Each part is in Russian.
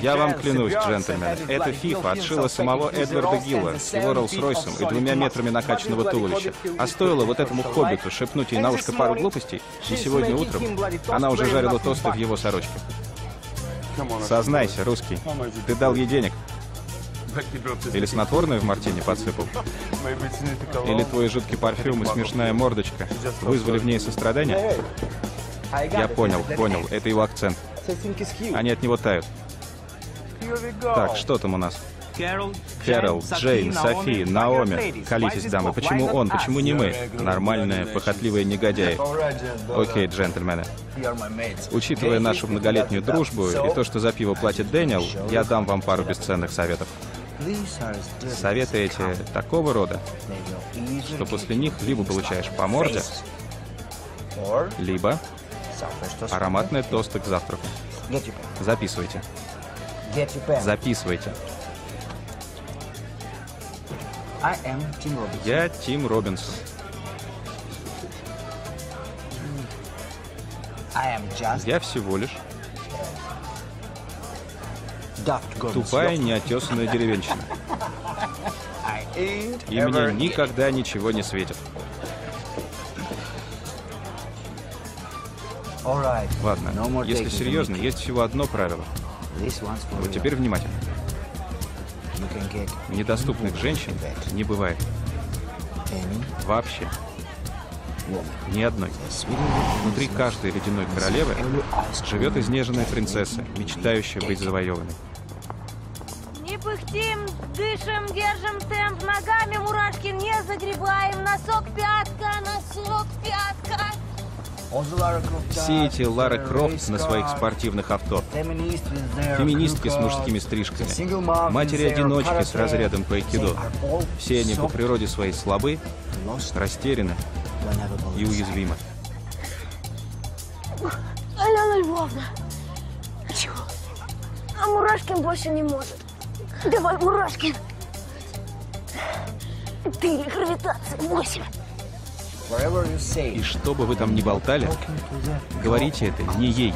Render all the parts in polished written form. Я вам клянусь, джентльмены, эта фифа отшила самого Эдварда Гилла с его Роллс-Ройсом и 2 метрами накачанного туловища. А стоило вот этому хоббиту шепнуть ей на ушко пару глупостей, и сегодня утром она уже жарила тосты в его сорочке. Сознайся, русский, ты дал ей денег? Или снотворное в мартине подсыпал? Или твой жидкий парфюм и смешная мордочка вызвали в ней сострадание? Я понял, понял, это его акцент. Они от него тают. Так, что там у нас? Кэрол, Джейн, Софи, Наоми. Колитесь, дамы. Почему он? Почему не мы? Нормальные, похотливые негодяи. Окей, джентльмены. Учитывая нашу многолетнюю дружбу и то, что за пиво платит Дэниел, я дам вам пару бесценных советов. Советы эти такого рода, что после них либо получаешь по морде, либо ароматные тосты к завтраку. Записывайте. Записывайте. Я Тим Робинсон. Я всего лишь тупая, неотесанная деревенщина. И мне никогда ничего не светит. Ладно, если серьезно, есть всего одно правило. Вот теперь внимательно. Недоступных женщин не бывает. Вообще. Ни одной. Внутри каждой ледяной королевы живет изнеженная принцесса, мечтающая быть завоеванной. Не пыхтим, дышим, держим темп, ногами мурашки не загребаем, носок пятка. Все эти Лара Крофт на своих спортивных авто, феминистки с мужскими стрижками, матери-одиночки с разрядом по айкидо. Все они по природе своей слабы, растеряны и уязвимы. Алена Львовна, чего? А Мурашкин больше не может. Давай, Мурашкин. 4 гравитации, 8. И что бы вы там ни болтали, говорите это не ей,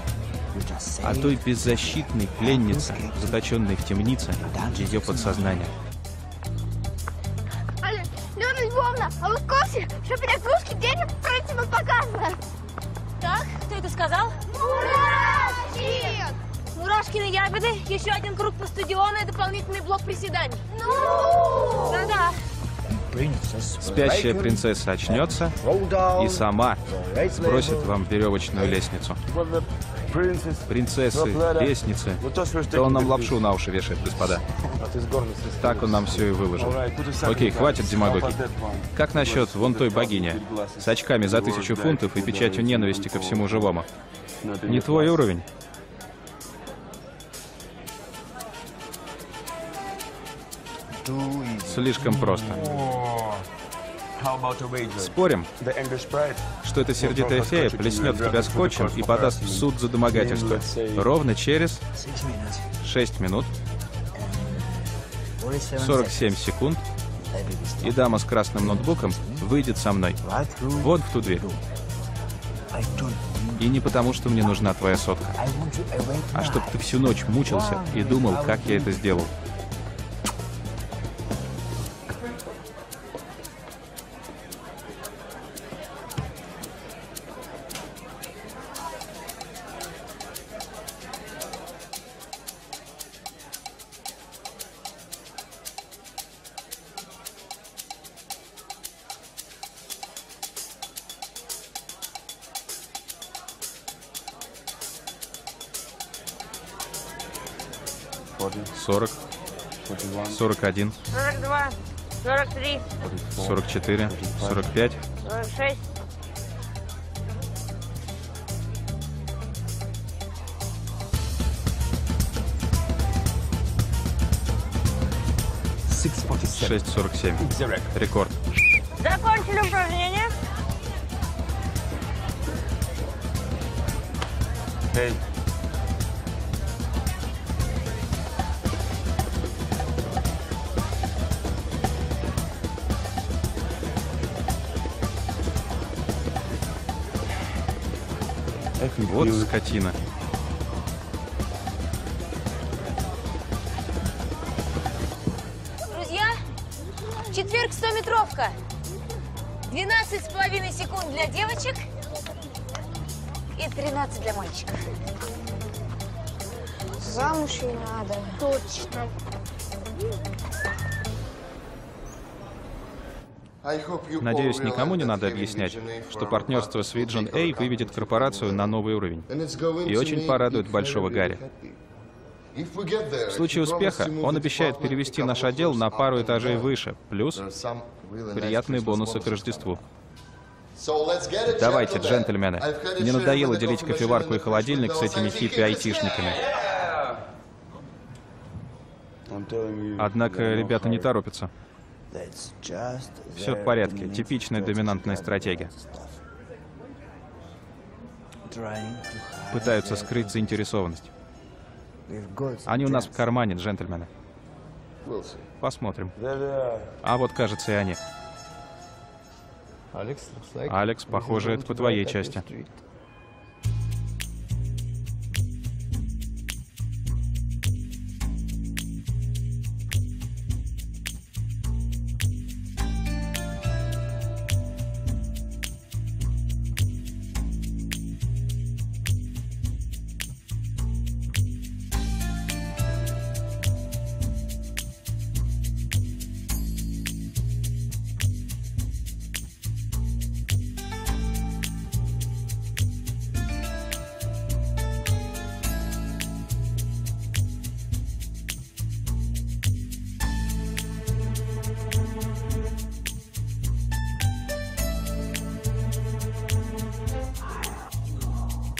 а той беззащитной пленнице, заточенной в темнице ее подсознания. Лена Львовна, а вы в курсе, что перегрузки детям противопоказаны? Так, кто это сказал? Мурашкин! Мурашкины ягоды, еще один круг по стадиону и дополнительный блок приседаний. Ну! Да-да. Спящая принцесса очнется и сама сбросит вам веревочную лестницу. Принцессы, лестницы, то он нам лапшу на уши вешает, господа. Так он нам все и выложил. Окей, хватит демагогии. Как насчет вон той богини с очками за 1000 фунтов и печатью ненависти ко всему живому? Не твой уровень? Слишком просто. Спорим, что эта сердитая фея плеснет в тебя скотчем и подаст в суд за домогательство ровно через 6 минут, 47 секунд, и дама с красным ноутбуком выйдет со мной. Вот в ту дверь. И не потому, что мне нужна твоя сотка, а чтобы ты всю ночь мучился и думал, как я это сделал. Сорок один, 42, 43, 44, 45, 46. Шесть, 47. Рекорд. Закончили упражнение. Эй. Вот скотина. четверг 100-метровка. 12,5 секунд для девочек и 13 для мальчиков. Замуж не надо. Точно. Надеюсь, никому не надо объяснять, что партнерство с Vision A выведет корпорацию на новый уровень и очень порадует Большого Гарри. В случае успеха он обещает перевести наш отдел на пару этажей выше, плюс приятные бонусы к Рождеству. Давайте, джентльмены, мне надоело делить кофеварку и холодильник с этими хиппи-айтишниками. Однако ребята не торопятся. Все в порядке. Типичная доминантная стратегия. Пытаются скрыть заинтересованность. Они у нас в кармане, джентльмены. Посмотрим. А вот, кажется, и они. Алекс, похоже, это по твоей части.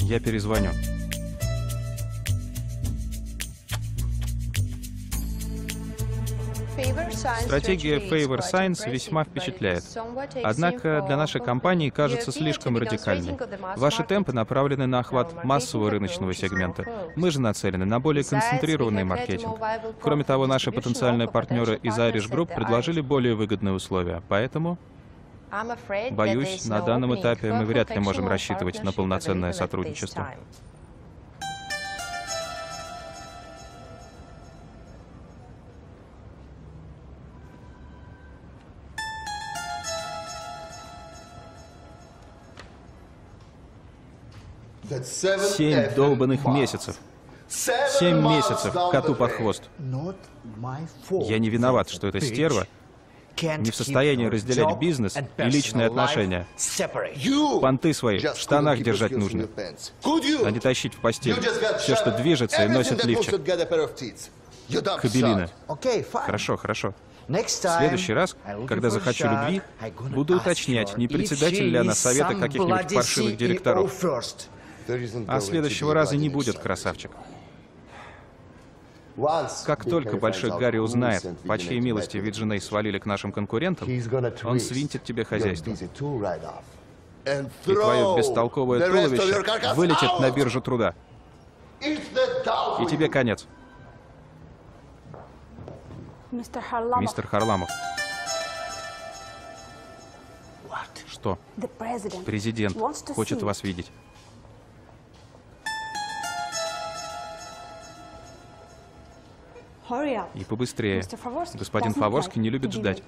Я перезвоню. Стратегия Favor Science весьма впечатляет. Однако для нашей компании кажется слишком радикальной. Ваши темпы направлены на охват массового рыночного сегмента. Мы же нацелены на более концентрированный маркетинг. Кроме того, наши потенциальные партнеры из Irish Group предложили более выгодные условия, поэтому... Боюсь, на данном этапе мы вряд ли можем рассчитывать на полноценное сотрудничество. Семь долбанных месяцев. 7 месяцев коту под хвост. Я не виноват, что эта стерва не в состоянии разделять бизнес и личные отношения. Понты свои в штанах держать нужно, а не тащить в постель все, что движется и носит лифчик. Кабелина. Хорошо, хорошо. В следующий раз, когда захочу любви, буду уточнять, не председатель ли она совета каких-нибудь паршивых директоров. А следующего раза не будет, красавчик. Как только Большой Гарри узнает, по чьей милости Vision A свалили к нашим конкурентам, он свинтит тебе хозяйство. И твое бестолковое туловище вылетит на биржу труда. И тебе конец. Мистер Харламов. Что? Президент хочет вас видеть. И побыстрее. Господин Фаворский не любит ждать.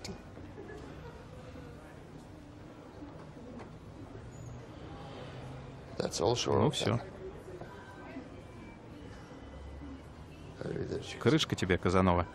Ну все. Крышка тебе, Казанова.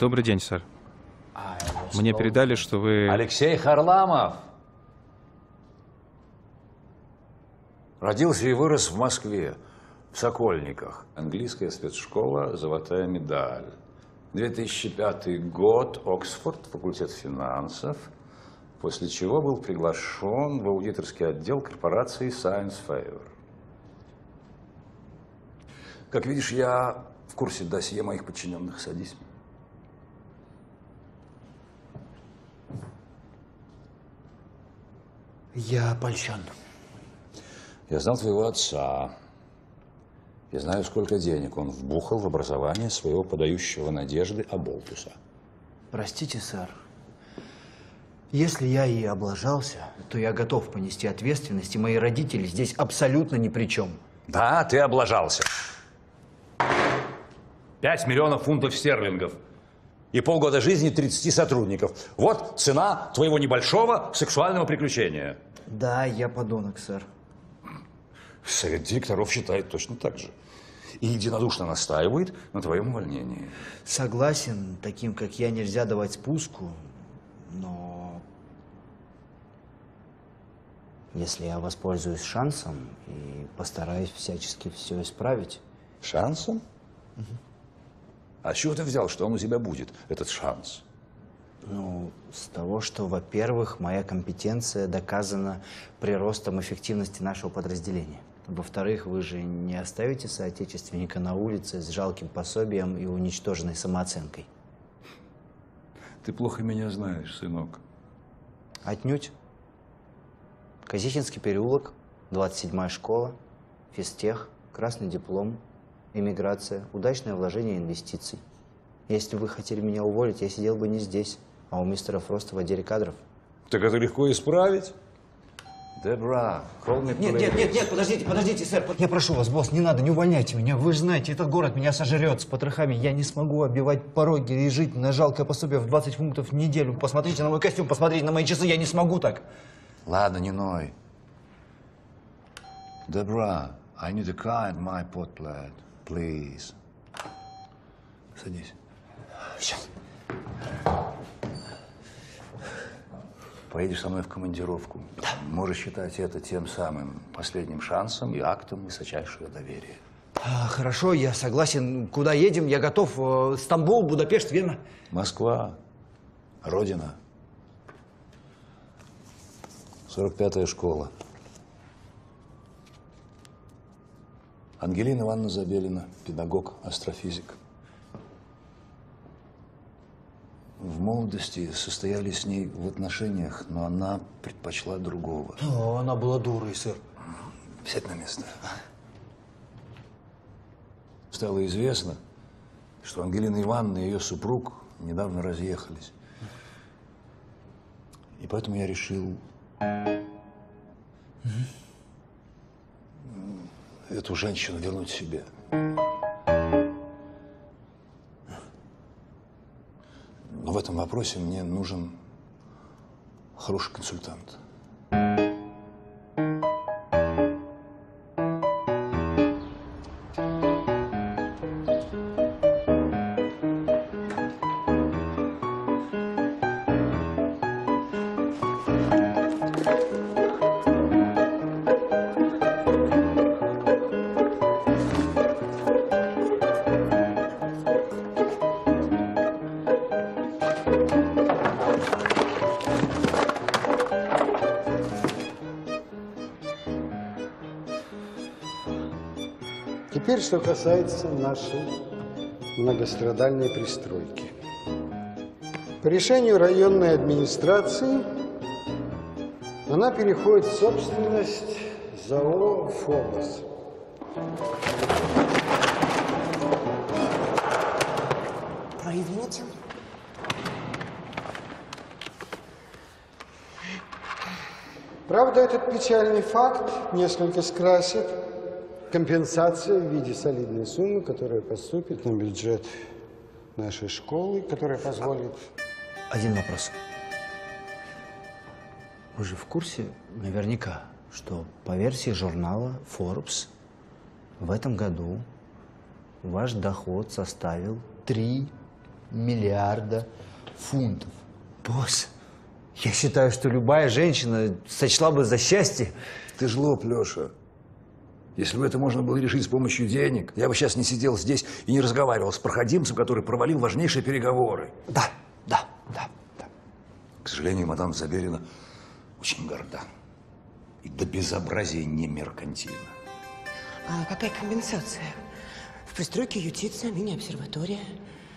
Добрый день, сэр. Мне передали, что вы... Алексей Харламов. Родился и вырос в Москве, в Сокольниках. Английская спецшкола, золотая медаль. 2005 год, Оксфорд, факультет финансов. После чего был приглашен в аудиторский отдел корпорации Science Fire. Как видишь, я в курсе досье моих подчиненных. Садись. Я польщен. Я знал твоего отца. Я знаю, сколько денег он вбухал в образование своего подающего надежды оболтуса. Простите, сэр. Если я и облажался, то я готов понести ответственность, и мои родители здесь абсолютно ни при чем. Да, ты облажался. 5 миллионов фунтов стерлингов и полгода жизни 30 сотрудников. Вот цена твоего небольшого сексуального приключения. Да, я подонок, сэр. Совет директоров считает точно так же. И единодушно настаивает на твоем увольнении. Согласен, таким, как я, нельзя давать спуску, но... Если я воспользуюсь шансом и постараюсь всячески все исправить... Шансом? Угу. А с чего ты взял, что он у тебя будет, этот шанс? Ну, с того, что, во-первых, моя компетенция доказана приростом эффективности нашего подразделения. Во-вторых, вы же не оставите соотечественника на улице с жалким пособием и уничтоженной самооценкой. Ты плохо меня знаешь, сынок. Отнюдь. Казичинский переулок, 27-я школа, физтех, красный диплом, эмиграция, удачное вложение инвестиций. Если бы вы хотели меня уволить, я сидел бы не здесь, а у мистера Фроста в отделе кадров. Так это легко исправить. Дебра, нет, подождите, сэр. Я прошу вас, босс, не надо, не увольняйте меня. Вы же знаете, этот город меня сожрет с потрохами. Я не смогу оббивать пороги и жить на жалкое пособие в 20 фунтов в неделю. Посмотрите на мой костюм, посмотрите на мои часы, я не смогу так. Ладно, не ной. Дебра, I need a car and my pot plate, please. Садись. Сейчас. Поедешь со мной в командировку. Да. Можешь считать это тем самым последним шансом и актом высочайшего доверия. Хорошо, я согласен. Куда едем? Я готов. Стамбул, Будапешт, верно? Москва. Родина. 45-я школа. Ангелина Ивановна Забелина, педагог, астрофизик. В молодости состояли с ней в отношениях, но она предпочла другого. О, она была дурой, сэр. Сядь на место. Стало известно, что Ангелина Ивановна и ее супруг недавно разъехались. И поэтому я решил... эту женщину вернуть себе. Но в этом вопросе мне нужен хороший консультант. Что касается нашей многострадальной пристройки. По решению районной администрации она переходит в собственность ЗАО Форос. Пройдите. Правда, этот печальный факт несколько скрасит компенсация в виде солидной суммы, которая поступит на бюджет нашей школы, которая позволит... Один вопрос. Вы же в курсе наверняка, что по версии журнала Forbes в этом году ваш доход составил 3 миллиарда фунтов. Босс, я считаю, что любая женщина сочла бы за счастье. Ты жлоб, Леша. Если бы это можно было решить с помощью денег, я бы сейчас не сидел здесь и не разговаривал с проходимцем, который провалил важнейшие переговоры. Да. К сожалению, мадам Заберина очень горда. И до безобразия не меркантильна. А какая компенсация? В пристройке ютится мини-обсерватория.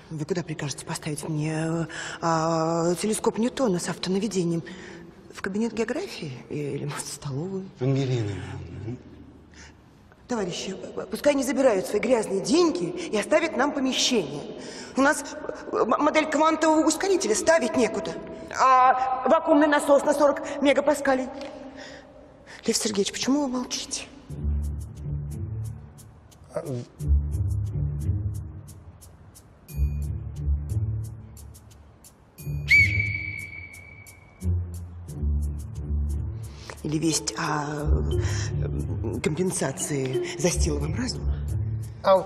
Вы куда прикажете поставить мне телескоп Ньютона с автонаведением? В кабинет географии или, может, в столовую? Ангелина. Товарищи, пускай они забирают свои грязные деньги и оставят нам помещение. У нас модель квантового ускорителя ставить некуда. А вакуумный насос на 40 мегапаскалей. Лев Сергеевич, почему вы молчите? Или весть о компенсации застила вам разум? Ау.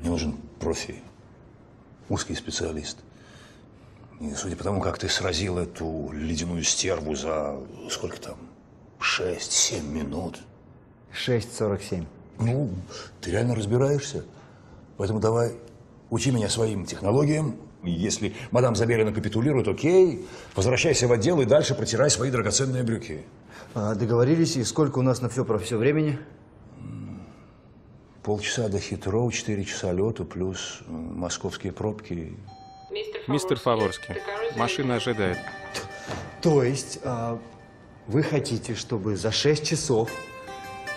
Мне нужен профи, узкий специалист. И судя по тому, как ты сразил эту ледяную стерву за сколько там? 6-7 минут. 6:47. Ну, ты реально разбираешься? Поэтому давай, учи меня своим технологиям. Если мадам Заберина капитулирует, окей, возвращайся в отдел и дальше протирай свои драгоценные брюки. Договорились, и сколько у нас на все про все времени? Полчаса до Хитроу, 4 часа лету, плюс московские пробки. Мистер Фаворский, машина ожидает. То есть, вы хотите, чтобы за 6 часов...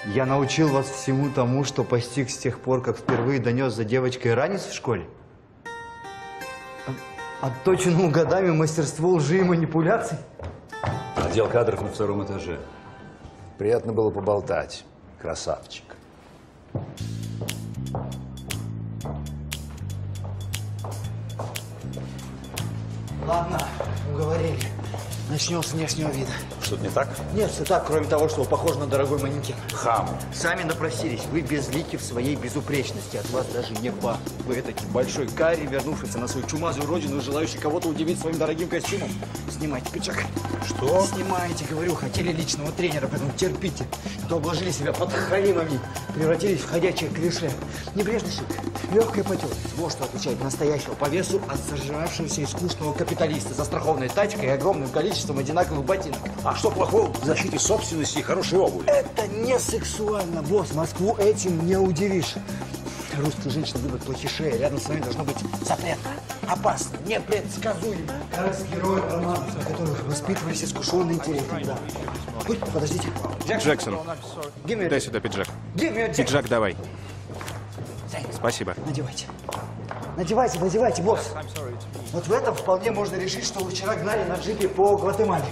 я научил вас всему тому, что постиг с тех пор, как впервые донес за девочкой ранец в школе? Отточенному годами мастерству лжи и манипуляций? Отдел кадров на 2-м этаже. Приятно было поболтать, красавчик. Ладно, уговорили. Начнем с внешнего вида. Что-то не так? Нет, все так, кроме того, что вы похожи на дорогой манекен. Хам. Сами напросились. Вы безлики в своей безупречности. От вас даже не ба. Вы этакий большой Гарри, вернувшийся на свою чумазую родину, желающий кого-то удивить своим дорогим костюмом. Снимайте пиджак. Что? Снимайте, говорю. Хотели личного тренера, поэтому терпите. А то обложили себя под хранимами. Превратились в ходячее клише. Небрежный шик. Легкая потёка. Вот что отличает настоящего по весу от сожравшегося и скучного капиталиста, застрахованной тачкой и огромным количеством одинаковых ботинок. А что плохого в защите собственности и хорошей обуви? Это не сексуально, босс. Москву этим не удивишь. Русские женщины любят плохишея. Рядом с вами должно быть запретно, опасно, непредсказуемо. Как с героем романа, на которых воспитывались искушенные интеллекты. Да. Ой, подождите. Джексон, дай сюда пиджак. Пиджак давай. Спасибо. Надевайте. Надевайте, босс. Вот в этом вполне можно решить, что вы вчера гнали на джипе по Гватемале.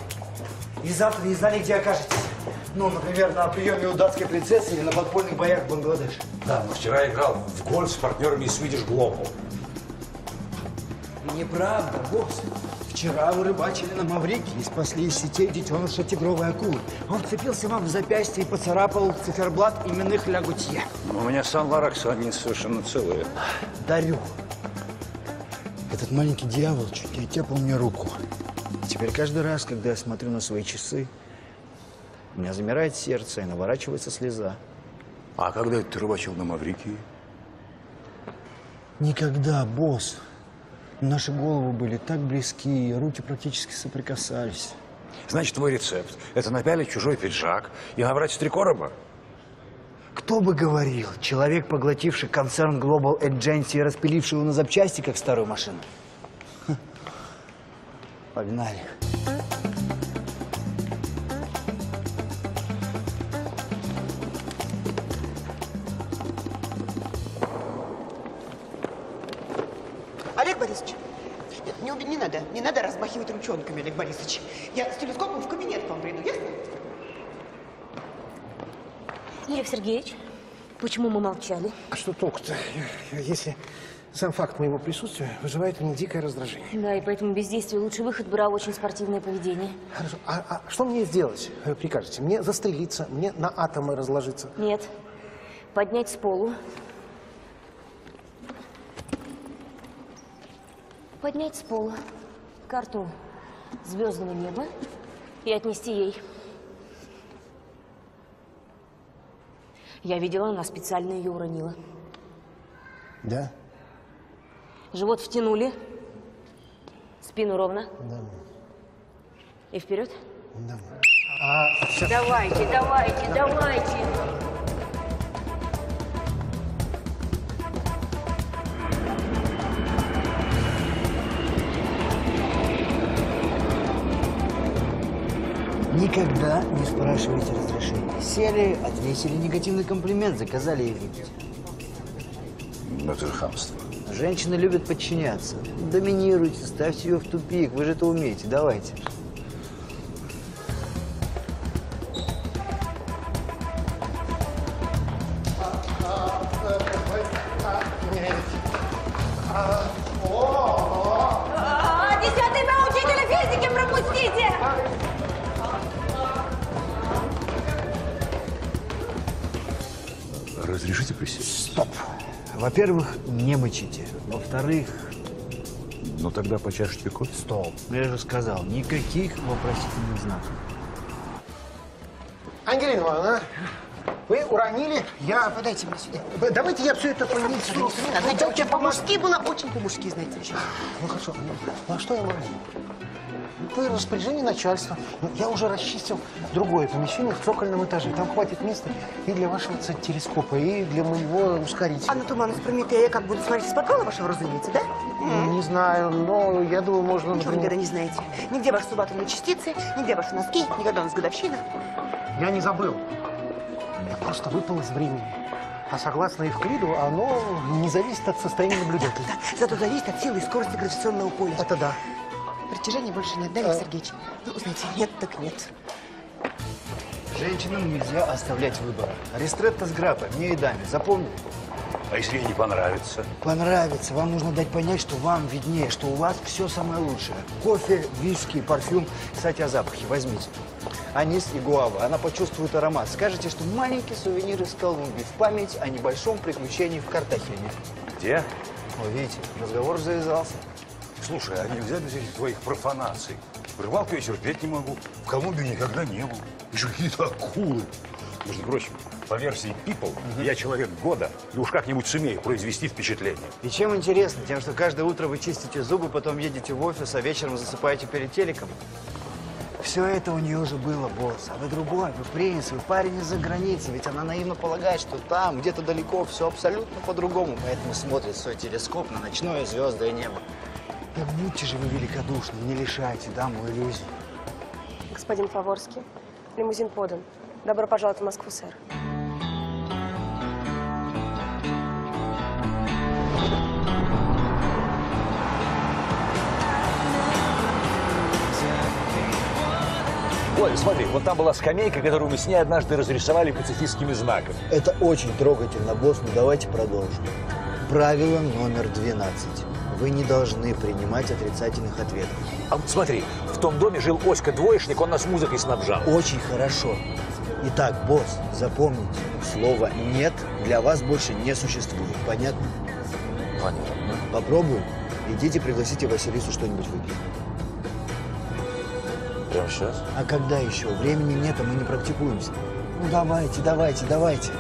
И завтра не знали, где окажетесь. Ну, например, на приеме у датской принцессы или на подпольных боях в Бангладеше. Да, но вчера играл в гольф с партнерами из Свидиш-глобу. Неправда, босс. Вчера вы рыбачили на Маврикии и спасли из сетей детеныша тигровой акулы. Он вцепился вам в запястье и поцарапал циферблат именных лягутье. У меня сам Ларакс, они совершенно целые. Дарю. Этот маленький дьявол чуть не оттяпал мне руку. Теперь каждый раз, когда я смотрю на свои часы, у меня замирает сердце и наворачивается слеза. А когда ты рыбачил на Маврикии? Никогда, босс. Наши головы были так близки, руки практически соприкасались. Значит, твой рецепт – это напялить чужой пиджак и набрать 3 короба? Кто бы говорил, человек, поглотивший концерн Global Agency и распиливший его на запчасти, как старую машину. Ха. Погнали. Не надо размахивать ручонками, Олег Борисович. Я с телескопом в кабинет к вам приду, ясно? Лев Сергеевич, почему мы молчали? А что толку-то? Если Сам факт моего присутствия вызывает у меня дикое раздражение. Да, и поэтому бездействие лучший выход, брал очень спортивное поведение. Хорошо. А что мне сделать, вы прикажете? Мне застрелиться? Мне на атомы разложиться? Нет. Поднять с полу. Поднять с пола карту звездного неба и отнести ей. Я видела, она специально ее уронила. Да? Живот втянули, спину ровно. Да. И вперед. Да. Давайте, давайте, давайте. Никогда не спрашивайте разрешения. Сели, отвесили негативный комплимент, заказали и видите. Но это же хамство. Женщины любят подчиняться. Доминируйте, ставьте ее в тупик. Вы же это умеете. Давайте. Во-первых, не мочите. Во-вторых... Ну тогда по чашечке кофе. Стоп. Я же сказал, никаких вопросительных знаков. Ангелина Ивановна, вы уронили. Я... Подайте мне сюда. Давайте я все это понесу. Хотя по-мужски было, очень по-мужски, знаете. Ну хорошо, ну а что я уронил? По распоряжению начальства. Я уже расчистил другое помещение в цокольном этаже. Там хватит места и для вашего телескопа, и для моего ускорителя. А на Туманность Прометея как буду смотреть с подвала вашего, разумеется, да? Не знаю, но я думаю, можно... Ничего вы никогда не знаете. Нигде ваши субатомные частицы, нигде ваши носки, никогда у нас годовщина. Я не забыл. Я просто выпал из времени. А согласно Евклиду, оно не зависит от состояния наблюдателя. Да, зато зависит от силы и скорости гравитационного поля. Это да. Притяжение больше нет, да, Виктор Сергеевич? Ну, знаете, нет так нет. Женщинам нельзя оставлять выбора. Ристретто с граппой, мне и даме, запомнили? А если ей не понравится? Понравится. Вам нужно дать понять, что вам виднее, что у вас все самое лучшее. Кофе, виски, парфюм. Кстати, о запахе возьмите. Анис и гуава. Она почувствует аромат. Скажите, что маленький сувенир из Колумбии в память о небольшом приключении в Картахене. Где? Вы видите, разговор завязался. Слушай, а нельзя без этих твоих профанаций? В рыбалку я терпеть не могу, в Колумбии никогда не был. Еще какие-то акулы. Между прочим, по версии People, я человек года, и уж как-нибудь сумею произвести впечатление. И чем интересно? Тем, что каждое утро вы чистите зубы, потом едете в офис, а вечером засыпаете перед телеком. Все это у нее уже было, босс. А вы другой, вы принц, вы парень из-за границы. Ведь она наивно полагает, что там, где-то далеко, все абсолютно по-другому. Поэтому смотрит свой телескоп на ночное звездное небо. Да будьте же вы великодушны, не лишайте даму иллюзий. Господин Фаворский, лимузин подан. Добро пожаловать в Москву, сэр. Ой, смотри, вот там была скамейка, которую мы с ней однажды разрисовали пацифистскими знаками. Это очень трогательно, босс, но давайте продолжим. Правило номер 12. Вы не должны принимать отрицательных ответов. А вот смотри, в том доме жил Оська-двоечник, он нас музыкой снабжал. Очень хорошо. Итак, босс, запомните, слово «нет» для вас больше не существует. Понятно? Понятно. Попробуем. Идите, пригласите Василису что-нибудь выпить. Прямо сейчас? А когда еще? Времени нет, а мы не практикуемся. Ну, давайте, давайте, давайте.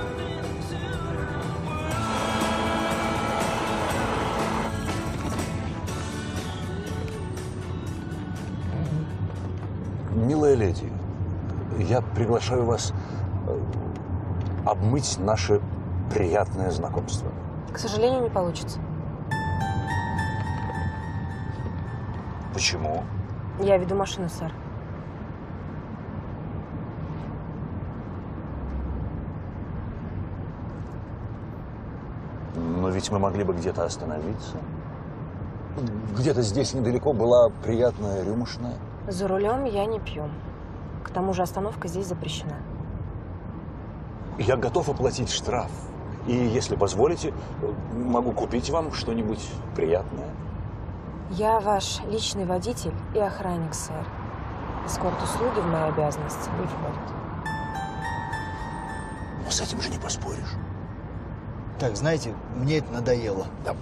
Милая леди, я приглашаю вас обмыть наше приятное знакомство. К сожалению, не получится. Почему? Я веду машину, сэр. Но ведь мы могли бы где-то остановиться. Где-то здесь недалеко была приятная рюмошная. За рулем я не пью. К тому же остановка здесь запрещена. Я готов оплатить штраф, И, если позволите, могу купить вам что-нибудь приятное. Я ваш личный водитель и охранник, сэр. Эскорт-услуги в моей обязанности не входят. Но с этим же не поспоришь. Так, знаете, мне это надоело. Да.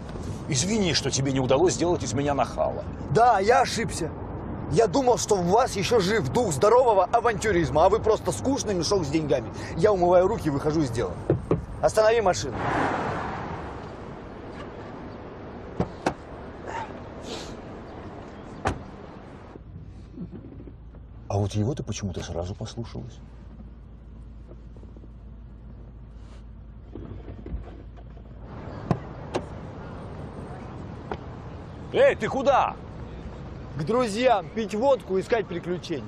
Извини, что тебе не удалось сделать из меня нахала. Да, я ошибся. Я думал, что в вас еще жив дух здорового авантюризма, а вы просто скучный мешок с деньгами. Я умываю руки и выхожу из дела. Останови машину. А вот его ты почему-то сразу послушалась. Эй, ты куда? К друзьям, пить водку, искать приключений.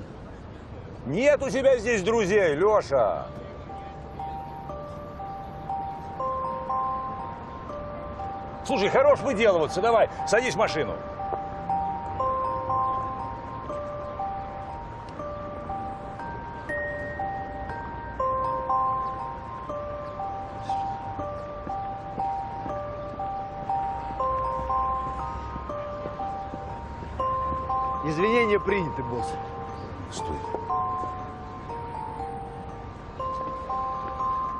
Нет у тебя здесь друзей, Леша. Слушай, хорош выделываться, давай, садись в машину. Извинения приняты, босс. Стой.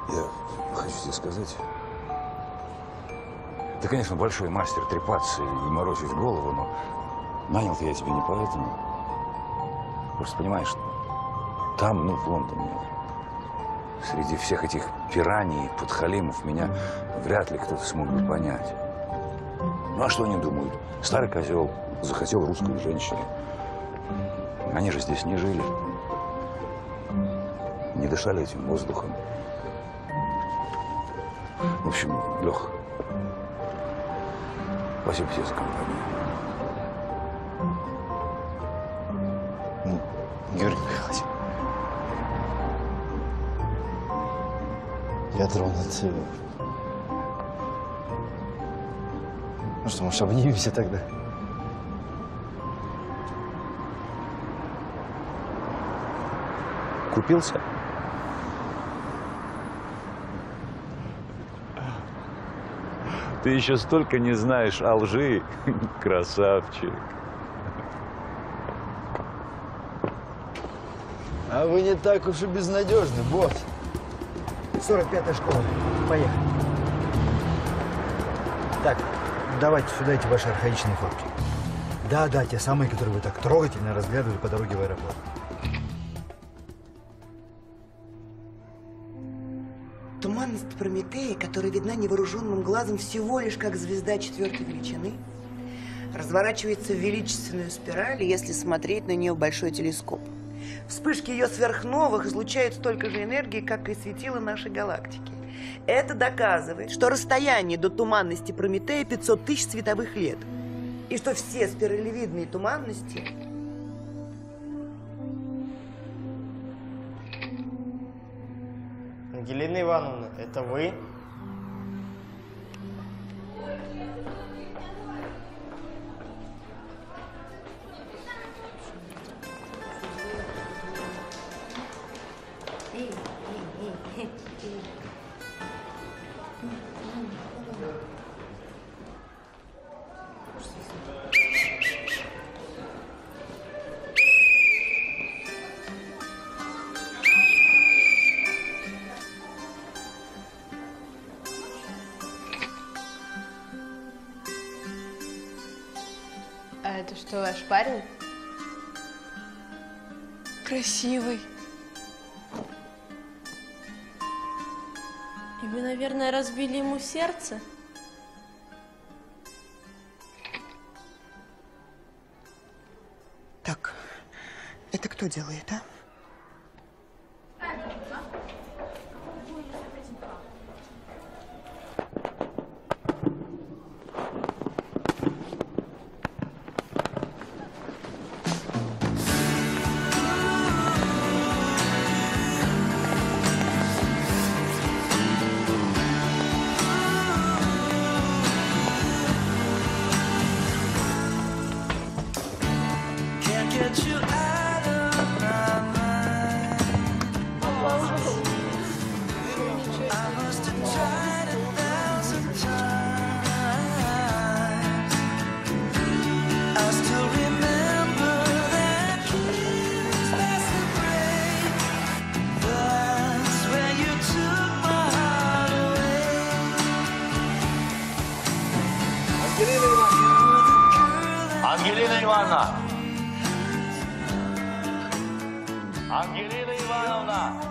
Я хочу тебе сказать. Ты, конечно, большой мастер трепаться и морочить голову, но нанял-то я тебя не поэтому. Просто понимаешь, там, ну, в Лондоне, среди всех этих пираний и подхалимов меня вряд ли кто-то смог бы понять. Ну, а что они думают? Старый козел захотел русскую женщину. Они же здесь не жили. Не дышали этим воздухом. В общем, Лех, спасибо тебе за компанию. Георгий Михайлович, я тронут. Ну что, может, обнимемся тогда? Купился? Ты еще столько не знаешь о лжи, красавчик. А вы не так уж и безнадежны, босс. 45-я школа. Поехали. Так, давайте сюда эти ваши архаичные фотки. Да-да, те самые, которые вы так трогательно разглядывали по дороге в аэропорт. Туманность Прометея, которая видна невооруженным глазом всего лишь как звезда четвертой величины, разворачивается в величественную спираль, если смотреть на нее в большой телескоп. Вспышки ее сверхновых излучают столько же энергии, как и светила нашей галактики. Это доказывает, что расстояние до туманности Прометея 500 тысяч световых лет, и что все спиралевидные туманности Елена Ивановна, это вы? Что, ваш парень? Красивый. И вы, наверное, разбили ему сердце? Так, это кто делает, а? Ивановна! Ангелина Ивановна!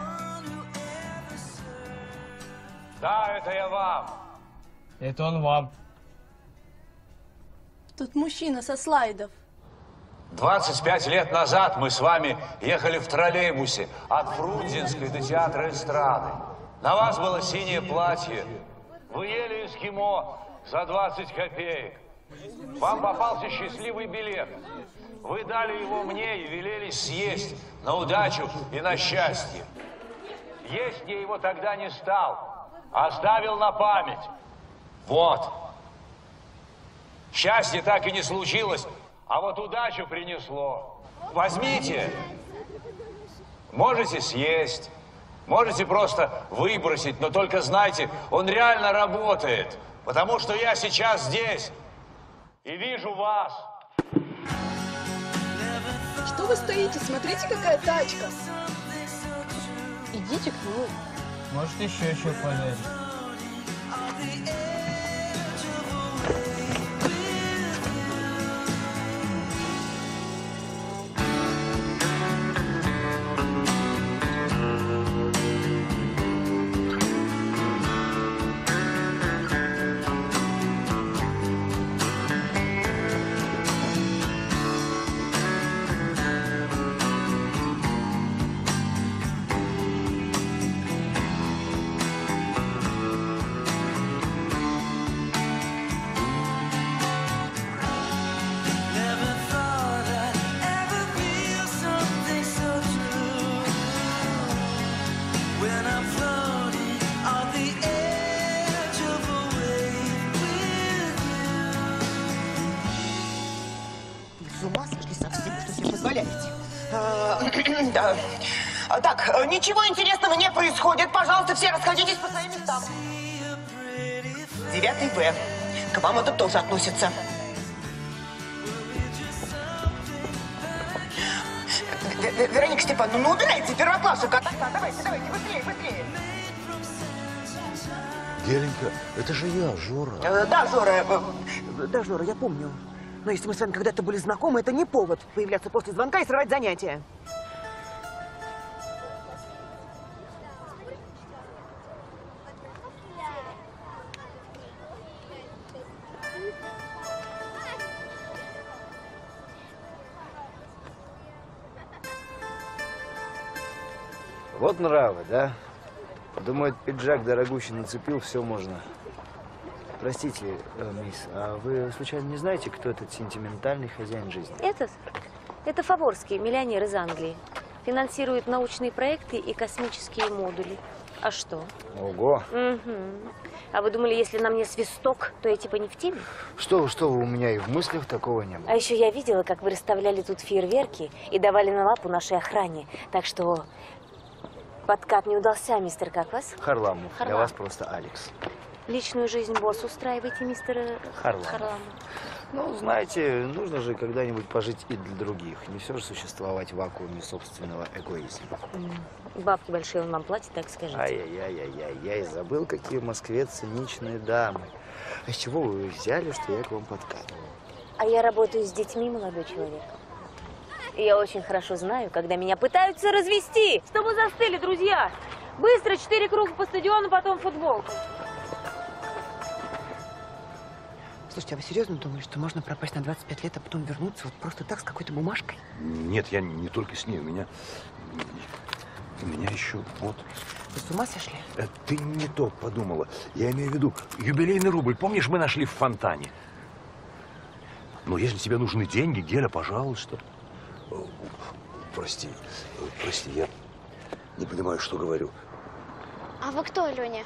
Да, это я вам! Это он вам. Тут мужчина со слайдов. 25 лет назад мы с вами ехали в троллейбусе от Фрунзенской до театра эстрады. На вас было синее платье. Вы ели эскимо за 20 копеек. Вам попался счастливый билет. Вы дали его мне и велели съесть на удачу и на счастье. Есть я его тогда не стал. Оставил на память. Вот. Счастье так и не случилось. А вот удачу принесло. Возьмите. Можете съесть. Можете просто выбросить. Но только знайте, он реально работает. Потому что я сейчас здесь. И вижу вас. Что вы стоите? Смотрите, какая тачка. Идите к нему. Может, еще полезет. Так, ничего интересного не происходит. Пожалуйста, все расходитесь по своим местам. 9Б. К вам это тоже относится. Вероника Степановна, ну убирайте первоклассовку. Давайте, давайте, быстрее, быстрее. Геленька, это же я, Жора. Да, Жора, я помню. Но если мы с вами когда-то были знакомы, это не повод появляться после звонка и срывать занятия. Вот нравы, да? Думаю, этот пиджак дорогущий нацепил, все можно. Простите, мисс, а вы случайно не знаете, кто этот сентиментальный хозяин жизни? Этот? Это Фаборский, миллионер из Англии. Финансирует научные проекты и космические модули. А что? Ого! Угу. А вы думали, если на мне свисток, то я типа не в теме? Что вы, у меня и в мыслях такого не было. А еще я видела, как вы расставляли тут фейерверки и давали на лапу нашей охране. Так что... Подкат не удался, мистер, как вас? Харламов. Харламов. Для вас просто Алекс. Личную жизнь босс устраиваете, мистер Харламов. Ну, знаете, нужно же когда-нибудь пожить и для других. Не все же существовать в вакууме собственного эгоизма. Бабки большие он вам платит, так скажите. Ай-яй-яй-яй-яй, я и забыл, какие в Москве циничные дамы. А с чего вы взяли, что я к вам подкатываю? А я работаю с детьми, молодой человек. И я очень хорошо знаю, когда меня пытаются развести. Чтобы застыли, друзья. Быстро 4 круга по стадиону, потом футболку. Слушайте, а вы серьезно думаете, что можно пропасть на 25 лет, а потом вернуться вот просто так, с какой-то бумажкой? Нет, я не только с ней. У меня еще вот... Вы с ума сошли? Ты не то подумала. Я имею в виду юбилейный рубль. Помнишь, мы нашли в фонтане? Ну, если тебе нужны деньги, Геля, пожалуйста. Прости, я не понимаю, что говорю. А вы кто, Леня?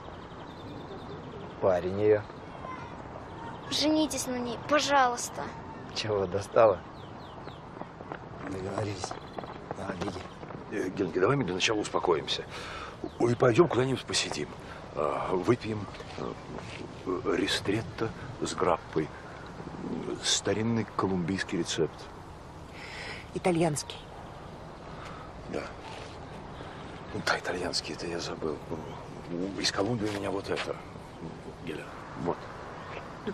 Парень ее. Женитесь на ней, пожалуйста. Чего, достала? Договорились. А, Геленька. Геленька, давай мы для начала успокоимся. И пойдем куда-нибудь посидим. Выпьем ристретто с граппой. Старинный колумбийский рецепт. Итальянский. Да. Ну, да, итальянский, это я забыл. Из Колумбии у меня вот это, Геля, вот.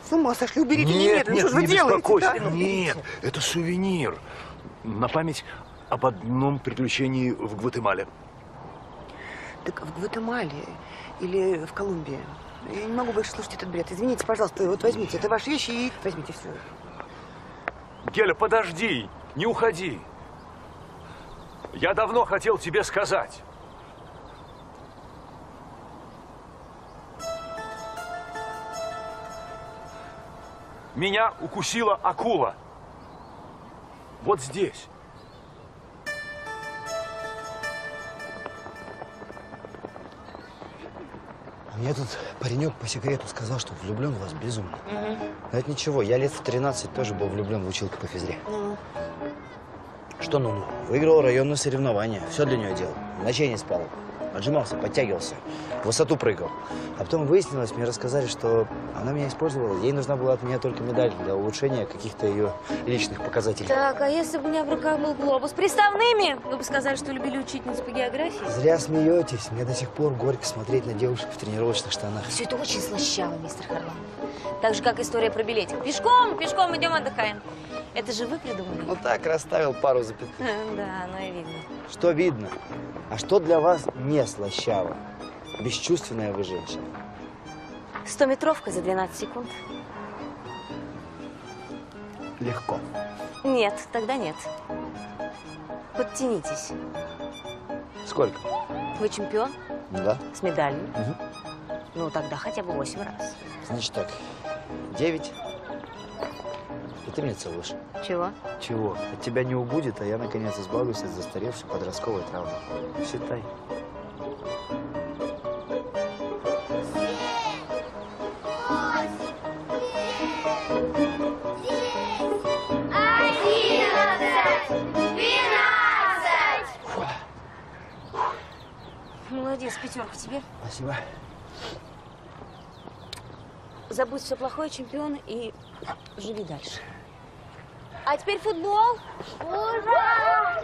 С ума сошли, уберите. Нет, нет, ну, не беспокойся. Да? Нет, это сувенир. На память об одном приключении в Гватемале. Так в Гватемале или в Колумбии? Я не могу больше слушать этот бред. Извините, пожалуйста, вот возьмите. Это ваши вещи и возьмите все. Геля, подожди, не уходи. Я давно хотел тебе сказать. Меня укусила акула. Вот здесь. Мне тут паренек по секрету сказал, что влюблен в вас безумно. Но это ничего, я лет в 13 тоже был влюблен в училку по физре. Что ну-ну? Выиграл районное соревнование, все для нее делал. Ночей не спал, отжимался, подтягивался, в высоту прыгал. А потом выяснилось, мне рассказали, что она меня использовала, ей нужна была от меня только медаль для улучшения каких-то ее личных показателей. Так, а если бы у меня в руках был глобус с приставными, вы бы сказали, что любили учительницу по географии? Зря смеетесь, мне до сих пор горько смотреть на девушек в тренировочных штанах. Все это очень слащаво, мистер Харлан. Так же, как история про билетик. Пешком, пешком идем отдыхаем. Это же вы придумали? Ну так, расставил пару запятых. Да, оно и видно. Что видно? А что для вас не слащаво? Бесчувственная вы женщина. 100-метровка за 12 секунд. Легко. Нет, тогда нет. Подтянитесь. Сколько? Вы чемпион? Да. С медалью? Угу. Ну, тогда хотя бы 8 раз. Значит так, 9. И ты мне целуешь. Чего? Чего? От тебя не убудет, а я, наконец, избавлюсь от застаревшей подростковой травмы. Считай. Молодец, пятерка тебе. Спасибо. Забудь все плохое, чемпион, и живи дальше. А теперь футбол. Ура!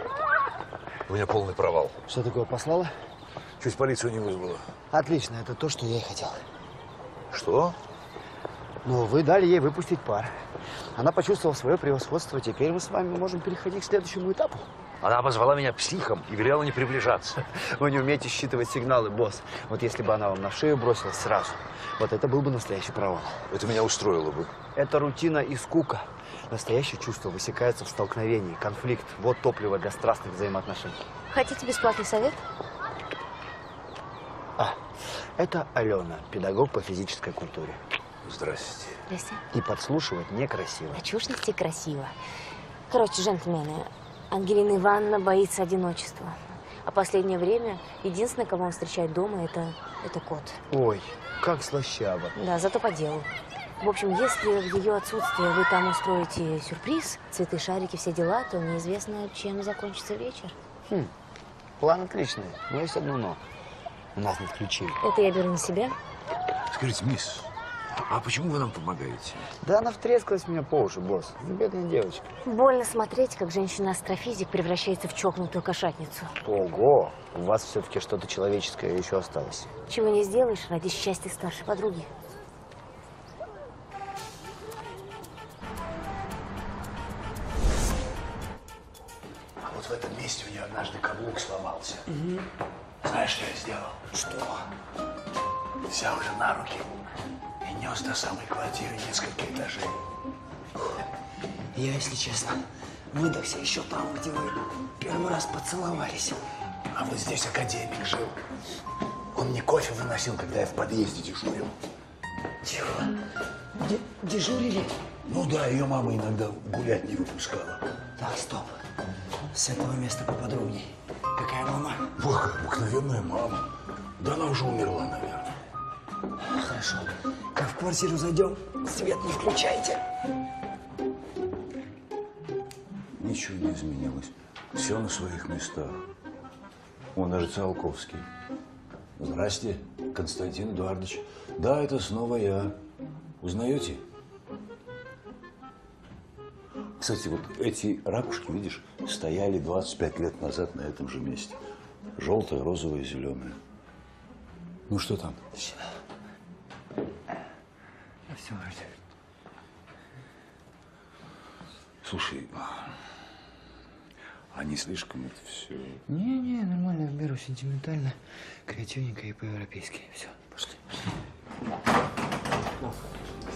У меня полный провал. Что такое послала? Чуть полицию не вызвала. Отлично, это то, что я и хотел. Что? Ну, вы дали ей выпустить пар. Она почувствовала свое превосходство. Теперь мы с вами можем переходить к следующему этапу. Она обозвала меня психом и велела не приближаться. Вы не умеете считывать сигналы, босс. Вот если бы она вам на шею бросилась сразу, вот это был бы настоящий провал. Это меня устроило бы. Это рутина и скука. Настоящее чувство высекается в столкновении. Конфликт – вот топливо для страстных взаимоотношений. Хотите бесплатный совет? А, это Алена, педагог по физической культуре. Здравствуйте. Здрасте. И подслушивать некрасиво. А чушности красиво. Короче, джентльмены, Ангелина Ивановна боится одиночества. А последнее время единственное, кого он встречает дома, это кот. Ой, как слащаво. Да, зато по делу. В общем, если в ее отсутствие вы там устроите сюрприз, цветы, шарики, все дела, то неизвестно, чем закончится вечер. Хм, план отличный, но есть одно но. У нас нет ключей. Это я беру на себя. Скажите, мисс, а почему вы нам помогаете? Да она втрескалась меня по уши, босс. Бедная девочка. Больно смотреть, как женщина-астрофизик превращается в чокнутую кошатницу. Ого! У вас все-таки что-то человеческое еще осталось. Чего не сделаешь ради счастья старшей подруги. А вот в этом месте у нее однажды каблук сломался. Знаешь, что я сделал? Что? Взял ее на руки. Нес до самой квартиры несколько этажей. Я, если честно, выдохся еще там, где вы первый раз поцеловались. А вот здесь академик жил. Он мне кофе выносил, когда я в подъезде дежурил. Чего? Дежурили? Ну да, ее мама иногда гулять не выпускала. Так, стоп. С этого места поподробней. Какая мама? Ох, обыкновенная мама. Да она уже умерла, наверное. Хорошо. Как в квартиру зайдем, свет не включайте. Ничего не изменилось. Все на своих местах. Он даже Циолковский. Здрасте, Константин Эдуардович. Да, это снова я. Узнаете? Кстати, вот эти ракушки, видишь, стояли 25 лет назад на этом же месте. Желтая, розовая, зеленая. Ну что там? Все вроде. Слушай, а не слишком это все? Не-не, нормально, в меру сентиментально, креативненько и по-европейски. Все, пошли.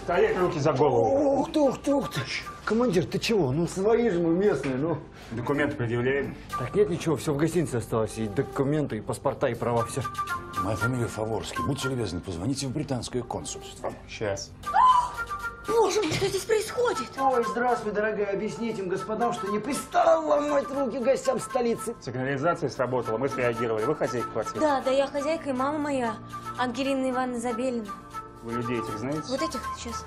Стоять, руки за голову. Ух ты, ух ты, ух ты. Командир, ты чего? Ну, свои же мы местные, ну. Документы предъявляем. Так нет ничего, все в гостинице осталось. И документы, и паспорта, и права, все. Моя фамилия Фаворский. Будьте любезны, позвоните в британское консульство. Сейчас. Боже мой, что здесь происходит? Ой, здравствуй, дорогая. Объясните им, господам, что не пристало ломать руки гостям столицы. Сигнализация сработала, мы среагировали. Вы хозяйка квартиры? Да, да, я хозяйка и мама моя, Ангелина Ивановна Забелина. Вы людей этих знаете? Вот этих сейчас.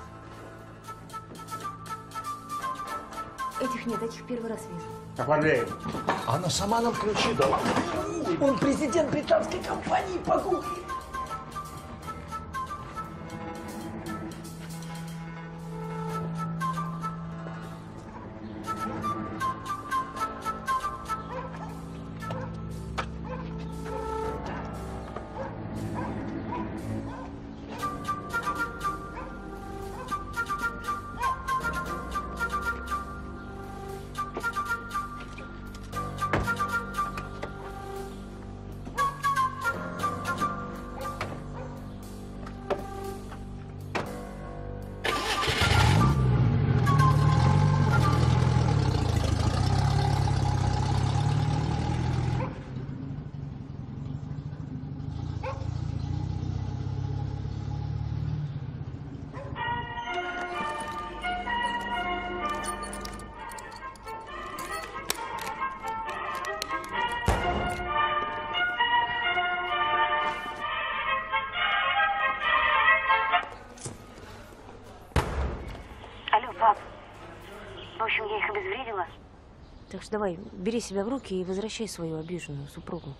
Этих нет, этих первый раз вижу. Оформляем. Она сама нам ключи дала. Он президент британской компании по гугле. Давай, бери себя в руки и возвращай свою обиженную супругу.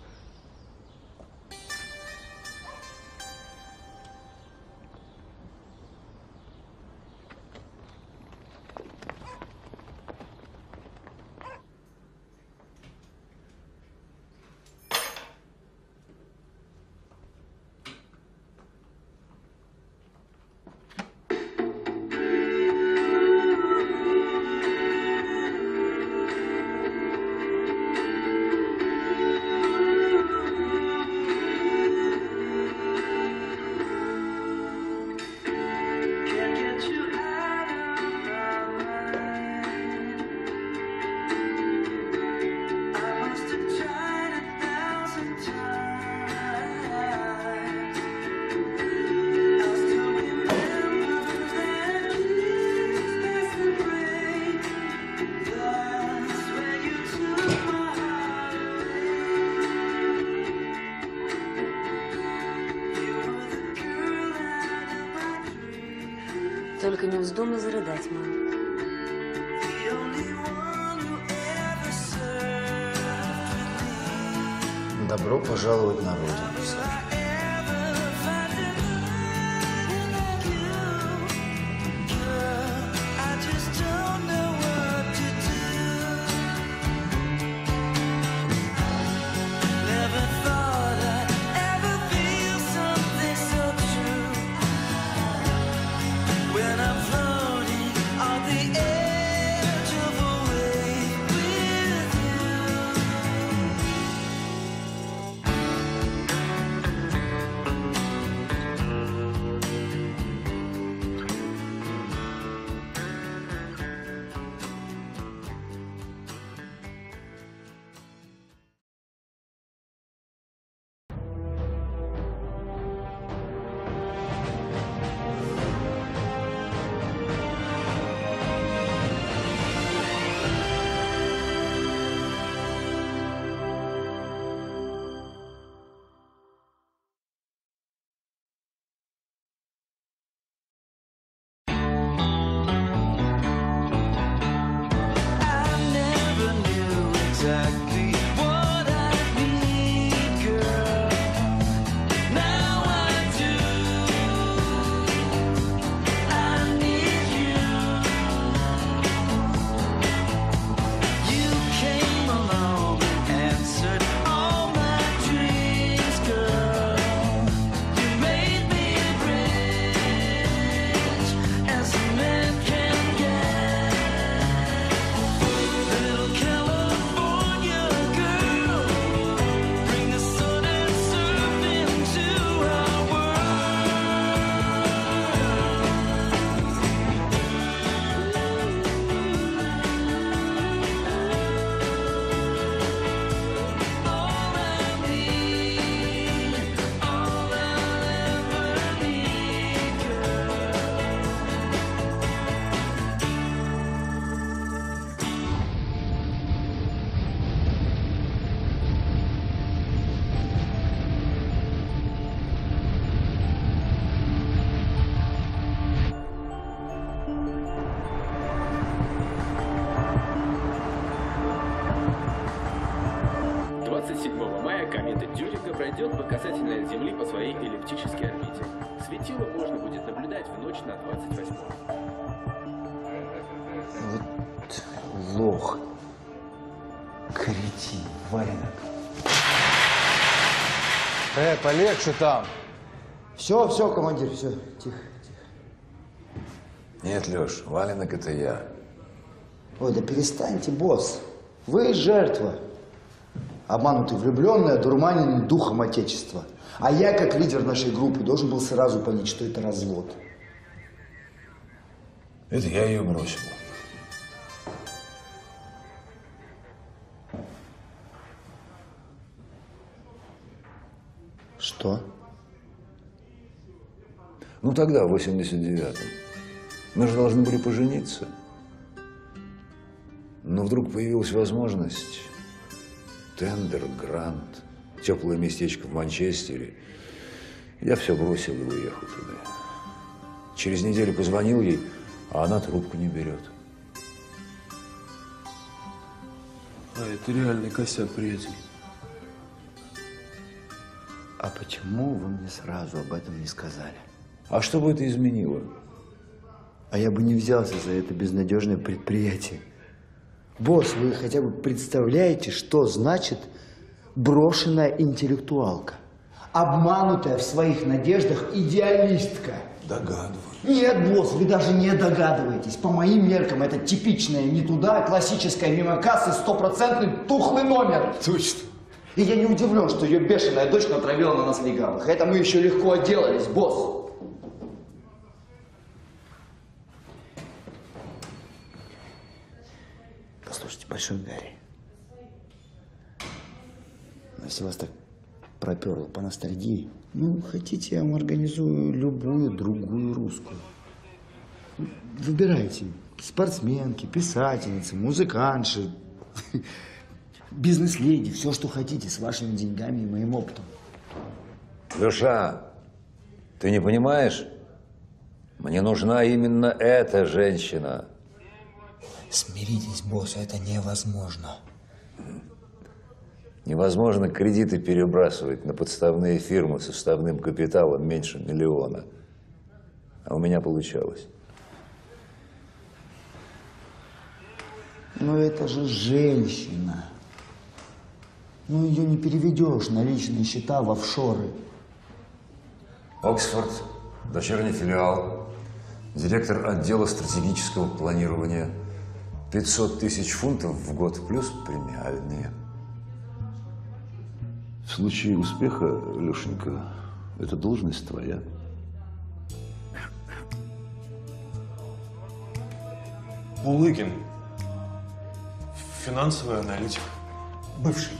Только не вздумай зарыдать, мама. Добро пожаловать на родину, Саша. касательно Земли по своей эллиптической орбите. Светило можно будет наблюдать в ночь на 28-е. Вот лох. Кретин, валенок. Полегче там. Все, все, командир, все, тихо, тихо. Нет, Леш, валенок это я. Ой, да перестаньте, босс. Вы жертва. Обманутый влюбленный, одурманенный духом Отечества. А я, как лидер нашей группы, должен был сразу понять, что это развод. Это я ее бросил. Что? Ну тогда, в 89-м. Мы же должны были пожениться. Но вдруг появилась возможность. Тендер, грант, теплое местечко в Манчестере. Я все бросил и уехал туда. Через неделю позвонил ей, а она трубку не берет. А это реальный косяк, приятель. А почему вы мне сразу об этом не сказали? А что бы это изменило? А я бы не взялся за это безнадежное предприятие. Босс, вы хотя бы представляете, что значит брошенная интеллектуалка? Обманутая в своих надеждах идеалистка. Догадываюсь. Нет, босс, вы даже не догадываетесь. По моим меркам, это типичная не туда, классическая мимо кассы, стопроцентный тухлый номер. Точно. И я не удивлен, что ее бешеная дочь натравила на нас легавых. Это мы еще легко отделались, босс. Слушайте, Большой Гарри, если вас так проперло по ностальгии, ну, хотите, я вам организую любую другую русскую. Выбирайте. Спортсменки, писательницы, музыканши, бизнес-леди, все, что хотите, с вашими деньгами и моим опытом. Леша, ты не понимаешь? Мне нужна именно эта женщина. Смиритесь, босс, это невозможно. Невозможно кредиты перебрасывать на подставные фирмы с уставным капиталом меньше миллиона. А у меня получалось. Но это же женщина. Ну, ее не переведешь на личные счета в офшоры. Оксфорд, дочерний филиал, директор отдела стратегического планирования. 500 тысяч фунтов в год плюс премиальные. В случае успеха, Лешенька, это должность твоя. Улыкин. Финансовый аналитик. Бывший.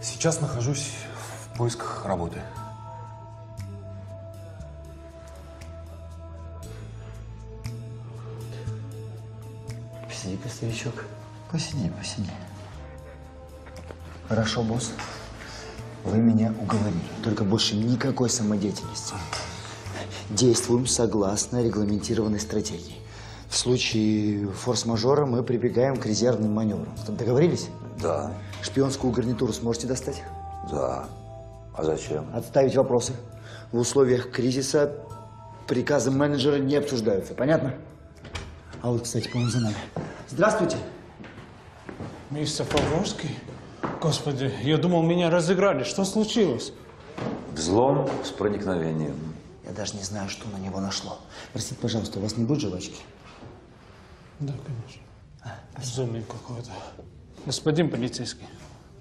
Сейчас нахожусь в поисках работы. Посиди-ка, старичок. Посиди, посиди. Хорошо, босс. Вы меня уговорили. Только больше никакой самодеятельности. Действуем согласно регламентированной стратегии. В случае форс-мажора мы прибегаем к резервным маневрам. Договорились? Да. Шпионскую гарнитуру сможете достать? Да. А зачем? Отставить вопросы. В условиях кризиса приказы менеджера не обсуждаются. Понятно? А вот, кстати, по-моему, за нами. Здравствуйте. Мистер Фабровский? Господи, я думал, меня разыграли. Что случилось? Взлом с проникновением. Я даже не знаю, что на него нашло. Простите, пожалуйста, у вас не будет жвачки? Да, конечно. Безумие какое-то. Господин полицейский,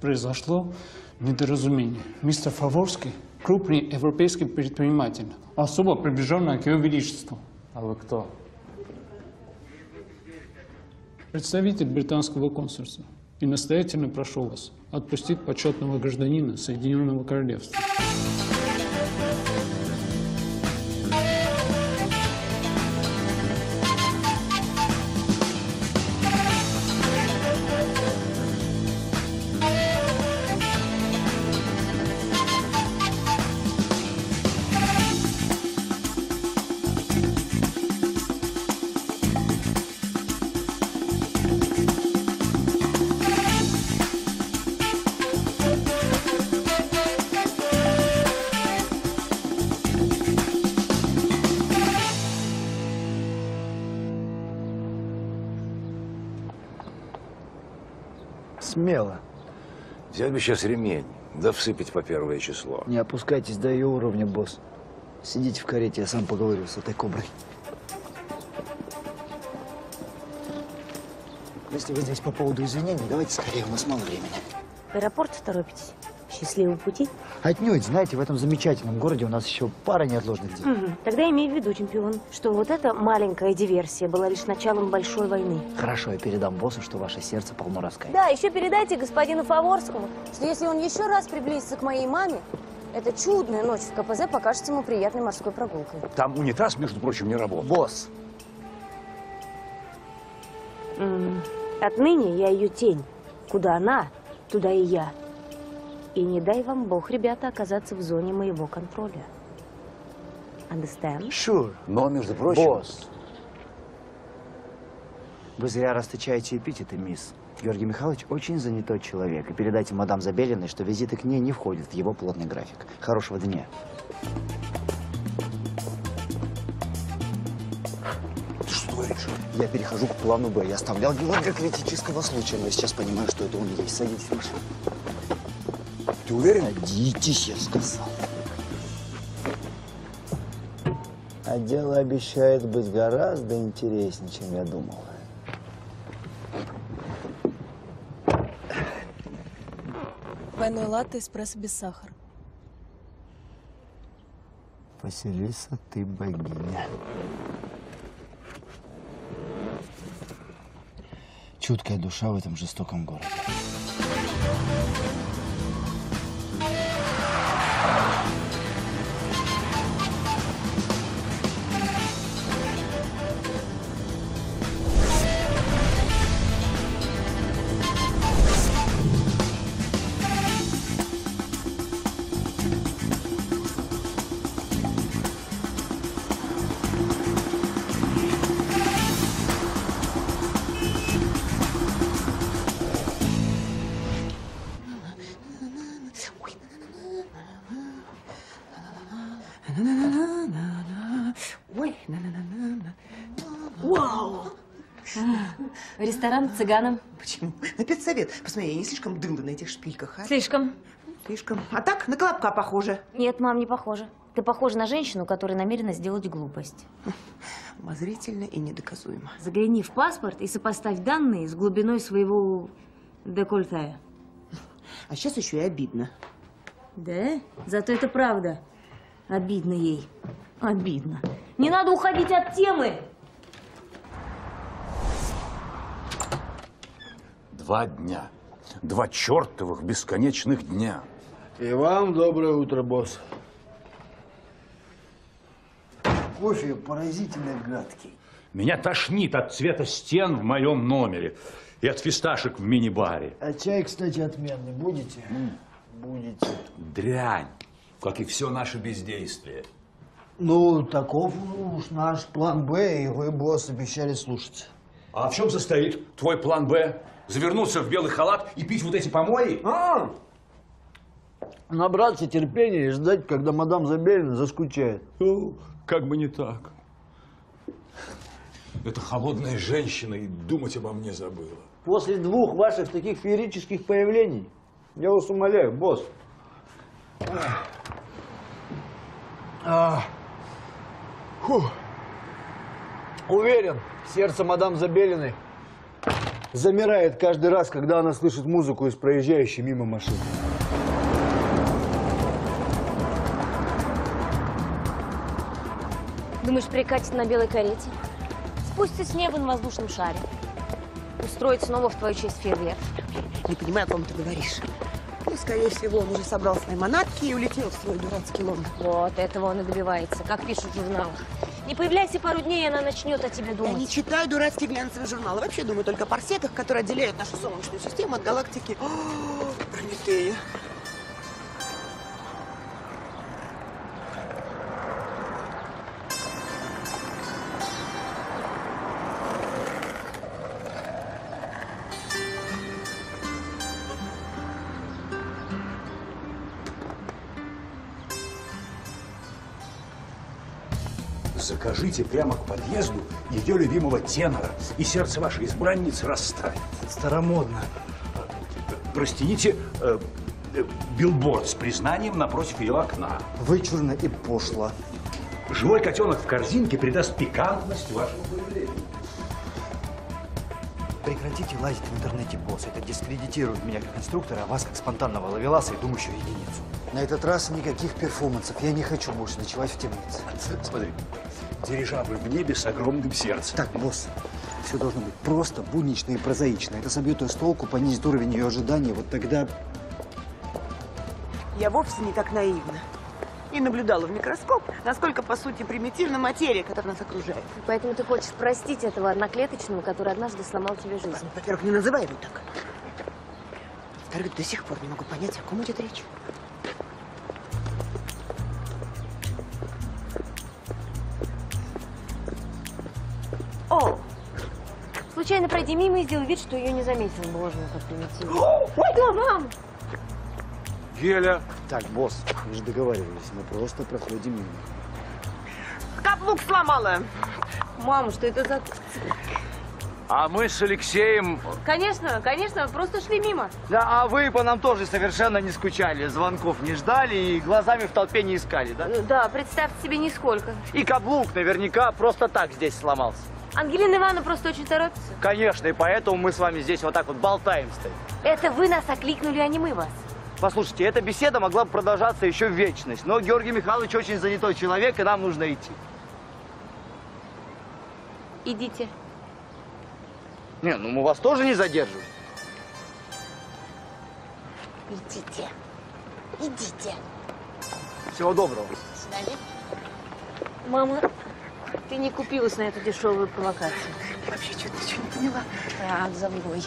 произошло недоразумение. Мистер Фабровский – крупный европейский предприниматель, особо приближенный к его величеству. А вы кто? Представитель британского консульства. И настоятельно прошу вас отпустить почетного гражданина Соединенного Королевства. смело. Взять бы сейчас ремень, да всыпать по 1 число. Не опускайтесь до ее уровня, босс. Сидите в карете, я сам поговорю с этой коброй. Если вы здесь по поводу извинений, давайте скорее, у нас мало времени. В аэропорт торопитесь? Счастливого пути? Отнюдь, знаете, в этом замечательном городе у нас еще пара неотложных дел. Угу. Тогда имей в виду, чемпион, что вот эта маленькая диверсия была лишь началом большой войны. Хорошо, я передам боссу, что ваше сердце полно раскаяния. Да, еще передайте господину Фаворскому, что если он еще раз приблизится к моей маме, эта чудная ночь в КПЗ покажется ему приятной морской прогулкой. Там унитаз, между прочим, не работает. Босс! Отныне я ее тень. Куда она, туда и я. И не дай вам бог, ребята, оказаться в зоне моего контроля. Understand? Sure. Но, между прочим... Босс! Вы зря расточаете эпитеты, мисс. Георгий Михайлович очень занятой человек. И передайте мадам Забелиной, что визиты к ней не входят в его плотный график. Хорошего дня. Я перехожу к плану Б. Я оставлял его для критического случая, но сейчас понимаю, что это он и есть. Садитесь в машину. Ты уверен? Садитесь, я сказал. А дело обещает быть гораздо интереснее, чем я думал. Двойной латте, эспрессо без сахара. Василиса, ты богиня. Чуткая душа в этом жестоком городе. Ресторан цыганам. Почему? На педсовет. Посмотри, я не слишком дылда на этих шпильках, а? Слишком. Слишком. А так, на колобка похоже. Нет, мам, не похоже. Ты похожа на женщину, которая намерена сделать глупость. Умозрительно и недоказуемо. Загляни в паспорт и сопоставь данные с глубиной своего декольте. А сейчас еще и обидно. Да? Зато это правда. Обидно ей. Обидно. Не надо уходить от темы! 2 дня. 2 чертовых бесконечных дня. И вам доброе утро, босс. Кофе поразительно гадкий. Меня тошнит от цвета стен в моем номере и от фисташек в мини-баре. А чай, кстати, отменный. Будете? Будете. Дрянь, как и все наше бездействие. Ну, таков уж наш план Б, и вы, босс, обещали слушать. А в чем состоит твой план Б? Завернуться в белый халат и пить вот эти помои? Набраться терпения и ждать, когда мадам Забелина заскучает. Ну, как бы не так. Эта холодная женщина и думать обо мне забыла. После 2 ваших таких феерических появлений, я вас умоляю, босс. Уверен, сердце мадам Забелиной замирает каждый раз, когда она слышит музыку из проезжающей мимо машины. Думаешь, прикатит на белой карете? Спустится с неба на воздушном шаре. Устроит снова в твою честь фейерверк. Не понимаю, о ком ты говоришь. Ну, скорее всего, он уже собрал свои манатки и улетел в свой дурацкий Лондон. Вот, этого он и добивается, как пишут в журналах. Не появляйся пару дней, и она начнет о тебе думать. Я не читаю дурацкий глянцевый журнал. Я вообще думаю только о парсеках, которые отделяют нашу Солнечную систему от галактики Прометея. Закажите прямо к подъезду ее любимого тенора, и сердце вашей избранницы растает. Старомодно. простите, билборд с признанием напротив ее окна. Вычурно и пошло. Живой котенок в корзинке придаст пикантность вашему появлению. Прекратите лазить в интернете, босс. Это дискредитирует меня как инструктора, а вас как спонтанного ловеласа и думающую единицу. На этот раз никаких перформансов. Я не хочу больше ночевать в темнице. Смотри, дирижабль в небе с огромным сердцем. Так, босс, все должно быть просто, буднично и прозаично. Это собьет ее с толку, понизит уровень ее ожиданий. Вот тогда... Я вовсе не так наивна. И наблюдала в микроскоп, насколько, по сути, примитивна материя, которая нас окружает. Поэтому ты хочешь простить этого одноклеточного, который однажды сломал тебе жизнь? Во-первых, не называй его так. Во-вторых, до сих пор не могу понять, о ком идет речь. О! Случайно пройди мимо и сделай вид, что ее не заметил. Боже, как примитивно. Ой, да, мам! Геля. Так, босс, мы же договаривались, мы просто проходим мимо. Каблук сломала. Мама, что это за... А мы с Алексеем... Конечно, конечно, просто шли мимо. Да, а вы по нам тоже совершенно не скучали, звонков не ждали и глазами в толпе не искали, да? Да, представьте себе, нисколько. И каблук наверняка просто так здесь сломался. Ангелина Ивановна просто очень торопится. Конечно, и поэтому мы с вами здесь вот так вот болтаем стоим. Это вы нас окликнули, а не мы вас. Послушайте, эта беседа могла бы продолжаться еще в вечность, но Георгий Михайлович очень занятой человек, и нам нужно идти. Идите. Не, ну мы вас тоже не задерживаем. Идите. Идите. Всего доброго. До свидания. Мама, ты не купилась на эту дешевую провокацию. Вообще, что-то ничего не поняла. Так, за мной.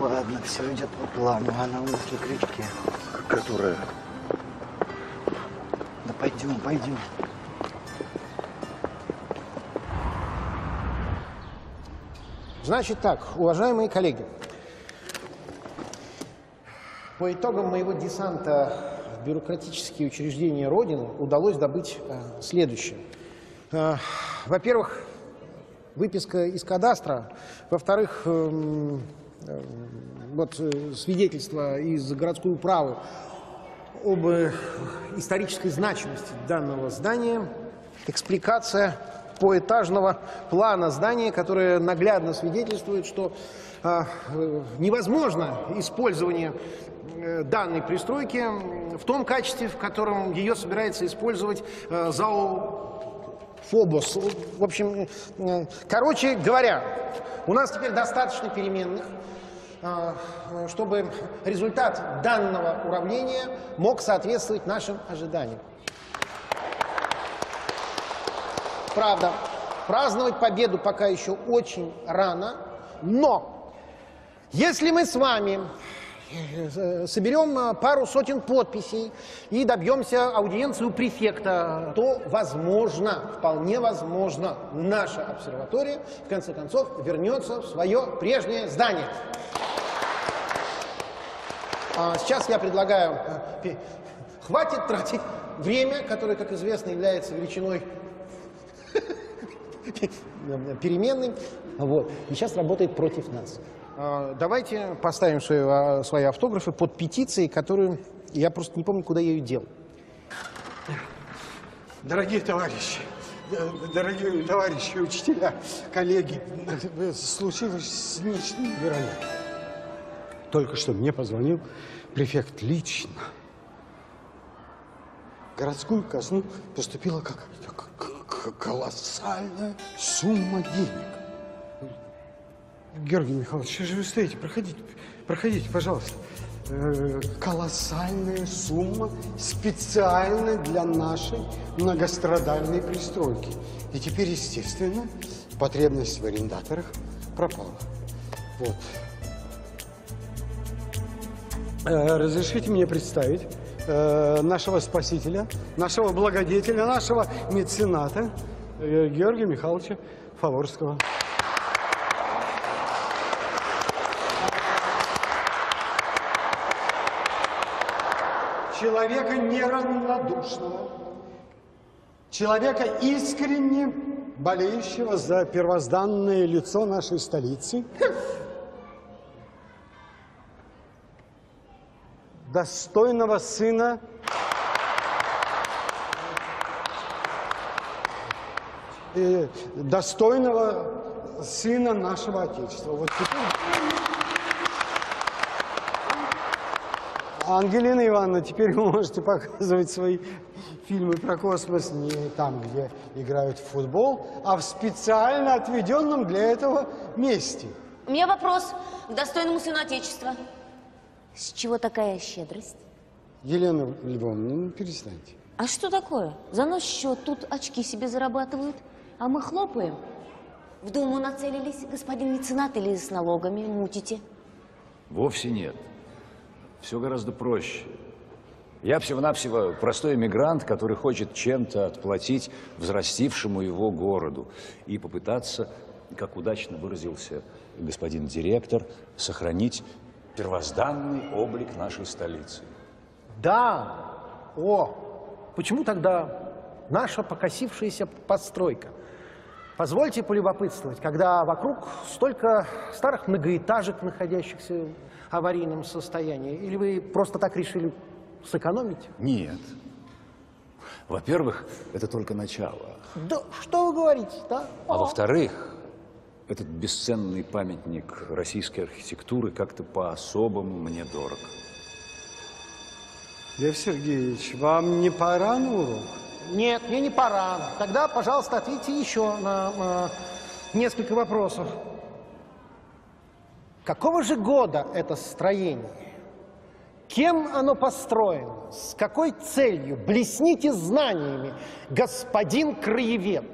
Ладно, все идет по плану. Она вышла к речке. Которая? Да пойдем, пойдем. Значит так, уважаемые коллеги. По итогам моего десанта в бюрократические учреждения Родины удалось добыть следующее. Во-первых, выписка из кадастра. Во-вторых, вот свидетельство из городской управы об исторической значимости данного здания, экспликация поэтажного плана здания, которое наглядно свидетельствует, что невозможно использование данной пристройки в том качестве, в котором ее собирается использовать ЗАО Форос. В общем, короче говоря, у нас теперь достаточно переменных, чтобы результат данного уравнения мог соответствовать нашим ожиданиям. Правда, праздновать победу пока еще очень рано, но если мы с вами соберем пару сотен подписей и добьемся аудиенции у префекта, то возможно, вполне возможно, наша обсерватория в конце концов вернется в свое прежнее здание. А сейчас я предлагаю, хватит тратить время, которое, как известно, является величиной переменной, вот, и сейчас работает против нас. Давайте поставим свои автографы под петицией, которую я просто не помню, куда я ее дел. Дорогие товарищи, учителя, коллеги, случилось нечто невероятное. Только что мне позвонил префект лично. В городскую казну поступила какая-то колоссальная сумма денег. Георгий Михайлович, что же вы стоите? Проходите, проходите, пожалуйста. Колоссальная сумма специально для нашей многострадальной пристройки. И теперь, естественно, потребность в арендаторах пропала. Вот. Разрешите мне представить нашего спасителя, нашего благодетеля, нашего мецената Георгия Михайловича Фаворского. Человека неравнодушного, человека искренне болеющего за первозданное лицо нашей столицы. достойного сына и достойного сына нашего Отечества. Вот теперь... Ангелина Ивановна, теперь вы можете показывать свои фильмы про космос не там, где играют в футбол, а в специально отведенном для этого месте. У меня вопрос к достойному сыну Отечества. С чего такая щедрость? Елена Львовна, ну перестаньте. А что такое? За нос счет тут очки себе зарабатывают, а мы хлопаем. В Думу нацелились, господин меценат, или с налогами мутите? Вовсе нет. Все гораздо проще. Я всего-навсего простой эмигрант, который хочет чем-то отплатить взрастившему его городу и попытаться, как удачно выразился господин директор, сохранить первозданный облик нашей столицы. Да! О! Почему тогда наша покосившаяся постройка? Позвольте полюбопытствовать, когда вокруг столько старых многоэтажек, находящихся в аварийном состоянии, или вы просто так решили сэкономить? Нет. Во-первых, это только начало. Да что вы говорите, да? А во-вторых, этот бесценный памятник российской архитектуры как-то по-особому мне дорог. Лев Сергеевич, вам не пора на урок? Нет, мне не пора. Тогда, пожалуйста, ответьте еще на несколько вопросов. Какого же года это строение? Кем оно построено? С какой целью? Блесните знаниями, господин краевед.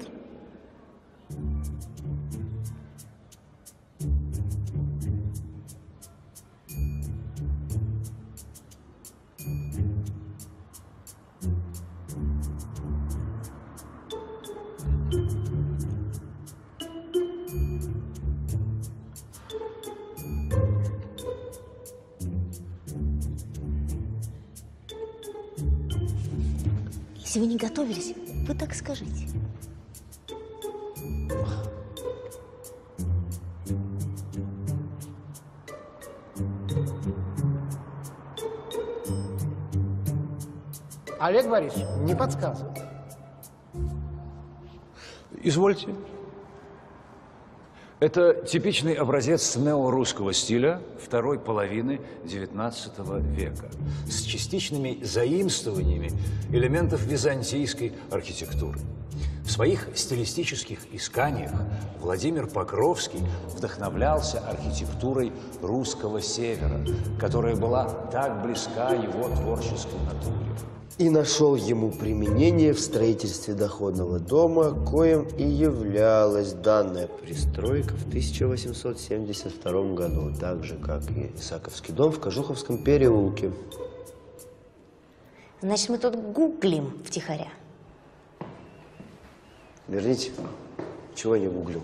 Если вы не готовились, вы так скажите. Олег Борисович, не подсказывайте. Извольте. Это типичный образец неорусского стиля второй половины XIX века с частичными заимствованиями элементов византийской архитектуры. В своих стилистических исканиях Владимир Покровский вдохновлялся архитектурой русского севера, которая была так близка его творческой натуре. И нашел ему применение в строительстве доходного дома, коим и являлась данная пристройка в 1872 году, так же, как и Исаковский дом в Кожуховском переулке. Значит, мы тут гуглим втихаря. Верните, чего я гуглил?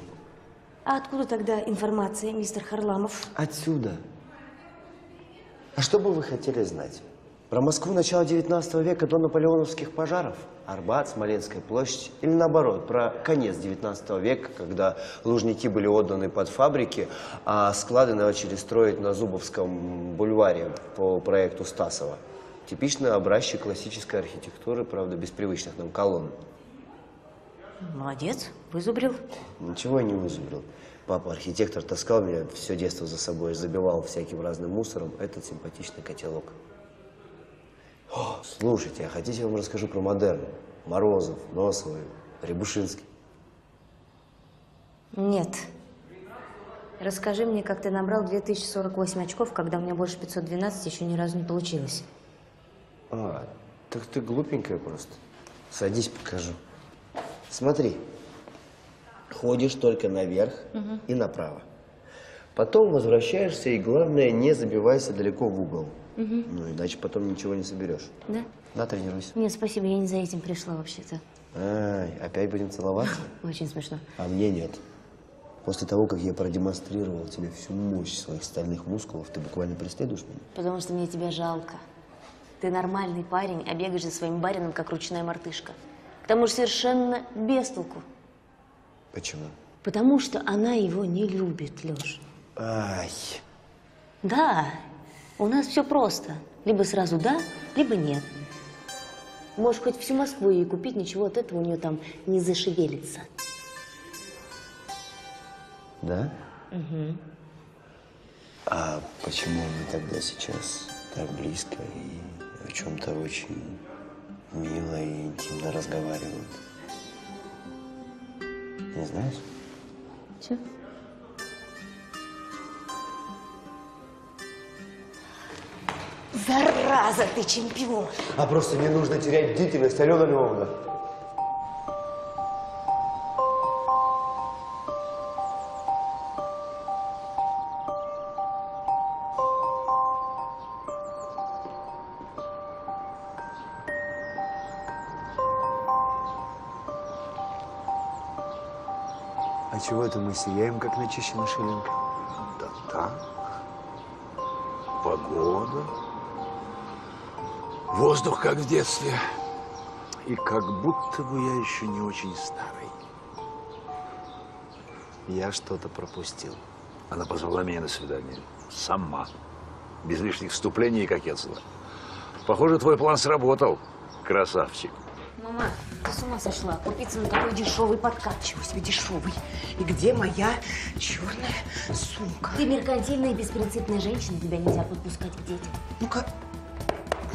А откуда тогда информация, мистер Харламов? Отсюда. А что бы вы хотели знать? Про Москву начала 19 века до наполеоновских пожаров, Арбат, Смоленская площадь, или наоборот, про конец 19 века, когда Лужники были отданы под фабрики, а склады начали строить на Зубовском бульваре по проекту Стасова. Типичный образчик классической архитектуры, правда, без привычных нам колонн. Молодец, вызубрил. Ничего я не вызубрил. Папа архитектор таскал меня все детство за собой, забивал всяким разным мусором этот симпатичный котелок. О, слушайте, а хотите, я вам расскажу про модерн? Морозов, Носовый, Рябушинский. Нет. Расскажи мне, как ты набрал 2048 очков, когда у меня больше 512 еще ни разу не получилось. А, так ты глупенькая просто. Садись, покажу. Смотри. Ходишь только наверх и направо. Потом возвращаешься и, главное, не забивайся далеко в угол. Ну, иначе потом ничего не соберешь. Да? Да, тренируйся. Нет, спасибо, я не за этим пришла вообще-то. Ай, опять будем целоваться? Очень смешно. А мне нет. После того, как я продемонстрировал тебе всю мощь своих стальных мускулов, ты буквально преследуешь меня? Потому что мне тебя жалко. Ты нормальный парень, а бегаешь за своим барином, как ручная мартышка. К тому же совершенно без толку. Почему? Потому что она его не любит, Лёш. Ай. Да. У нас все просто. Либо сразу да, либо нет. Можешь хоть всю Москву ей купить, ничего от этого у нее там не зашевелится. Да? Угу. А почему мы тогда сейчас так близко и о чем-то очень мило и интимно разговаривают? Не знаешь? Че? Зараза ты, чемпион! А просто не нужно терять бдительность, Алена Львовна. А чего это мы сияем, как начищенный шиллинг? Да так. Погода. Воздух, как в детстве. И как будто бы я еще не очень старый. Я что-то пропустил. Она позвала меня на свидание. Сама. Без лишних вступлений и кокетства. Похоже, твой план сработал, красавчик. Мама, ты с ума сошла? Купиться на такой дешевый подкат. Чего себе дешевый? И где моя черная сумка? Ты меркантильная и беспринципная женщина. Тебя нельзя подпускать к детям. Ну-ка.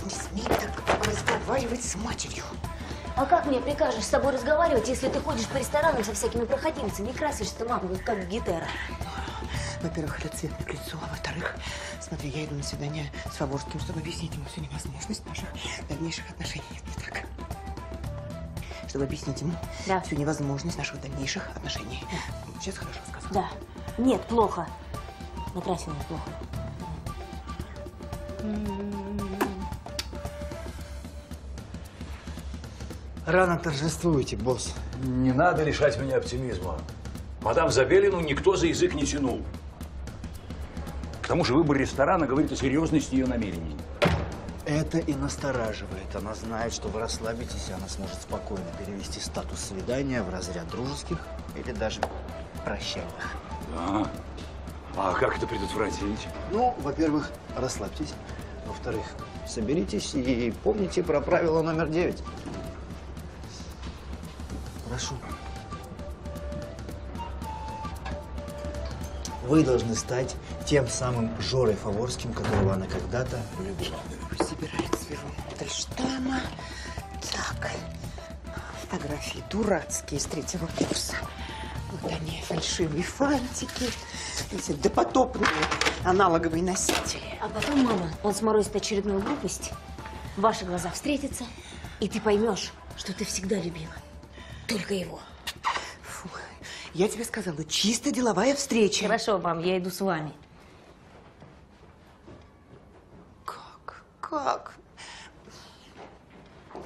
Не смей так разговаривать с матерью. А как мне прикажешь с тобой разговаривать, если ты ходишь по ресторанам со всякими проходимцами и красишься, мама, вот как Гетера? Во-первых, это цветное лицо. А во-вторых, смотри, я иду на свидание с Фаворским, чтобы объяснить ему всю невозможность наших дальнейших отношений. Не так? Чтобы объяснить ему всю невозможность наших дальнейших отношений. Сейчас хорошо сказала. Да. Нет, плохо. На трассе мне плохо. Рано торжествуете, босс. Не надо лишать меня оптимизма. Мадам Забелину никто за язык не тянул. К тому же выбор ресторана говорит о серьезности ее намерений. Это и настораживает. Она знает, что вы расслабитесь, и она сможет спокойно перевести статус свидания в разряд дружеских или даже прощальных. Да. А как это предотвратить? Ну, во-первых, расслабьтесь. Во-вторых, соберитесь и помните про правило номер 9. Прошу. Вы должны стать тем самым Жорой Фаворским, которого она когда-то любила. Собирает сверху штамма. Так. Фотографии дурацкие с 3-го курса. Вот они, фальшивые фантики. Эти допотопные аналоговые носители. А потом, мама, он сморозит очередную глупость. Ваши глаза встретятся, и ты поймешь, что ты всегда любила. Только его. Фу, я тебе сказала, чисто деловая встреча. Хорошо, мам, я иду с вами. Как?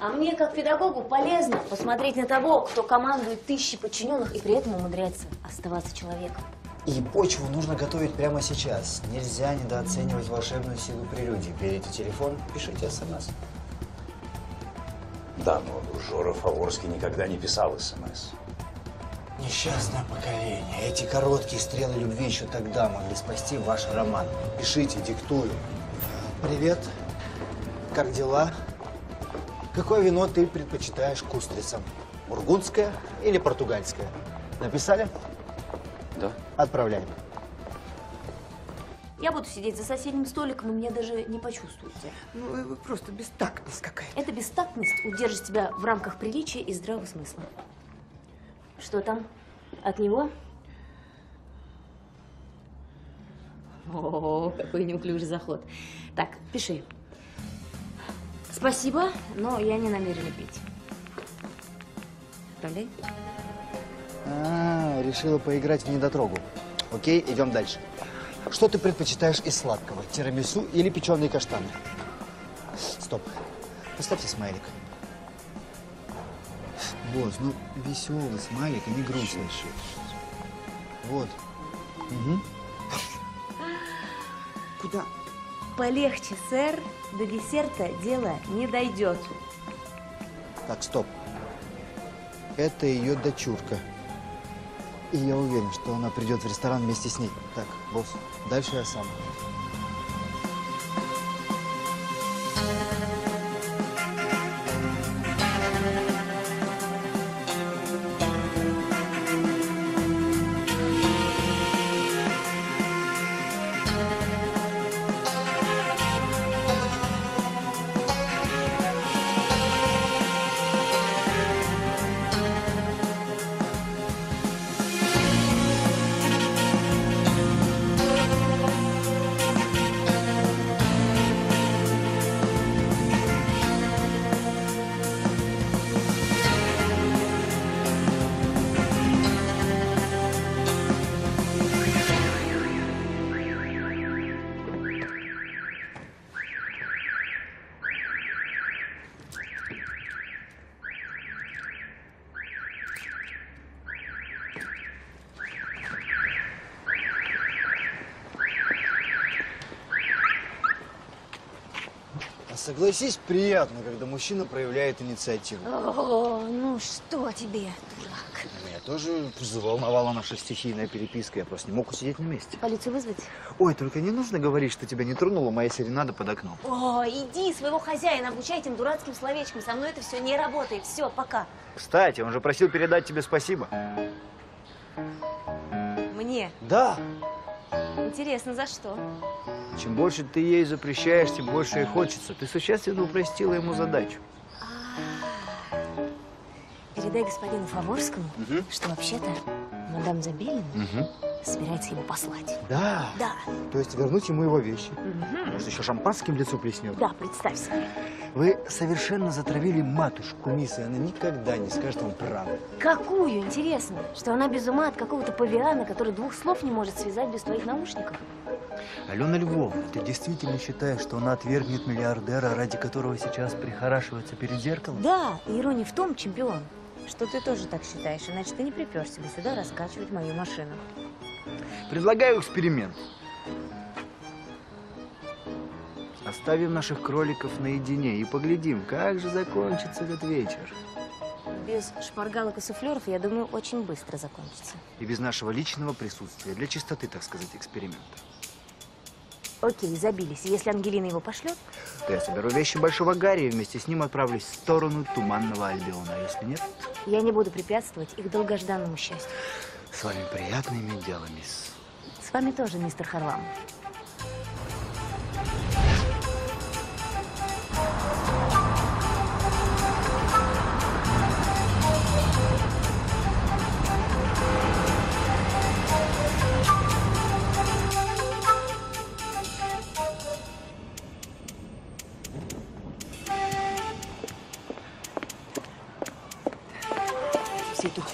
А мне, как педагогу, полезно посмотреть на того, кто командует 1000 подчиненных и при этом умудряется оставаться человеком. И почву нужно готовить прямо сейчас. Нельзя недооценивать волшебную силу прелюдии. Берите телефон, пишите СМС. Да, но Жора Фаворский никогда не писал СМС. Несчастное поколение. Эти короткие стрелы любви еще тогда могли спасти ваш роман. Пишите, диктую. Привет. Как дела? Какое вино ты предпочитаешь к устрицам? Бургундское или португальское? Написали? Да. Отправляем. Я буду сидеть за соседним столиком, и меня даже не почувствуете. Ну, вы просто бестактность какая-то. Эта бестактность удержит тебя в рамках приличия и здравого смысла. Что там? От него? О, какой неуклюжий заход. Так, пиши. Спасибо, но я не намерена пить. Отправляй. А, решила поиграть в недотрогу. Окей, идем дальше. Что ты предпочитаешь из сладкого? Тирамису или печеные каштаны? Стоп. Поставьте смайлик. Босс, ну веселый смайлик, а не грустный. Вот. Угу. Куда? Полегче, сэр. До десерта дело не дойдет. Так, стоп. Это ее дочурка. И я уверен, что она придет в ресторан вместе с ней. Так, босс, дальше я сам. Согласись, приятно, когда мужчина проявляет инициативу. О, ну что тебе, дурак? Меня тоже заволновала наша стихийная переписка. Я просто не мог усидеть на месте. Полицию вызвать? Ой, только не нужно говорить, что тебя не тронула моя серенада под окном. О, иди своего хозяина обучай этим дурацким словечком. Со мной это все не работает. Все, пока. Кстати, он же просил передать тебе спасибо. Мне? Да. Интересно, за что? Чем больше ты ей запрещаешь, тем больше ей хочется. Ты существенно упростила ему задачу. Передай господину Фаворскому, что вообще-то мадам Забелина собирается его послать. Да? Да. То есть вернуть ему его вещи. Может, еще шампанским лицо плеснет? Да, представь себе. Вы совершенно затравили матушку, мисс, и она никогда не скажет вам правду. Какую? Интересно, что она без ума от какого-то павиана, который двух слов не может связать без твоих наушников. Алена Львовна, ты действительно считаешь, что она отвергнет миллиардера, ради которого сейчас прихорашивается перед зеркалом? Да, ирония в том, чемпион, что ты тоже так считаешь, иначе ты не припёшь себе сюда раскачивать мою машину. Предлагаю эксперимент. Оставим наших кроликов наедине и поглядим, как же закончится этот вечер. Без шпаргалок и суфлеров, я думаю, очень быстро закончится. И без нашего личного присутствия, для чистоты, так сказать, эксперимента. Окей, забились. Если Ангелина его пошлет, то я соберу вещи Большого Гарри и вместе с ним отправлюсь в сторону Туманного Альбиона. А если нет? Я не буду препятствовать их долгожданному счастью. С вами приятно иметь дело, мисс. С вами тоже, мистер Харлам.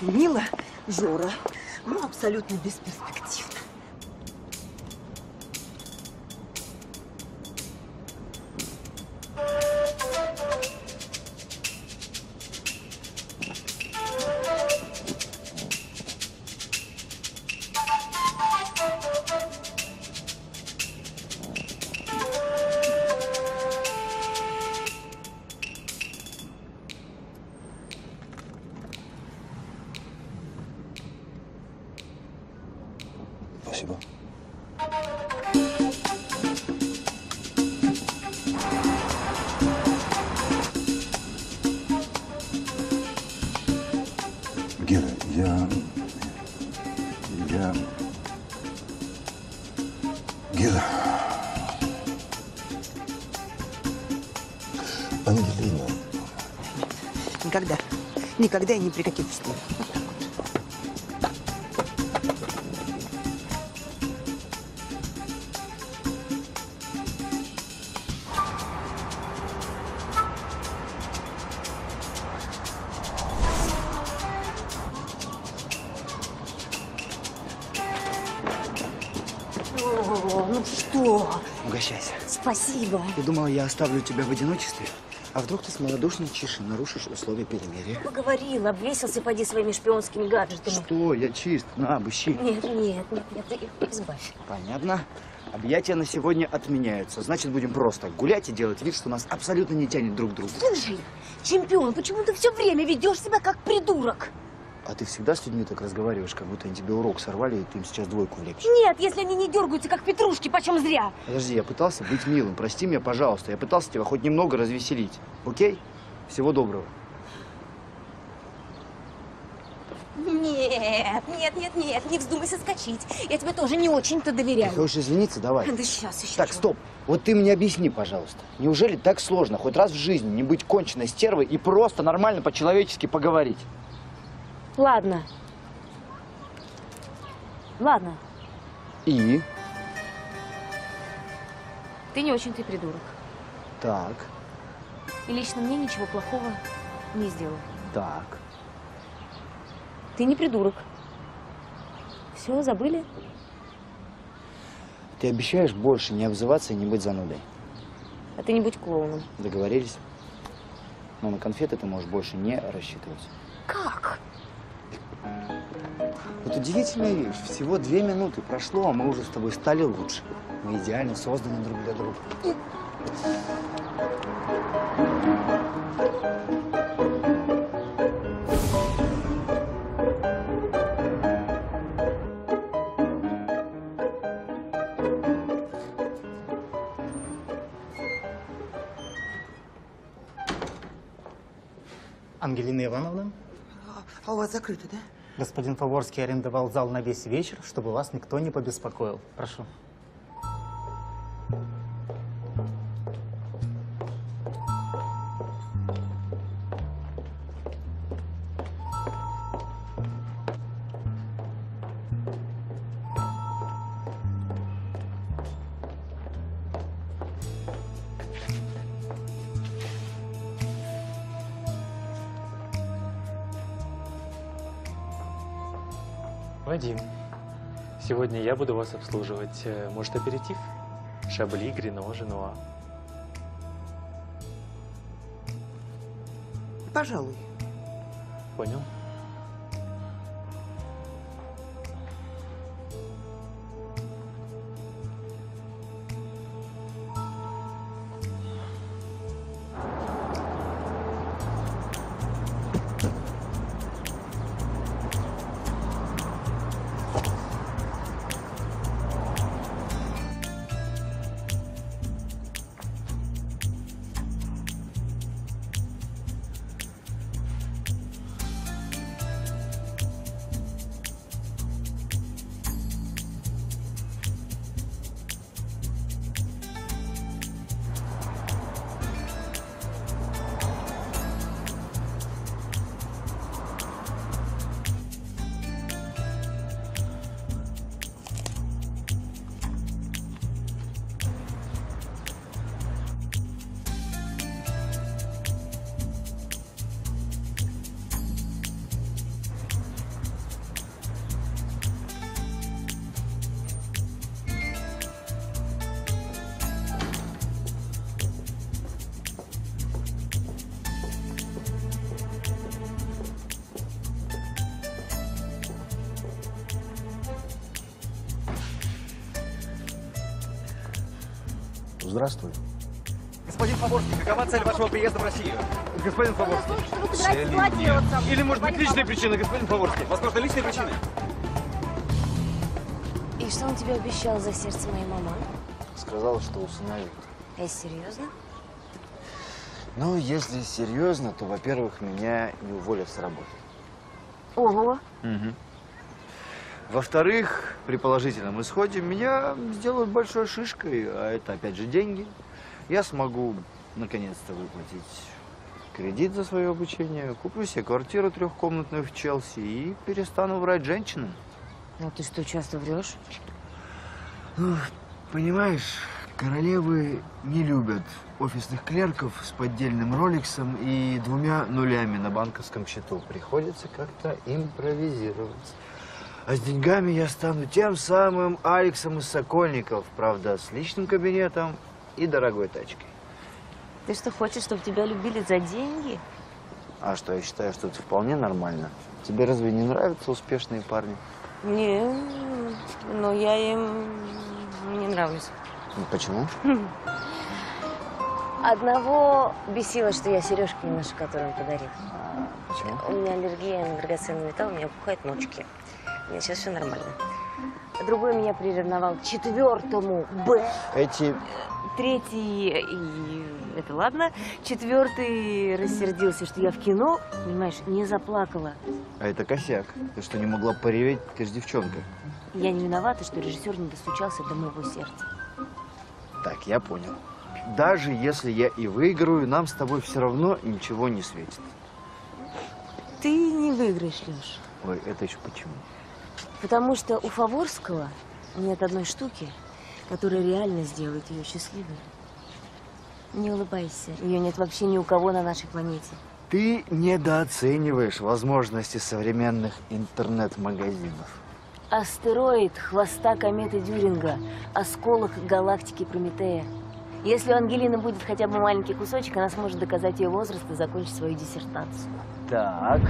Мила, Жора, ну абсолютно бесперспективно. Никогда и ни при каких условиях. Вот так вот. О, ну что? Угощайся. Спасибо. Ты думала, я оставлю тебя в одиночестве? А вдруг ты смолодушничаешь и нарушишь условия перемирия? Поговорил, обвесился, поди своими шпионскими гаджетами. Что? Я чист. На, обыщи. Нет, нет, нет, нет, избавь. Понятно. Объятия на сегодня отменяются. Значит, будем просто гулять и делать вид, что нас абсолютно не тянет друг к другу. Слушай, чемпион, почему ты все время ведешь себя как придурок? А ты всегда с людьми так разговариваешь, как будто они тебе урок сорвали, и ты им сейчас двойку влепишь. Нет, если они не дергаются, как петрушки, почем зря. Подожди, я пытался быть милым. Прости меня, пожалуйста. Я пытался тебя хоть немного развеселить. Окей? Всего доброго. Нет, нет, нет, нет. Не вздумай соскочить. Я тебе тоже не очень-то доверяю. Ты хочешь извиниться? Давай. Да сейчас еще. Так, чего? Стоп. Вот ты мне объясни, пожалуйста. Неужели так сложно хоть раз в жизни не быть конченной стервой и просто нормально по-человечески поговорить? Ладно. Ладно. И? Ты не очень-то придурок. Так. И лично мне ничего плохого не сделал. Так. Ты не придурок. Все, забыли? Ты обещаешь больше не обзываться и не быть занудой? А ты не будь клоуном. Договорились. Но на конфеты ты можешь больше не рассчитывать. Как? Вот удивительная вещь. Всего 2 минуты прошло, а мы уже с тобой стали лучше. Мы идеально созданы друг для друга. Ангелина Ивановна? А у вас закрыто, да? Господин Фаворский арендовал зал на весь вечер, чтобы вас никто не побеспокоил. Прошу. Сегодня я буду вас обслуживать. Может, аперитив? Шабли, грено, женуа. Пожалуй. Понял. Здравствуй. Господин Фаворский, какова цель вашего приезда в Россию? Господин Фаворский. Цель нет. Или, может быть, личные причины, господин Фаворский? Возможно, личные причины. И что он тебе обещал за сердце моей мамы? Сказал, что усыновит. А серьезно? Ну, если серьезно, то, во-первых, меня не уволят с работы. Ого. Угу. Во-вторых, при положительном исходе меня сделают большой шишкой, а это опять же деньги. Я смогу наконец-то выплатить кредит за свое обучение, куплю себе квартиру трехкомнатную в Челси и перестану врать женщинам. Ну ты что, часто врешь? Ну, понимаешь, королевы не любят офисных клерков с поддельным роликсом и 2 нулями на банковском счету. Приходится как-то импровизировать. А с деньгами я стану тем самым Алексом из Сокольников, правда, с личным кабинетом и дорогой тачкой. Ты что, хочешь, чтобы тебя любили за деньги? А что, я считаю, что это вполне нормально. Тебе разве не нравятся успешные парни? Не, но я им не нравлюсь. Почему? Одного бесило, что я сережки немножко, которые он подарил. А, почему? У меня аллергия на драгоценный металл, у меня опухают ножки. Нет, сейчас все нормально. Другой меня приревновал к 4-му Б. Эти... 3-й и... это ладно. 4-й рассердился, что я в кино, понимаешь, не заплакала. А это косяк. Ты что, не могла пореветь? Ты же девчонка. Я не виновата, что режиссер не достучался до моего сердца. Так, я понял. Даже если я и выиграю, нам с тобой все равно ничего не светит. Ты не выиграешь, Леша. Ой, это еще почему? Потому что у Фаворского нет одной штуки, которая реально сделает ее счастливой. Не улыбайся, ее нет вообще ни у кого на нашей планете. Ты недооцениваешь возможности современных интернет-магазинов. Астероид хвоста кометы Дюринга, осколок галактики Прометея. Если у Ангелины будет хотя бы маленький кусочек, она сможет доказать ее возраст и закончить свою диссертацию. Так.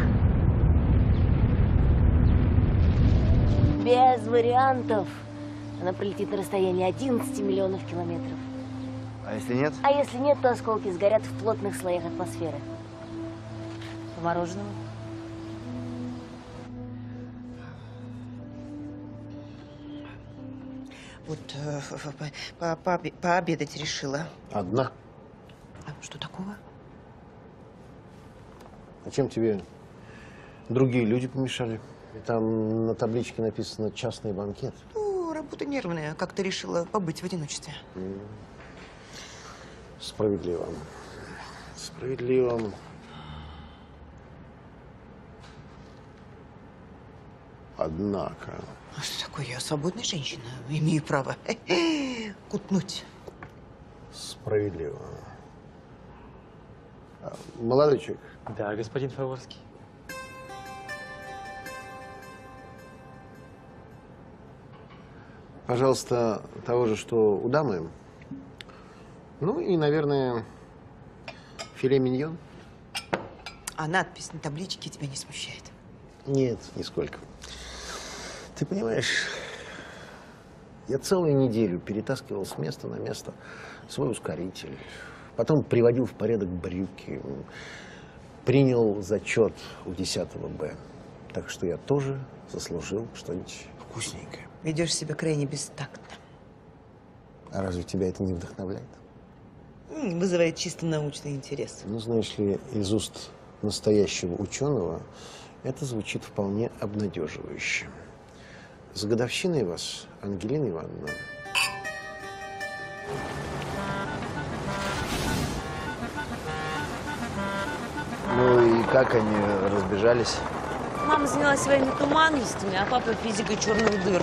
Без вариантов. Она пролетит на расстоянии 11 миллионов километров. А если нет? А если нет, то осколки сгорят в плотных слоях атмосферы. Мороженого. Вот пообедать решила. Одна? А что такого? А чем тебе другие люди помешали? Там на табличке написано «частный банкет». Ну, работа нервная. Как-то решила побыть в одиночестве. Справедливо. Справедливо. Однако. А что такое? Я свободная женщина. Имею право кутнуть. Справедливо. Молодой человек. Да, господин Фаворский. Пожалуйста, того же, что у дамы. Ну и, наверное, филе миньон. А надпись на табличке тебя не смущает? Нет, нисколько. Ты понимаешь, я целую неделю перетаскивал с места на место свой ускоритель. Потом приводил в порядок брюки. Принял зачет у 10-го Б. Так что я тоже заслужил что-нибудь вкусненькое. Ведешь себя крайне бестактно. А разве тебя это не вдохновляет? Вызывает чисто научный интерес. Ну, знаешь ли, из уст настоящего ученого это звучит вполне обнадеживающе. С годовщиной вас, Ангелина Ивановна. Ну и как они разбежались? Мама занялась своими туманностями, а папа физикой черных дыр.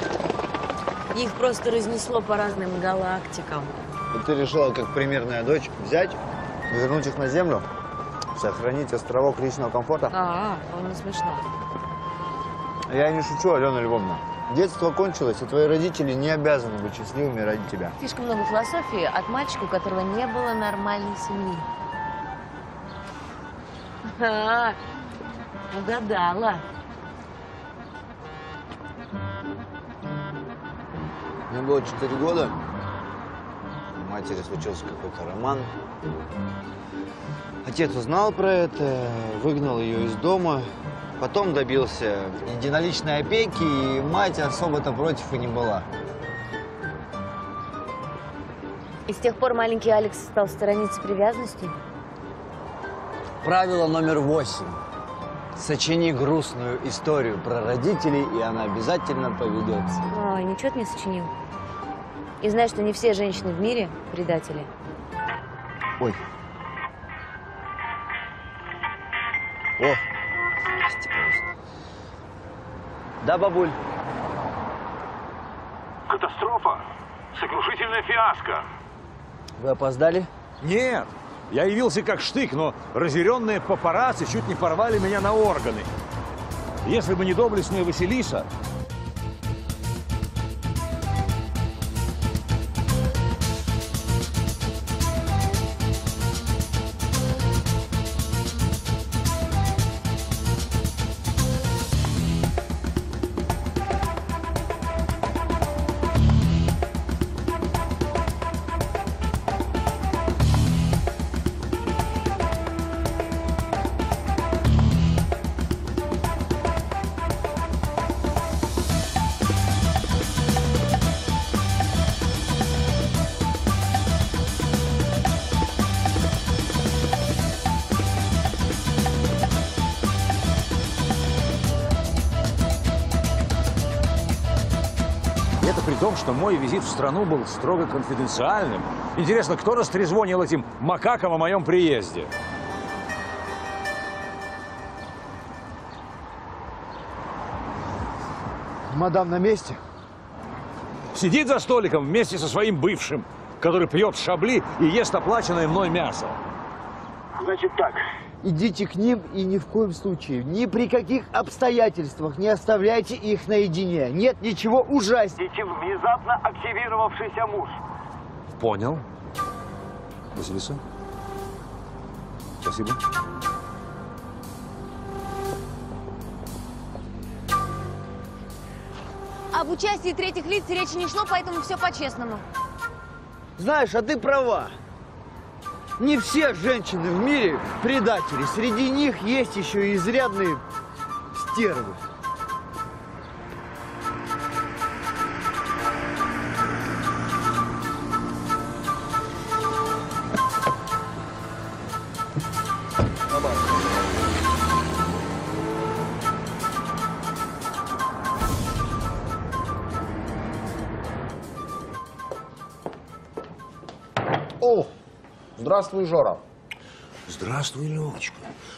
Их просто разнесло по разным галактикам. И ты решила, как примерная дочь, взять, вернуть их на Землю, сохранить островок личного комфорта? Он не смешно. Я не шучу, Алена Львовна. Детство кончилось, и твои родители не обязаны быть счастливыми ради тебя. Слишком много философии от мальчика, у которого не было нормальной семьи. Угадала. Мне было 4 года. У матери случился какой-то роман. Отец узнал про это, выгнал ее из дома. Потом добился единоличной опеки, и мать особо-то против и не была. И с тех пор маленький Алекс стал сторониться привязанности? Правило номер 8. Сочини грустную историю про родителей, и она обязательно поведется. Ой, ничего ты не сочинил. И знаешь, что не все женщины в мире предатели. Ой. О! Да, бабуль. Катастрофа. Сокрушительная фиаско. Вы опоздали? Нет. Я явился как штык, но разъяренные папарацци чуть не порвали меня на органы. Если бы не доблестная Василиса... что мой визит в страну был строго конфиденциальным. Интересно, кто растрезвонил этим макакам о моем приезде? Мадам на месте? Сидит за столиком вместе со своим бывшим, который пьет шабли и ест оплаченное мной мясо. Значит так. Идите к ним и ни в коем случае, ни при каких обстоятельствах не оставляйте их наедине. Нет ничего ужаснее, чем внезапно активировавшийся муж. Понял. Василиса. Спасибо. Об участии третьих лиц речи не шло, поэтому все по-честному. Знаешь, а ты права. Не все женщины в мире предатели. Среди них есть еще и изрядные стервы. Здравствуй, Жора. Здравствуй, Лёвочка.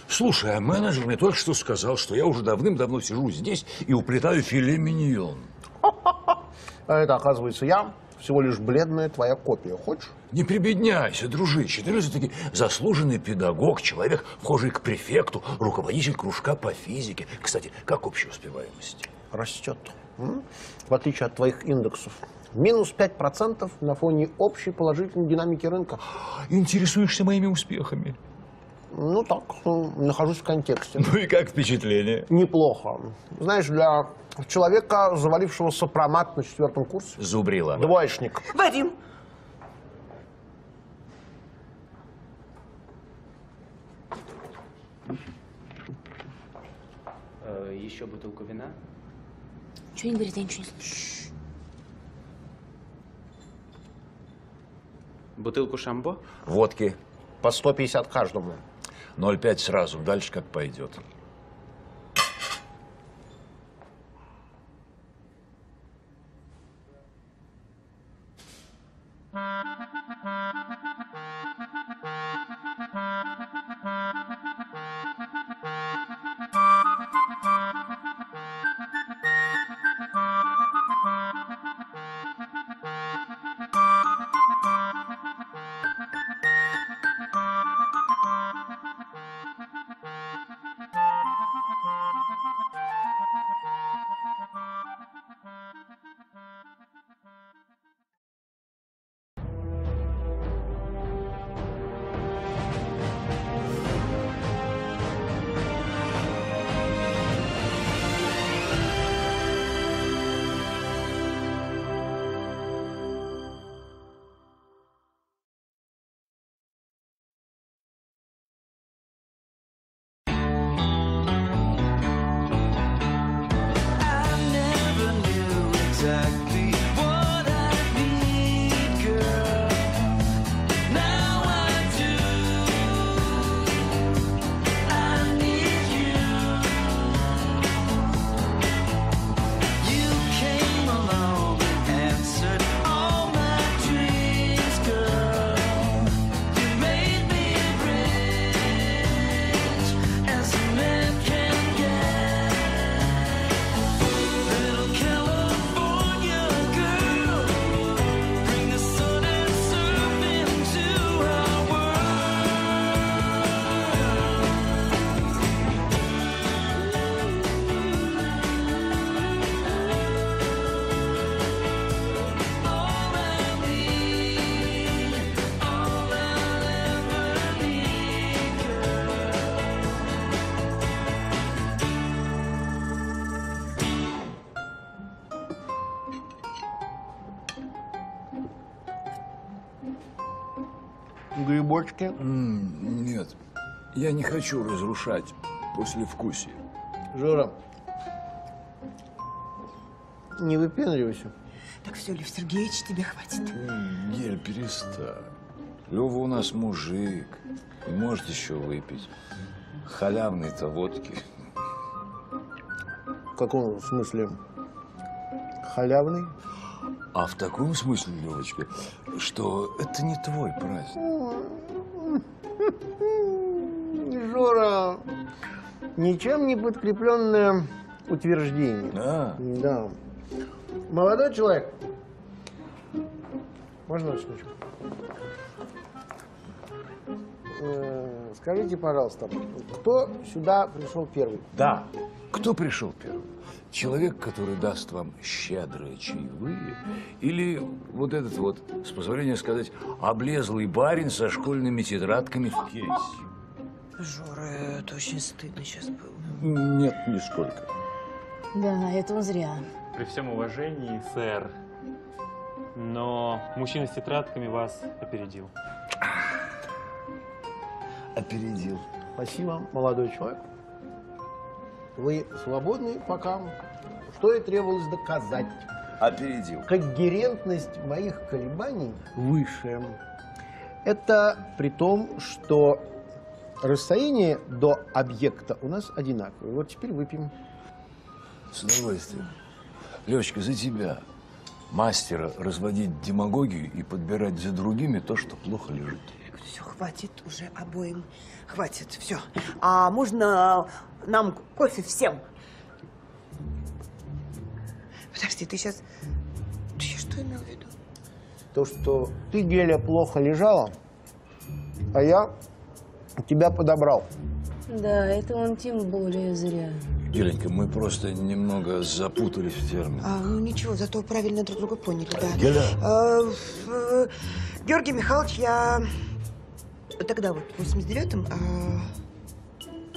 Слушай, а менеджер мне только что сказал, что я уже давным-давно сижу здесь и уплетаю филе миньон. А это, оказывается, я всего лишь бледная твоя копия. Хочешь? Не прибедняйся, дружище. Ты же все-таки заслуженный педагог, человек, вхожий к префекту, руководитель кружка по физике. Кстати, как общая успеваемость? Растет. В отличие от твоих индексов. Минус 5% на фоне общей положительной динамики рынка. Интересуешься моими успехами? Ну так, нахожусь в контексте. Ну и как впечатление? Неплохо. Знаешь, для человека, завалившего сопромат на 4-м курсе. Зубрила. Двоечник. Вадим! Еще бутылку вина? Ничего не говорит, я ничего не слышу. Бутылку шамбо? Водки. По 150 каждому. 0,5 сразу. Дальше как пойдет. Грибочки? Нет, я не хочу разрушать послевкусие. Жора, не выпендривайся. Так все, Лев Сергеевич, тебе хватит. Гель, перестань. Лева у нас мужик, и может еще выпить. Халявной-то водки. В каком смысле халявный? А в таком смысле, Левочка, что это не твой праздник. Жора, ничем не подкрепленное утверждение. А. Да. Молодой человек, можно смешку? Скажите, пожалуйста, кто сюда пришел первый? Да. Кто пришел первым? Человек, который даст вам щедрые чаевые, или вот этот вот, с позволения сказать, облезлый барин со школьными тетрадками в кейсе? Жора, это очень стыдно сейчас было. Нет, нисколько. Да, это он зря. При всем уважении, сэр, но мужчина с тетрадками вас опередил. опередил. Спасибо, молодой человек. Вы свободны пока. Что и требовалось доказать. Опередил. Когерентность моих колебаний выше. Это при том, что расстояние до объекта у нас одинаковое. Вот теперь выпьем. С удовольствием. Лёшечка, за тебя, мастера разводить демагогию и подбирать за другими то, что плохо лежит. Все, хватит уже обоим. Хватит, все. А можно нам кофе всем? Подожди, ты сейчас... Ты что имел в виду? То, что ты, Геля, плохо лежала, а я тебя подобрал. Да, это он тем более зря. Геленька, мы просто немного запутались в терминах. А, ну ничего, зато правильно друг друга поняли, да. Геля? Георгий Михайлович, я тогда вот в 89-м,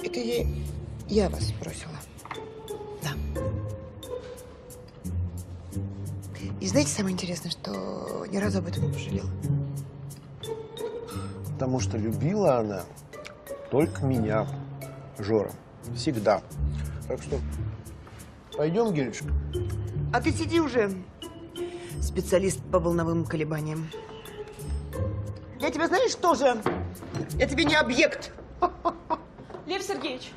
это я вас бросила. Да. И знаете, самое интересное, что ни разу об этом не пожалела. Потому что любила она только меня, Жора. Всегда. Так что пойдем, Гелечка. А ты сиди уже, специалист по волновым колебаниям. Я тебя, знаешь, тоже. Я тебе не объект. Лев Сергеевич.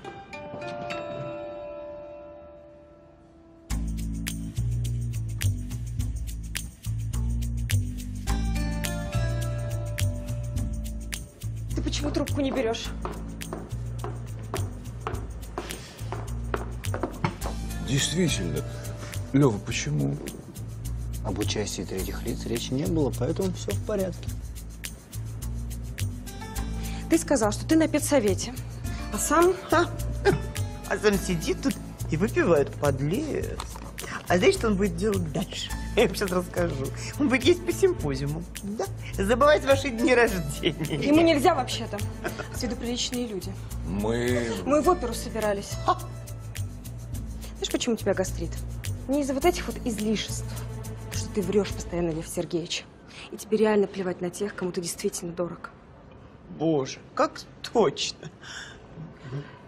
Ты почему трубку не берешь? Действительно. Лёва, почему? Об участии третьих лиц речи не было, поэтому все в порядке. Ты сказал, что ты на педсовете, а сам… А сам сидит тут и выпивает, подлец. А знаешь, что он будет делать дальше? Я вам сейчас расскажу. Он будет есть по симпозиуму, да? Забывать ваши дни рождения. Ему нельзя вообще-то. С виду приличные люди. Мы в оперу собирались. Знаешь, почему у тебя гастрит? Не из-за вот этих вот излишеств, что ты врешь постоянно, Лев Сергеевич. И тебе реально плевать на тех, кому ты действительно дорог. Боже, как точно!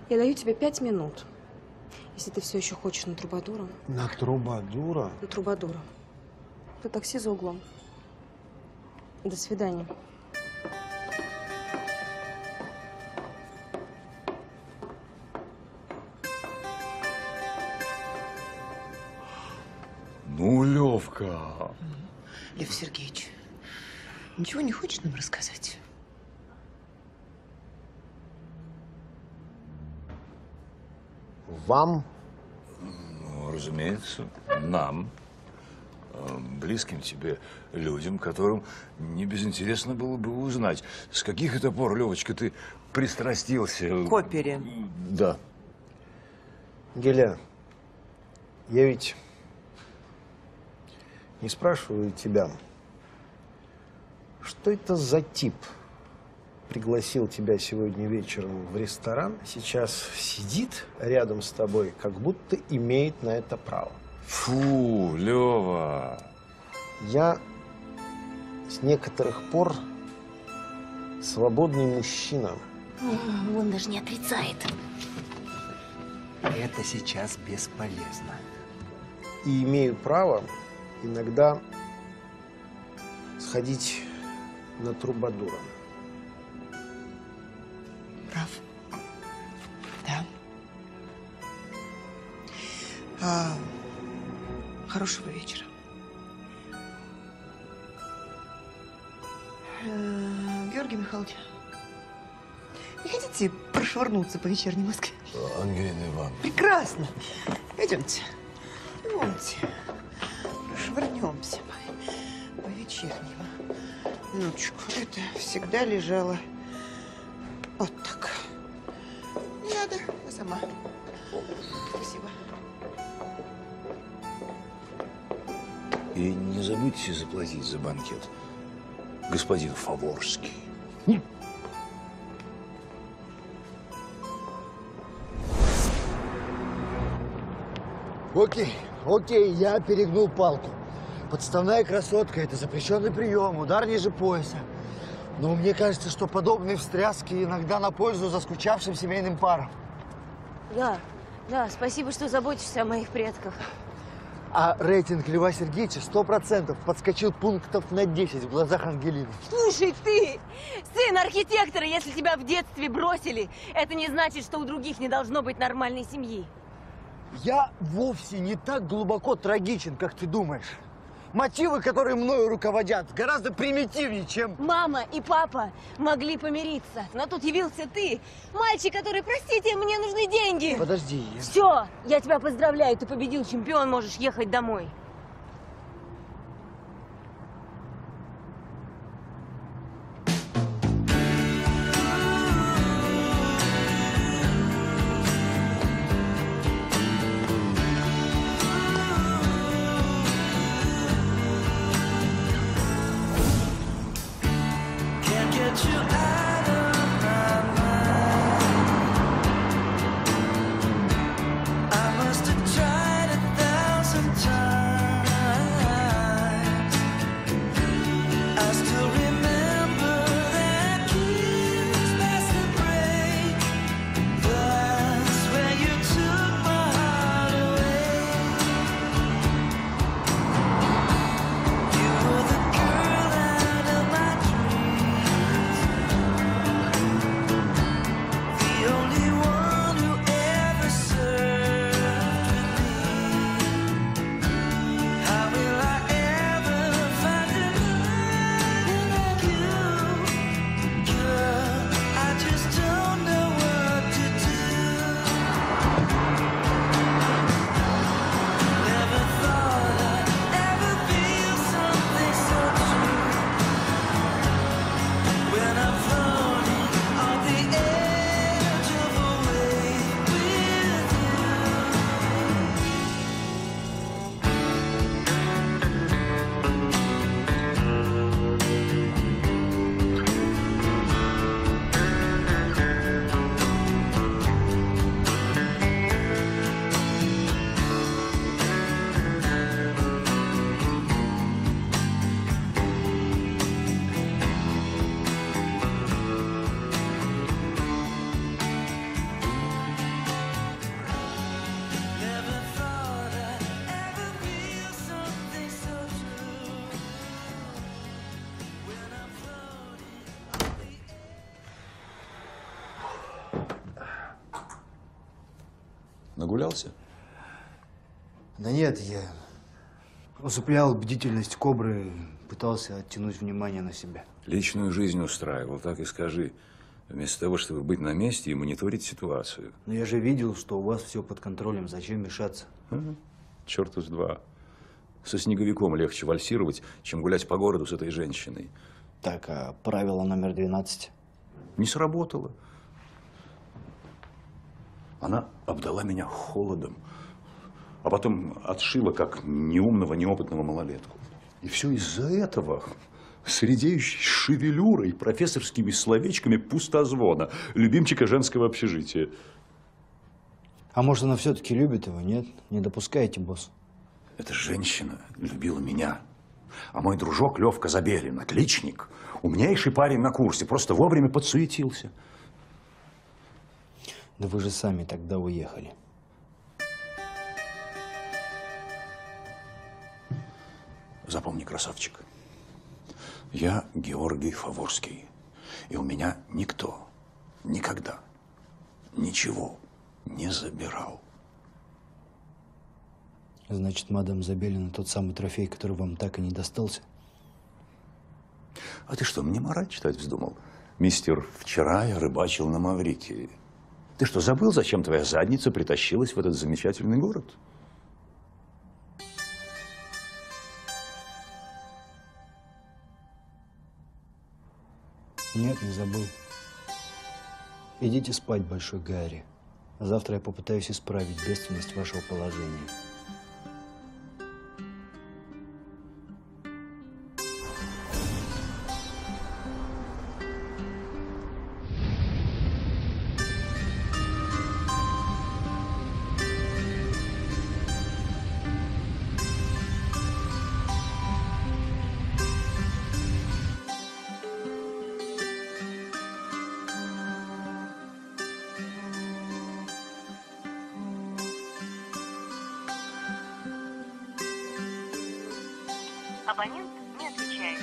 Я даю тебе 5 минут, если ты все еще хочешь на трубадура. На трубадура? На трубадура. На такси за углом. До свидания. Ну, Левка! Лев Сергеевич, ничего не хочешь нам рассказать? Вам? Ну, разумеется, нам, близким тебе людям, которым не безинтересно было бы узнать, с каких это пор, Левочка, ты пристрастился... К опере. Да. Геля, я ведь не спрашиваю тебя, что это за тип? Пригласил тебя сегодня вечером в ресторан, сейчас сидит рядом с тобой, как будто имеет на это право. Фу, Лёва! Я с некоторых пор свободный мужчина. Он даже не отрицает. Это сейчас бесполезно. И имею право иногда сходить на трубадура. Прав. Да. Хорошего вечера. Георгий Михайлович, не хотите прошвырнуться по вечерней Москве? Ангелина Ивановна. Прекрасно. Идемте. Идемте. Прошвырнемся по вечернему. Внучку, это всегда лежало. Вот так. Не надо, я сама. Спасибо. И не забудьте заплатить за банкет, господин Фаворский. Окей, я перегнул палку. Подставная красотка – это запрещенный прием, удар ниже пояса. Но мне кажется, что подобные встряски иногда на пользу заскучавшим семейным парам. Да, да, спасибо, что заботишься о моих предках. А рейтинг Льва Сергеевича 100% подскочил пунктов на 10 в глазах Ангелины. Слушай, ты, сын архитектора, если тебя в детстве бросили, это не значит, что у других не должно быть нормальной семьи. Я вовсе не так глубоко трагичен, как ты думаешь. Мотивы, которые мною руководят, гораздо примитивнее, чем… Мама и папа могли помириться, но тут явился ты, мальчик, который, простите, мне нужны деньги. Подожди. Все, я тебя поздравляю, ты победил, чемпион, можешь ехать домой. Нагулялся? Да нет, я усыплял бдительность кобры, пытался оттянуть внимание на себя. Личную жизнь устраивал, так и скажи, вместо того, чтобы быть на месте и мониторить ситуацию. Но я же видел, что у вас все под контролем, зачем мешаться? Черту с два. Со снеговиком легче вальсировать, чем гулять по городу с этой женщиной. Так, а правило номер 12? Не сработало. Она обдала меня холодом, а потом отшила, как неумного, неопытного малолетку. И все из-за этого, с редеющей шевелюрой, профессорскими словечками пустозвона, любимчика женского общежития. А может, она все-таки любит его, нет? Не допускаете, босс? Эта женщина любила меня. А мой дружок Левка Забелин, отличник, умнейший парень на курсе, просто вовремя подсуетился. Да вы же сами тогда уехали. Запомни, красавчик, я Георгий Фаворский, и у меня никто никогда ничего не забирал. Значит, мадам Забелина тот самый трофей, который вам так и не достался? А ты что, мне мораль читать вздумал? Мистер, вчера я рыбачил на Маврикии. Ты что, забыл, зачем твоя задница притащилась в этот замечательный город? Нет, не забыл. Идите спать, Большой Гарри. Завтра я попытаюсь исправить бедственность вашего положения. Абонент не отвечает.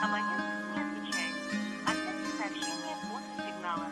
Абонент не отвечает. Оставьте сообщение после сигнала.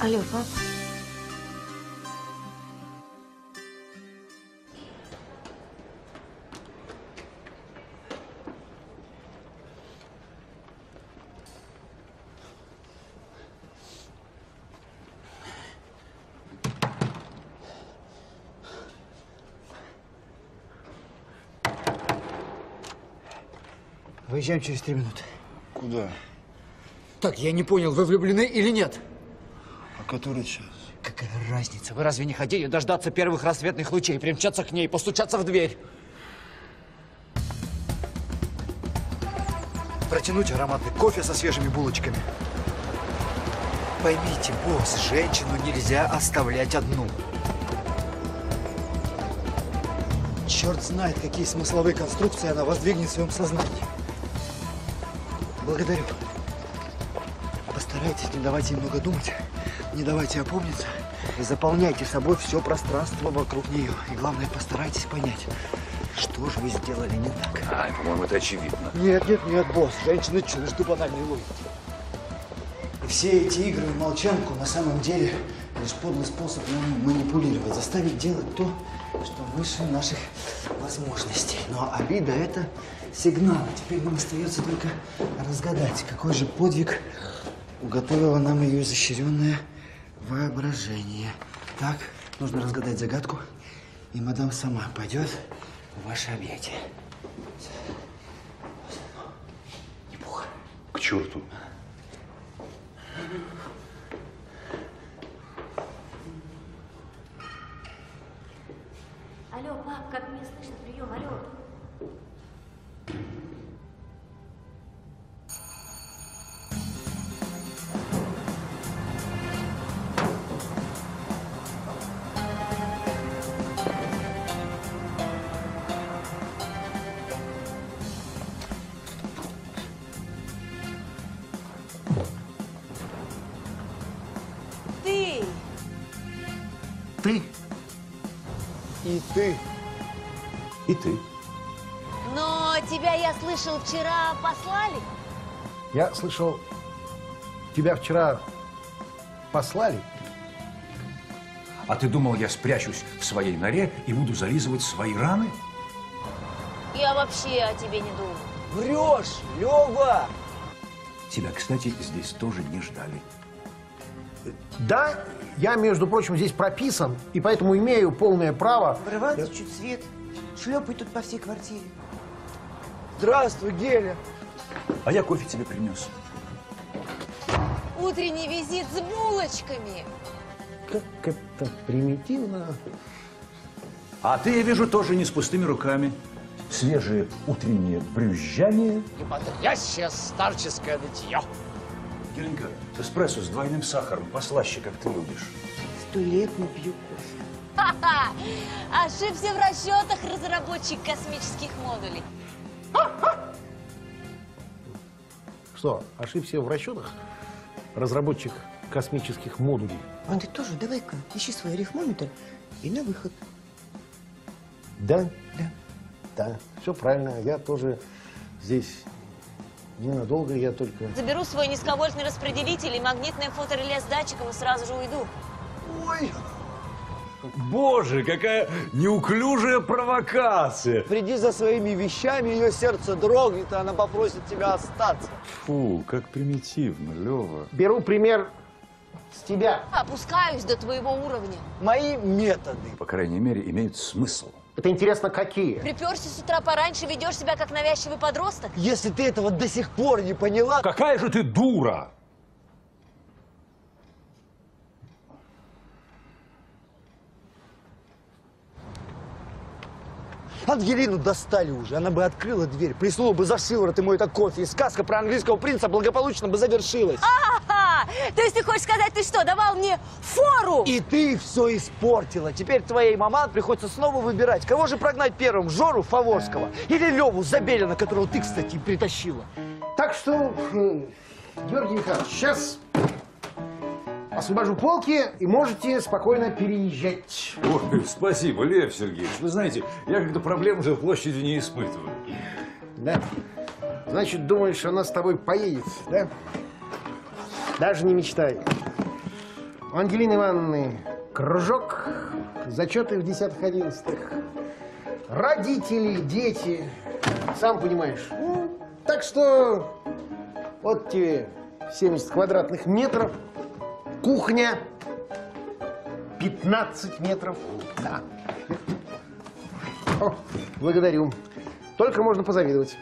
Алло, пап. Выезжаем через 3 минуты. Куда? Так, я не понял, вы влюблены или нет? Который час? Какая разница? Вы разве не хотели дождаться первых рассветных лучей, примчаться к ней, постучаться в дверь? Протянуть ароматный кофе со свежими булочками. Поймите, босс, женщину нельзя оставлять одну. Черт знает, какие смысловые конструкции она воздвигнет в своем сознании. Благодарю. Постарайтесь не давать ей много думать. Не давайте опомниться и заполняйте собой все пространство вокруг нее. И главное, постарайтесь понять, что же вы сделали не так. А, по-моему, это очевидно. Нет, нет, нет, босс. Женщины чужды банальной логики. И все эти игры в молчанку на самом деле лишь подлый способ нам манипулировать, заставить делать то, что выше наших возможностей. Но обида – это сигнал. Теперь нам остается только разгадать, какой же подвиг уготовила нам ее изощренная воображение. Так, нужно разгадать загадку, и мадам сама пойдет в ваше объятие. Не пуха. К черту. Алло, пап, как меня слышно? Прием, алло. И ты. Но тебя, я слышал, вчера послали? Я слышал, тебя вчера послали. А ты думал, я спрячусь в своей норе и буду зализывать свои раны? Я вообще о тебе не думал. Врешь, Лёва! Тебя, кстати, здесь тоже не ждали. Да, я, между прочим, здесь прописан, и поэтому имею полное право... Врываться чуть свет, шлепать тут по всей квартире. Здравствуй, Геля. А я кофе тебе принес. Утренний визит с булочками. Как это примитивно. А ты, я вижу, тоже не с пустыми руками. Свежие утреннее брюзжание. И бодрящее старческое нытье. Дюринга, эспрессо с двойным сахаром, послаще, как ты любишь. 100 лет не пью кофе. Ха-ха! Ошибся в расчетах разработчик космических модулей. Что, ошибся в расчетах разработчик космических модулей? А ты тоже давай-ка ищи свой рифмометр и на выход. Да? Да. Да, все правильно, я тоже здесь... Ненадолго, я только... Заберу свой низковольтный распределитель и магнитное фотореле с датчиком и сразу же уйду. Ой! Боже, какая неуклюжая провокация! Приди за своими вещами, ее сердце дрогнет, и она попросит тебя остаться. Фу, как примитивно, Лева. Беру пример с тебя. Опускаюсь до твоего уровня. Мои методы, по крайней мере, имеют смысл. Это интересно, какие? Приперся с утра пораньше, ведешь себя как навязчивый подросток? Если ты этого до сих пор не поняла... Какая же ты дура! Ангелину достали уже, она бы открыла дверь, приснула бы за шиворот ему это кофе, и сказка про английского принца благополучно бы завершилась. А-ха! То есть ты хочешь сказать, ты что, давал мне фору? И ты все испортила. Теперь твоей маман приходится снова выбирать, кого же прогнать первым, Жору Фаворского или Леву Забелина, которого ты, кстати, притащила. Так что, Георгий Михайлович, сейчас освобожу полки, и можете спокойно переезжать. Ой, спасибо, Лев Сергеевич. Вы знаете, я как-то проблем уже в площади не испытываю. Да? Значит, думаешь, она с тобой поедет, да? Даже не мечтай. У Ангелины Ивановны кружок, зачеты в 10-11. Родители, дети, сам понимаешь. Ну, так что вот тебе 70 квадратных метров. Кухня 15 метров. Да. О, благодарю. Только можно позавидовать.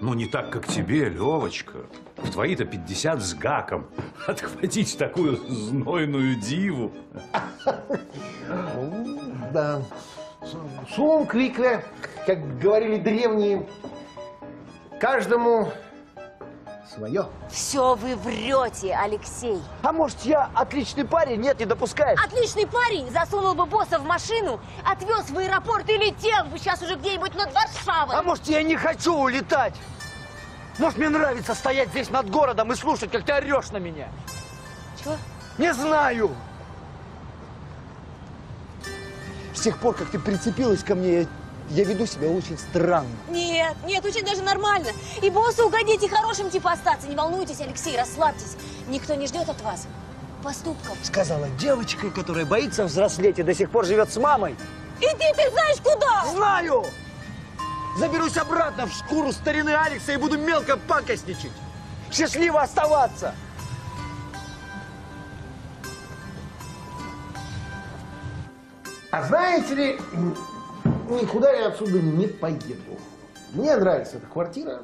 Ну, не так, как тебе, Левочка. В твои-то 50 с гаком. Отхватить такую знойную диву. Да. Сум квикля, как говорили древние, каждому... свое. Все вы врете, Алексей. А может, я отличный парень? Нет, не допускаешь. Отличный парень засунул бы босса в машину, отвез в аэропорт и летел бы сейчас уже где-нибудь над Варшавой. А может, я не хочу улетать? Может, мне нравится стоять здесь над городом и слушать, как ты орешь на меня? Чего? Не знаю. С тех пор, как ты прицепилась ко мне, я веду себя очень странно. Нет, нет, очень даже нормально. И боссу угодить, и хорошим типа остаться. Не волнуйтесь, Алексей, расслабьтесь. Никто не ждет от вас поступков. Сказала девочка, которая боится взрослеть и до сих пор живет с мамой. Иди ты знаешь куда! Знаю! Заберусь обратно в шкуру старины Алекса и буду мелко пакостничать. Счастливо оставаться! А знаете ли... никуда я отсюда не поеду. Мне нравится эта квартира.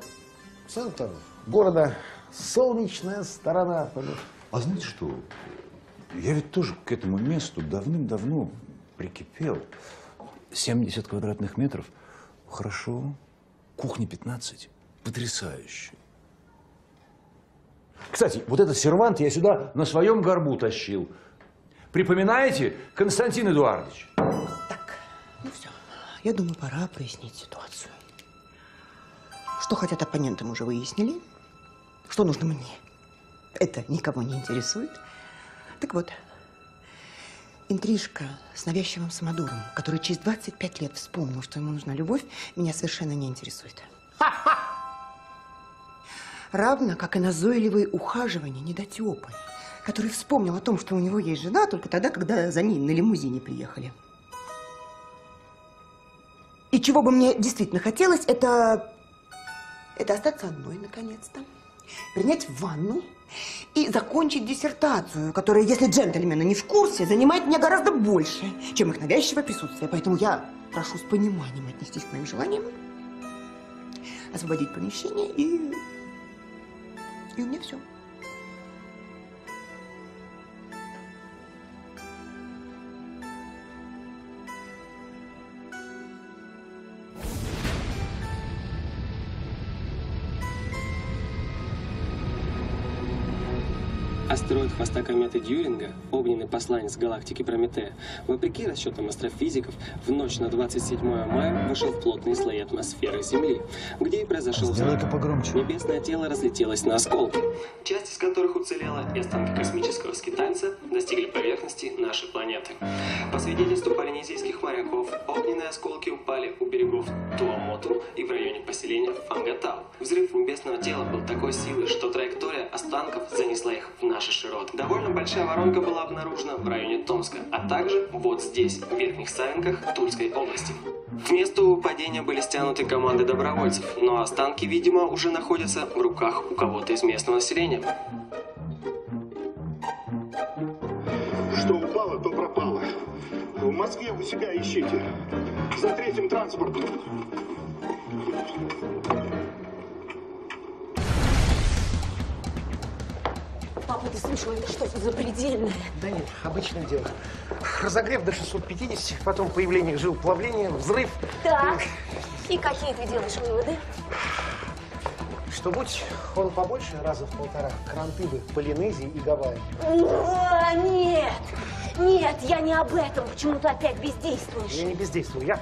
Центр города. Солнечная сторона. А знаете что? Я ведь тоже к этому месту давным-давно прикипел. 70 квадратных метров. Хорошо. Кухня 15. Потрясающе. Кстати, вот этот сервант я сюда на своем горбу тащил. Припоминаете, Константин Эдуардович? Так, ну все. Я думаю, пора прояснить ситуацию. Что хотят оппоненты, мы уже выяснили. Что нужно мне? Это никого не интересует. Так вот, интрижка с навязчивым самодуром, который через 25 лет вспомнил, что ему нужна любовь, меня совершенно не интересует. Ха-ха! Равно, как и назойливые ухаживания недотёпы, который вспомнил о том, что у него есть жена, только тогда, когда за ней на лимузине приехали. И чего бы мне действительно хотелось, это остаться одной, наконец-то, принять ванну и закончить диссертацию, которая, если джентльмены не в курсе, занимает меня гораздо больше, чем их навязчивое присутствие. Поэтому я прошу с пониманием отнестись к моим желаниям, освободить помещение, и у меня все. Астероид хвоста кометы Дюринга, огненный посланец галактики Прометея, вопреки расчетам астрофизиков, в ночь на 27 мая вошел в плотные слои атмосферы Земли, где и произошел взрыв. Небесное тело разлетелось на осколки, часть из которых уцелела, и останки космического скитальца достигли поверхности нашей планеты. По свидетельству полинезийских моряков, огненные осколки упали Гарри у берегов Туамоту и в районе поселения Фангатал. Взрыв небесного тела был такой силы, что траектория останков занесла их в наши широты. Довольно большая воронка была обнаружена в районе Томска, а также вот здесь, в Верхних Савинках Тульской области. К месту падения были стянуты команды добровольцев, но останки, видимо, уже находятся в руках у кого-то из местного населения. Что упало, то пропало. В Москве у себя ищите. За третьим транспортом. Папа, ты слышал, это что-то запредельное? Да нет, обычное дело. Разогрев до 650, потом появление жил плавления, взрыв. Так, и какие ты делаешь выводы? Что будь он побольше, раза в полтора, кранты бы Полинезии и Гавайи. О, нет! Нет, я не об этом. Почему ты опять бездействуешь? Я не бездействую. Я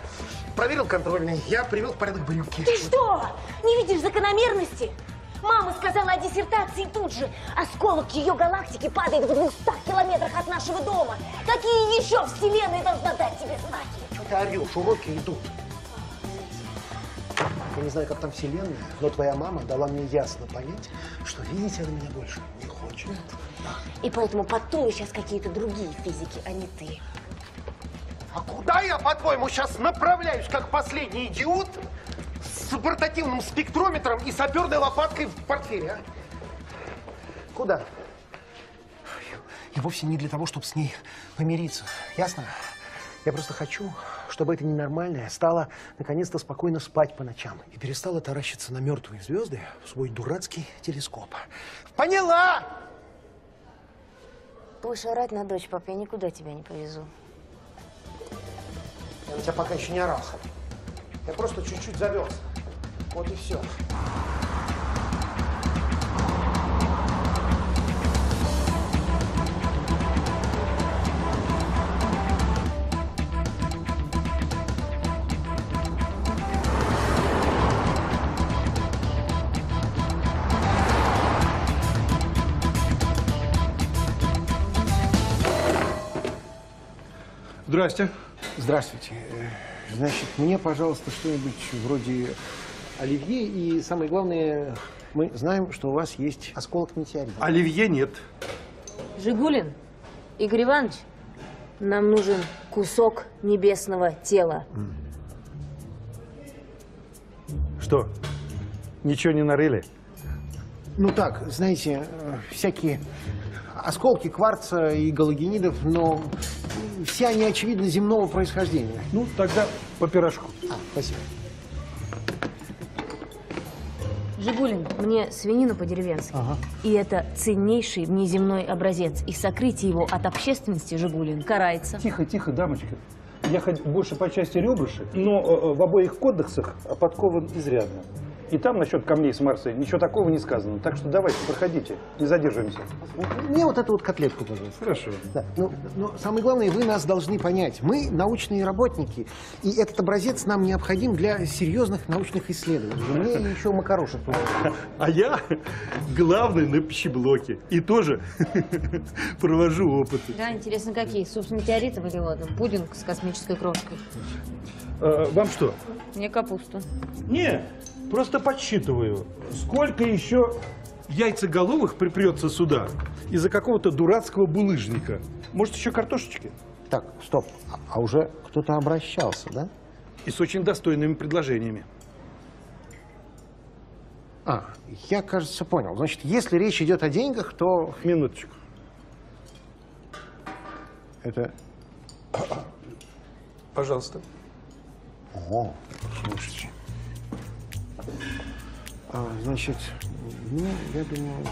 проверил контрольный, я привел в порядок брюки. Ты что? Не видишь закономерности? Мама сказала о диссертации тут же. Осколок ее галактики падает в 200 километрах от нашего дома. Какие еще вселенные должна дать тебе знаки? Что ты орешь? Уроки идут. Я не знаю, как там вселенная, но твоя мама дала мне ясно понять, что видеть она меня больше не хочет. И поэтому подтую сейчас какие-то другие физики, а не ты. А куда я, по-твоему, сейчас направляюсь, как последний идиот, с портативным спектрометром и саперной лопаткой в портфеле, а? Куда? И вовсе не для того, чтобы с ней помириться, ясно? Я просто хочу, чтобы это ненормальное стало наконец-то спокойно спать по ночам и перестало таращиться на мертвые звезды в свой дурацкий телескоп. Поняла! Будешь орать на дочь, пап, я никуда тебя не повезу. Я на тебя пока еще не орал. Я просто чуть-чуть завелся. Вот и все. Здрасте. Здравствуйте. Значит, мне, пожалуйста, что-нибудь вроде оливье. И самое главное, мы знаем, что у вас есть осколок метеорита. Оливье нет. Жигулин, Игорь Иванович, нам нужен кусок небесного тела. Что, ничего не нарыли? Ну так, знаете, всякие осколки кварца и галогенидов, но... Все они, очевидно, земного происхождения. Ну, тогда по пирожку. А, спасибо. Жигулин, мне свинину по-деревенски. Ага. И это ценнейший внеземной образец. И сокрытие его от общественности, Жигулин, карается. Тихо, тихо, дамочка. Я хоть больше по части ребрышек, но в обоих кодексах подкован изрядно. И там насчет камней с Марса ничего такого не сказано. Так что давайте, проходите, не задерживаемся. Мне вот эту вот котлетку, пожалуйста. Хорошо. Да. Но самое главное, вы нас должны понять. Мы научные работники, и этот образец нам необходим для серьезных научных исследований. Мне еще макарошек. А я главный на пищеблоке. И тоже провожу опыты. Да, интересно, какие? Суп с метеоритом или вот пудинг с космической крошкой? Вам что? Мне капусту. Не. Просто подсчитываю, сколько еще яйцеголовых припрется сюда из-за какого-то дурацкого булыжника. Может, еще картошечки? Так, стоп. А уже кто-то обращался, да? И с очень достойными предложениями. А, я, кажется, понял. Значит, если речь идет о деньгах, то... Минуточку. Это... Пожалуйста. О, слушайте. Значит, ну, я думаю,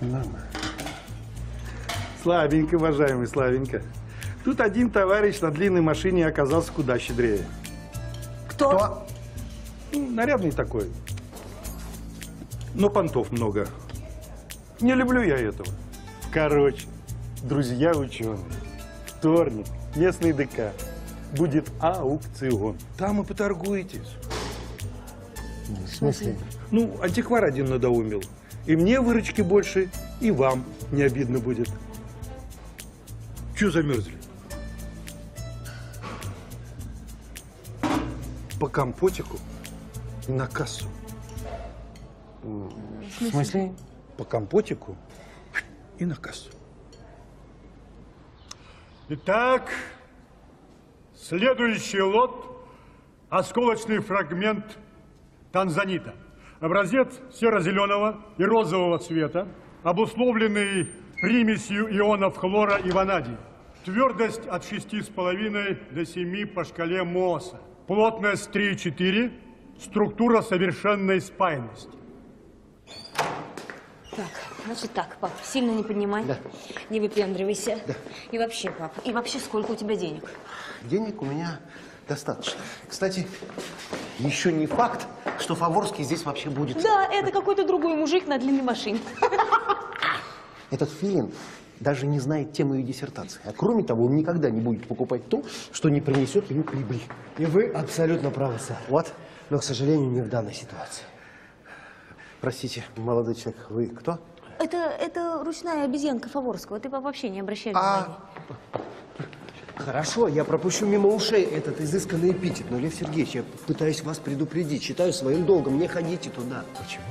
что... Слабенько, уважаемый, слабенько. Тут один товарищ на длинной машине оказался куда щедрее. Кто? Ну, нарядный такой. Но понтов много. Не люблю я этого. Короче, друзья ученые, вторник, местный ДК. Будет аукцион. Там и поторгуетесь. В смысле? Ну, антиквар один надоумил. И мне выручки больше, и вам не обидно будет. Чего замерзли? По компотику и на кассу. В смысле? По компотику и на кассу. Итак, следующий лот. Осколочный фрагмент танзанита. Образец серо-зеленого и розового цвета, обусловленный примесью ионов хлора и ванадия. Твердость от 6,5 до 7 по шкале Мооса. Плотность 3,4. Структура совершенной спаянности. Так, значит так, пап, сильно не поднимай, да. Не выпендривайся. Да. И вообще, пап, сколько у тебя денег? Денег у меня достаточно. Кстати, еще не факт, что Фаворский здесь вообще будет. Да, это какой-то другой мужик на длинной машине. Этот филин даже не знает темы ее диссертации. А кроме того, он никогда не будет покупать то, что не принесет ему прибыль. И вы абсолютно правы, сэр. Вот. Но, к сожалению, не в данной ситуации. Простите, молодой человек, вы кто? Это ручная обезьянка Фаворского. Ты вообще не обращай внимания. Хорошо, я пропущу мимо ушей этот изысканный эпитет. Но, Лев Сергеевич, я пытаюсь вас предупредить. Считаю своим долгом, не ходите туда. Почему?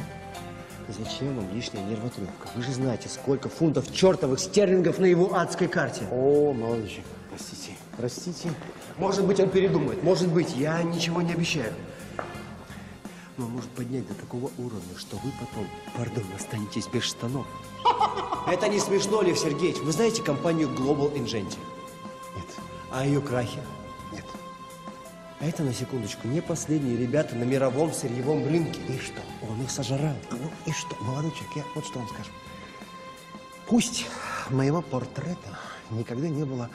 Зачем вам лишняя нервотрепка? Вы же знаете, сколько фунтов чертовых стерлингов на его адской карте. О, молодой человек, простите. Простите. Может быть, он передумает. Может быть, я ничего не обещаю. Но он может поднять до такого уровня, что вы потом, пардон, останетесь без штанов. Это не смешно, Лев Сергеевич. Вы знаете компанию Global Agency? Нет. А ее крахи? Нет. А это, на секундочку, не последние ребята на мировом сырьевом рынке. И что? Он их сожрал. Ну и что? Молодой человек, я вот что вам скажу. Пусть моего портрета никогда не было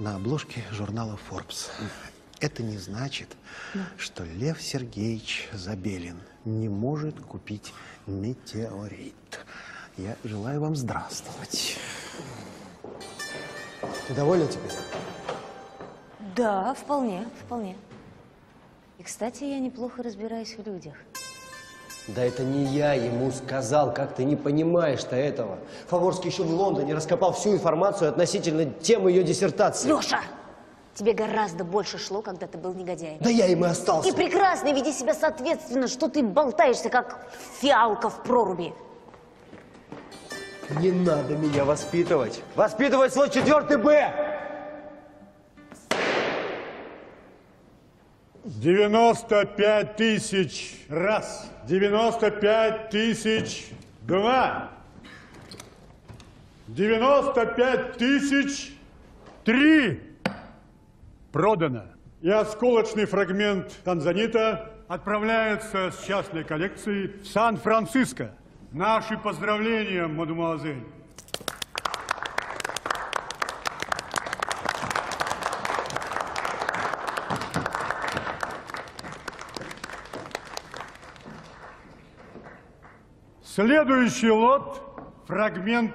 на обложке журнала Forbes. Это не значит, что Лев Сергеевич Забелин не может купить метеорит. Я желаю вам здравствовать. Ты довольна теперь? Да, вполне, вполне. И, кстати, я неплохо разбираюсь в людях. Да это не я ему сказал, как ты не понимаешь-то этого. Фаворский еще в Лондоне раскопал всю информацию относительно темы ее диссертации. Леша! Тебе гораздо больше шло, когда ты был негодяем. Да я им и остался. И прекрасно, веди себя соответственно, что ты болтаешься, как фиалка в проруби. Не надо меня воспитывать. Воспитывать свой 4-й Б! 95 тысяч раз. 95 тысяч два. 95 тысяч три. Продано. И осколочный фрагмент танзанита отправляется с частной коллекции в Сан-Франциско. Наши поздравления, мадемуазель. Следующий лот – фрагмент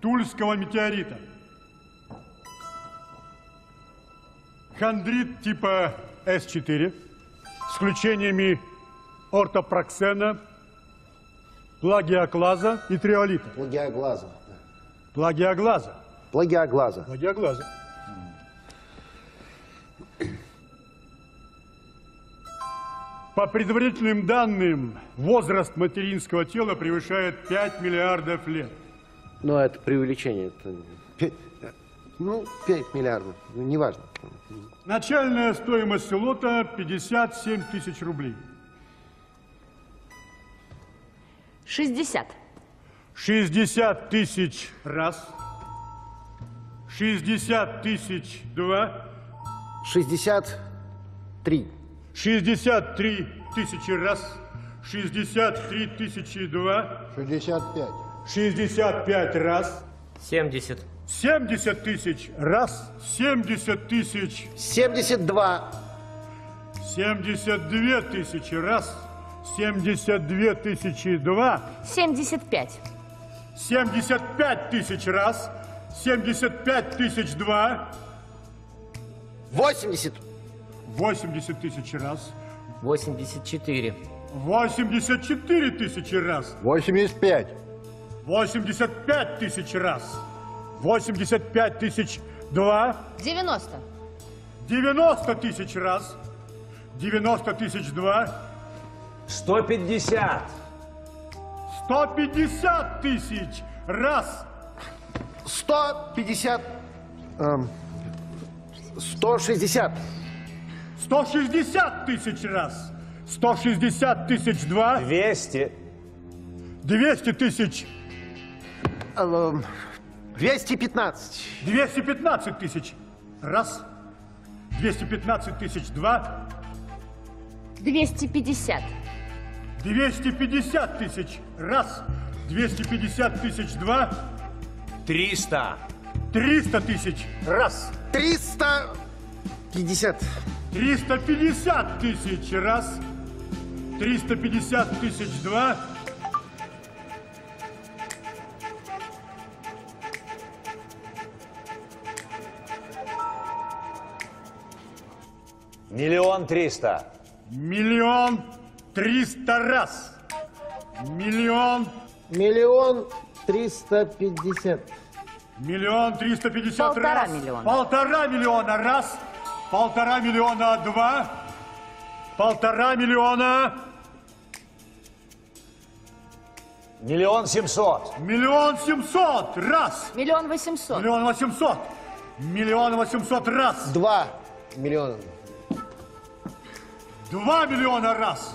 Тульского метеорита. Хондрит типа С4 с включениями ортопроксена, плагиоклаза и триолита. Плагиоглаза. Плагиоглаза. Плагиоглаза. Плагиоглаза. По предварительным данным, возраст материнского тела превышает 5 миллиардов лет. Но это преувеличение. Это... Ну, 5 миллиардов, неважно. Начальная стоимость лота 57 тысяч рублей. 60. 60 тысяч раз. 60 тысяч два. 63. 63 тысячи раз. 63 тысячи два. 65. 65 раз. 70. 70 тысяч раз, 70 тысяч... 72. 72 тысячи раз, 72 тысячи два... 75. 75 тысяч раз, 75 тысяч два... 80. 80 тысяч раз... 84. 84 тысячи раз... 85. 85 тысяч раз... 85 тысяч два... 90. 90 тысяч раз. 90 тысяч два. 150. 150 тысяч раз. 150. 160. 160 тысяч раз. 160 тысяч два. 200. 200 тысяч. 215. 215 тысяч раз. 215 тысяч два. 250. 250 тысяч раз. 250 тысяч два. 300. 300 тысяч раз. 350. 350 тысяч раз. 350 тысяч два. 1 300 000. 1 300 000 раз. 1 000 000. 1 350 000. 1 350 000 раз. 1,5 миллиона. 1,5 миллиона раз. 1,5 миллиона два. 1,5 миллиона. 1 700 000. 1 700 000 раз. 1 800 000. 1 800 000. 1 800 000 раз. 2 миллиона. 2 миллиона раз.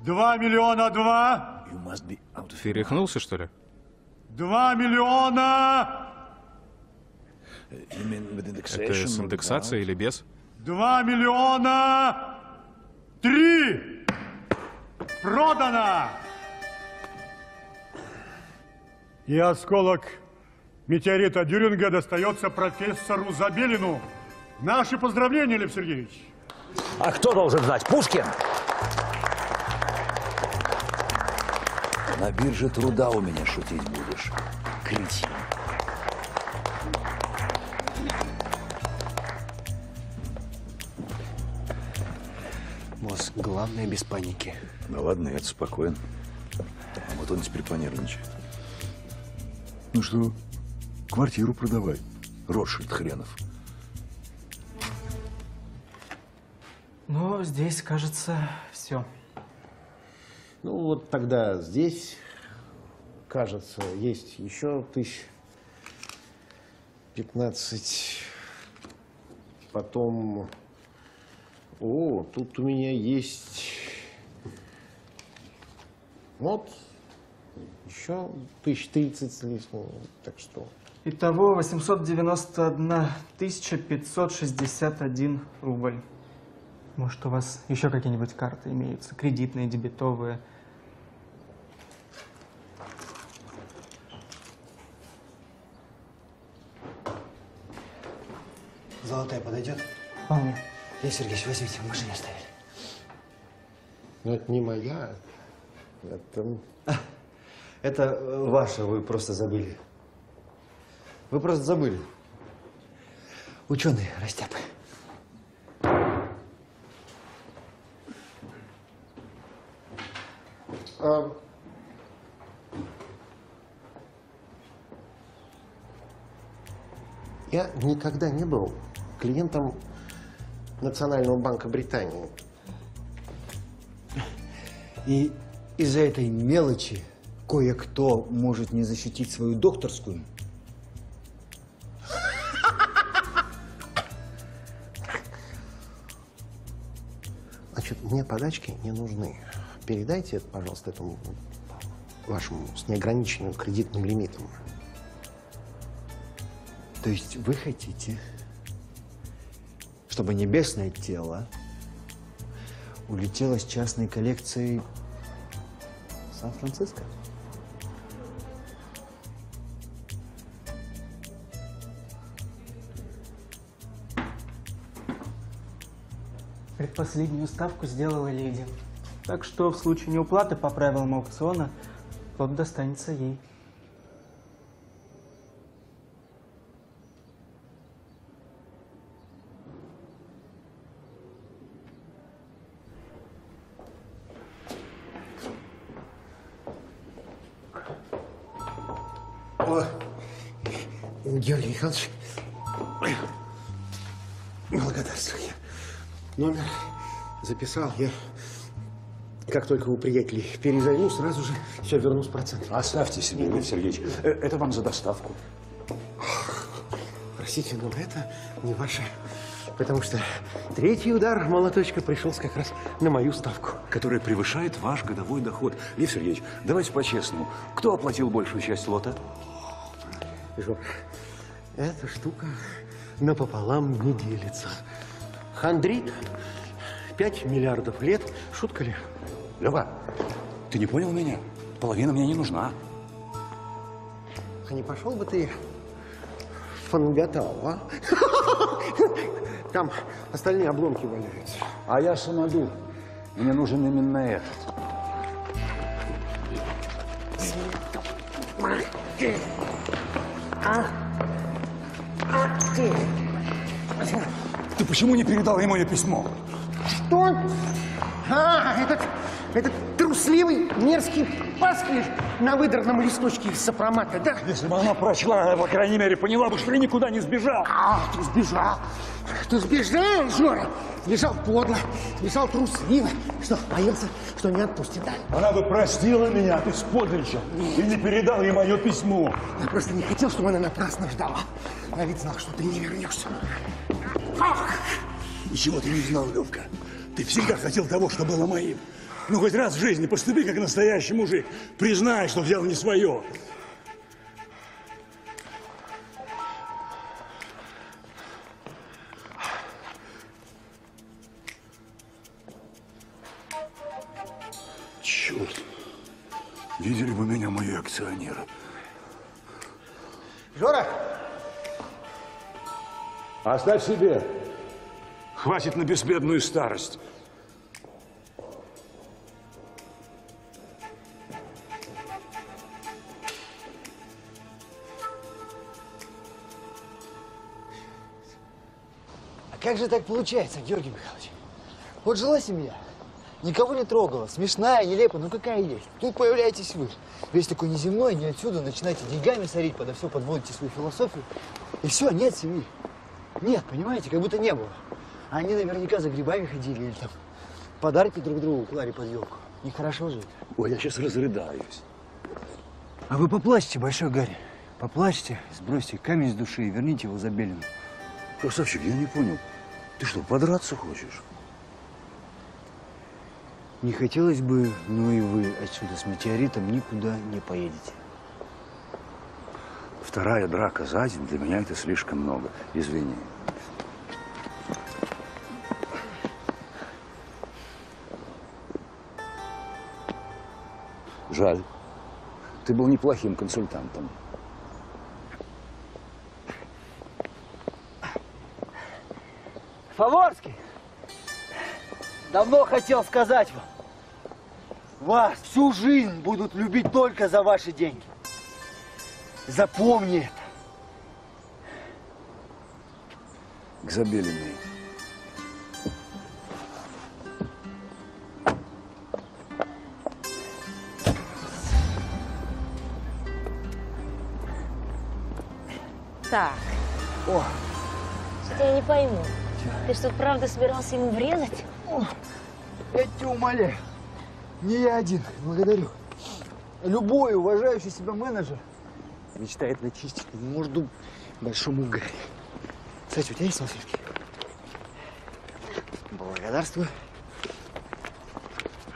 2 миллиона два. Ты рехнулся, что ли? 2 миллиона. Это с индексацией или без? 2 миллиона. 3. Продано. И осколок метеорита Дюринга достается профессору Забелину. Наши поздравления, Лев Сергеевич. А кто должен знать? Пушкин? На бирже труда у меня шутить будешь. Крыть. Босс, главное без паники. Да ладно, я спокоен. А вот он теперь понервничает. Ну что, квартиру продавай. Ротшильд хренов. Ну, здесь, кажется, все. Ну, вот тогда здесь, кажется, есть еще 1015. Потом... О, тут у меня есть... Вот. Еще 1030 с лишним. Так что... Итого 891 561 рубль. Может, у вас еще какие-нибудь карты имеются? Кредитные, дебетовые? Золотая подойдет? Вполне. Лев Сергеевич, возьмите, в машине оставили. Но это не моя. Это... А, это ваша, вы просто забыли. Вы просто забыли. Ученые растяпы. Я никогда не был клиентом Национального банка Британии. И из-за этой мелочи кое-кто может не защитить свою докторскую. Значит, мне подачки не нужны. Передайте это, пожалуйста, этому вашему с неограниченным кредитным лимитом. То есть вы хотите, чтобы небесное тело улетело с частной коллекцией Сан-Франциско? Предпоследнюю ставку сделала леди. Так что в случае неуплаты по правилам аукциона плод достанется ей. О, Георгий Михайлович, Благодарствую. Я номер записал. Я как только у приятелей перезайму, сразу же все верну с процентом. Оставьте себе, Лев Сергеевич. Это вам за доставку. Простите, но это не ваше. Потому что третий удар молоточка пришелся как раз на мою ставку. Которая превышает ваш годовой доход. Лев Сергеевич, давайте по-честному. Кто оплатил большую часть лота? Жор, эта штука напополам не делится. Хандрит 5 миллиардов лет. Шутка ли? Лёва, ты не понял меня? Половина мне не нужна. А не пошел бы ты в Фангатал, а? Там остальные обломки валяются. А я самодур. Мне нужен именно этот. Ты почему не передал ему это письмо? Что? А, этот трусливый, мерзкий пасквиль на выдранном листочке из сопромата, да? Если бы она прочла, она, по крайней мере, поняла бы, что ты никуда не сбежал. А, ты сбежал. Ты сбежал, Жора. Бежал подло, бежал трусливо, что боялся, что не отпустит. Да? Она бы простила меня, ты сподличил. И не передал ей мое письмо. Я просто не хотел, чтобы она напрасно ждала. Я ведь знал, что ты не вернешься. Ах! Ничего ты не знал, Левка. Ты всегда хотел того, что было моим. Ну, хоть раз в жизни поступи, как настоящий мужик. Признай, что взял не свое. Черт. Видели бы меня мои акционеры. Жора! Оставь себе. Хватит на безбедную старость. А как же так получается, Георгий Михайлович? Вот жила семья, никого не трогала, смешная, нелепая, ну какая есть. Тут появляетесь вы. Весь такой неземной, не отсюда, начинаете деньгами сорить, подо все подводите свою философию. И все, нет семьи. Нет, понимаете, как будто не было. Они наверняка за грибами ходили или там подарки друг другу клали под елку. Нехорошо же. Ой, я сейчас разрыдаюсь. А вы поплачьте, Большой Гарри. Поплачьте, сбросьте камень с души и верните его за белину. Красавчик, я не понял. Ты что, подраться хочешь? Не хотелось бы, но и вы отсюда с метеоритом никуда не поедете. Вторая драка за день для меня это слишком много. Извини. Жаль. Ты был неплохим консультантом. Фаворский! Давно хотел сказать вам. Вас всю жизнь будут любить только за ваши деньги. Запомни это. К Забелиной. Так. О. Что-то я не пойму. Чё? Ты что, правда собирался ему врезать? О, я тебя умоляю. Не я один, благодарю. Любой уважающий себя менеджер мечтает начистить морду Большому Гарри. Кстати, у тебя есть салфетки? Благодарствую.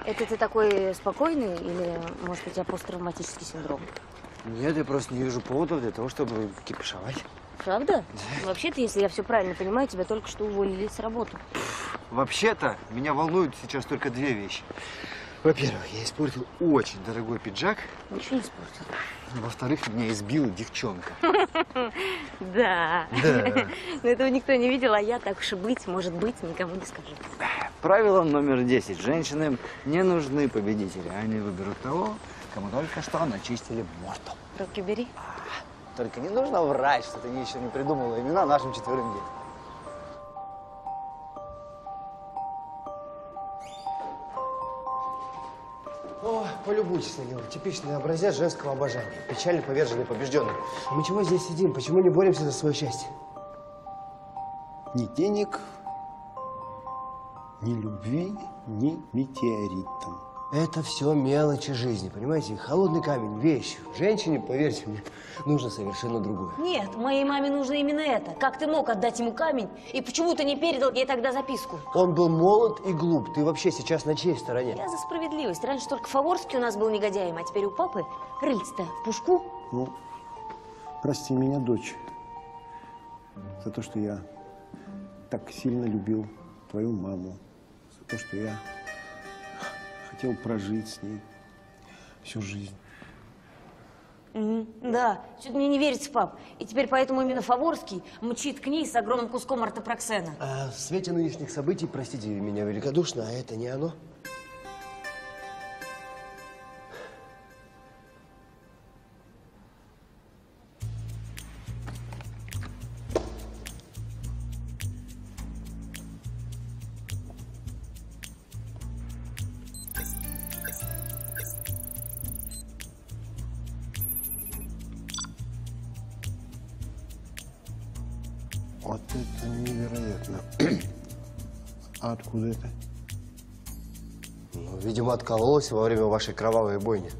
Это ты такой спокойный или, может, у тебя посттравматический синдром? Нет, я просто не вижу поводов для того, чтобы кипишовать. Правда? Да. Вообще-то, если я все правильно понимаю, тебя только что уволили с работы. Вообще-то, меня волнуют сейчас только две вещи. Во-первых, я испортил очень дорогой пиджак. Ничего не испортил. Во-вторых, меня избила девчонка. Да. Но этого никто не видел, а я так уж и быть, может быть, никому не скажу. Правило номер 10. Женщинам не нужны победители. Они выберут того, кому только что начистили морду. Руки бери. Только не нужно врать, что ты еще не придумала имена нашим четверым детям. О, полюбуйтесь на него. Типичный образец женского обожания. Печально поверженный побежденный. Мы чего здесь сидим? Почему не боремся за свое счастье? Ни денег, ни любви, ни метеоритом. Это все мелочи жизни, понимаете? Холодный камень, вещь. Женщине, поверьте мне, нужно совершенно другое. Нет, моей маме нужно именно это. Как ты мог отдать ему камень? И почему ты не передал ей тогда записку? Он был молод и глуп. Ты вообще сейчас на чьей стороне? Я за справедливость. Раньше только Фаворский у нас был негодяем, а теперь у папы рыльце-то в пушку. Ну, прости меня, дочь, за то, что я так сильно любил твою маму, за то, что я хотел прожить с ней всю жизнь. Да, что-то мне не верится, пап. И теперь поэтому именно Фаворский мчит к ней с огромным куском ортопроксена. А в свете нынешних событий, простите меня великодушно, а это не оно? Откуда это? Ну, видимо, откололась во время вашей кровавой бойни.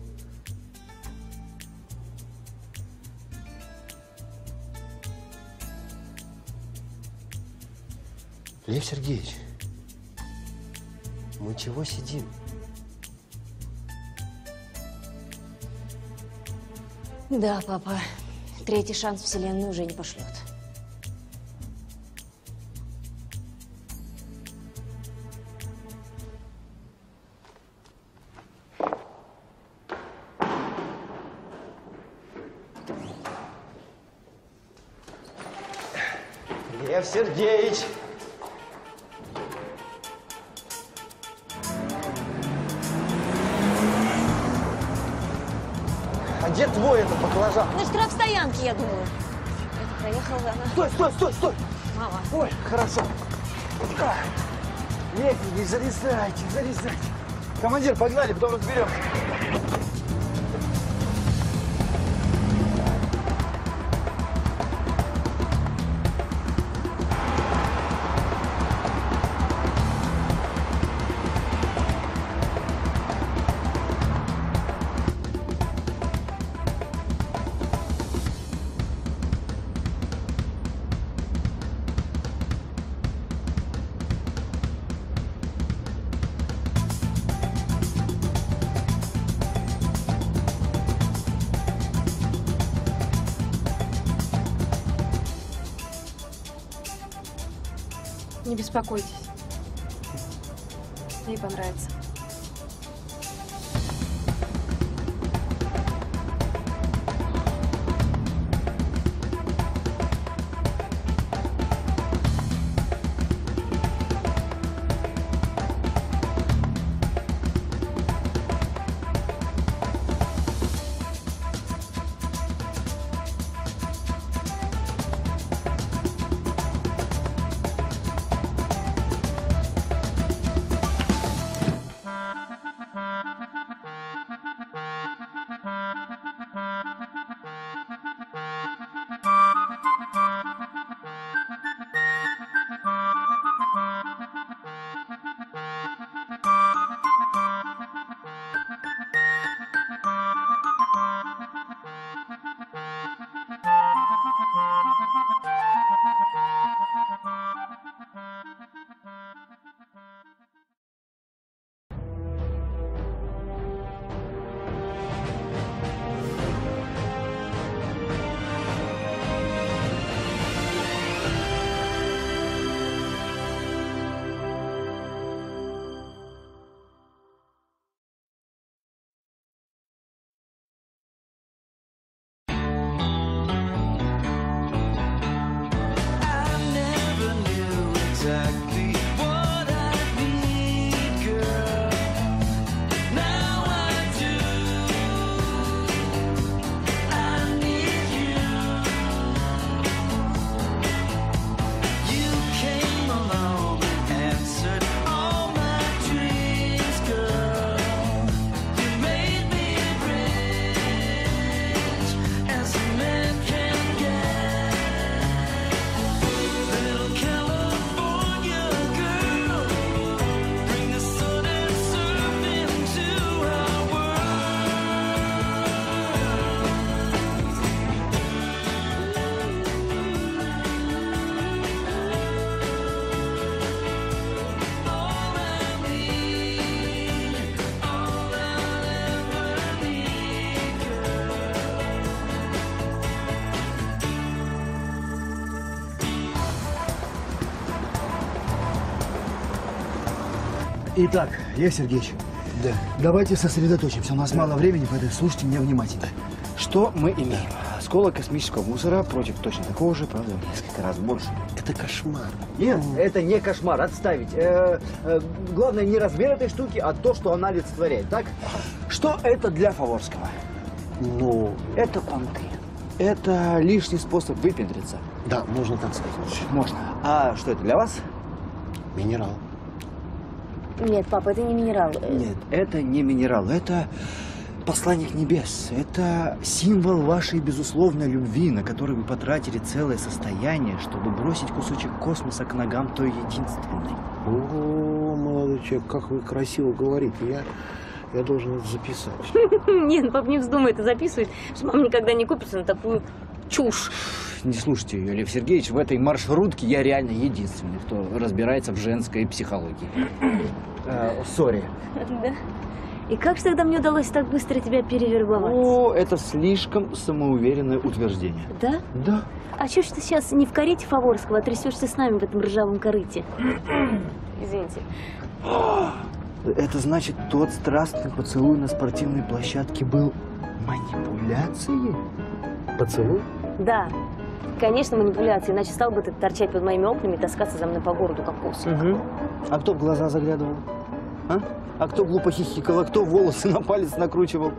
Лев Сергеевич, мы чего сидим? Да, папа, третий шанс Вселенной уже не пошлет. Сергеич! А где твой это баклажан? На штрафстоянке, я думаю. Это проехала она. Стой, стой, стой, стой! Мама. Ой, хорошо. Лепники, залезайте, залезайте. Командир, погнали, потом разберемся. Не беспокойтесь. Ей понравится. Итак, Лев Сергеевич, да. Давайте сосредоточимся. У нас мало времени, поэтому слушайте меня внимательно. Что мы имеем? Осколок космического мусора против точно такого же, правда, в несколько раз больше. Это кошмар. Нет, это не кошмар. Отставить. Главное, не размер этой штуки, а то, что она олицетворяет. Так? Что это для Фаворского? Ну, это понты. Это лишний способ выпендриться. Да, можно так сказать. Можно. А что это для вас? Минерал. Нет, папа, это не минерал. Нет, это не минерал. Это... Посланник небес – это символ вашей безусловной любви, на который вы потратили целое состояние, чтобы бросить кусочек космоса к ногам той единственной. О, молодой человек, как вы красиво говорите. Я должен это записать. Нет, пап, не вздумай это записывать, что мама никогда не купится на такую чушь. Не слушайте ее, Лев Сергеевич, в этой маршрутке я реально единственный, кто разбирается в женской психологии. Сори. Да. И как же тогда мне удалось так быстро тебя перевербовать? О, это слишком самоуверенное утверждение. Да? Да. А чё ж ты сейчас не в корыте Фаворского, а трясёшься с нами в этом ржавом корыте? Извините. Это значит, тот страстный поцелуй на спортивной площадке был манипуляцией? Поцелуй? Да. Конечно, манипуляции, иначе стал бы ты торчать под моими окнами и таскаться за мной по городу, как кос. Угу. А кто в глаза заглядывал? А? А кто глупо хихикал, а кто волосы на палец накручивал?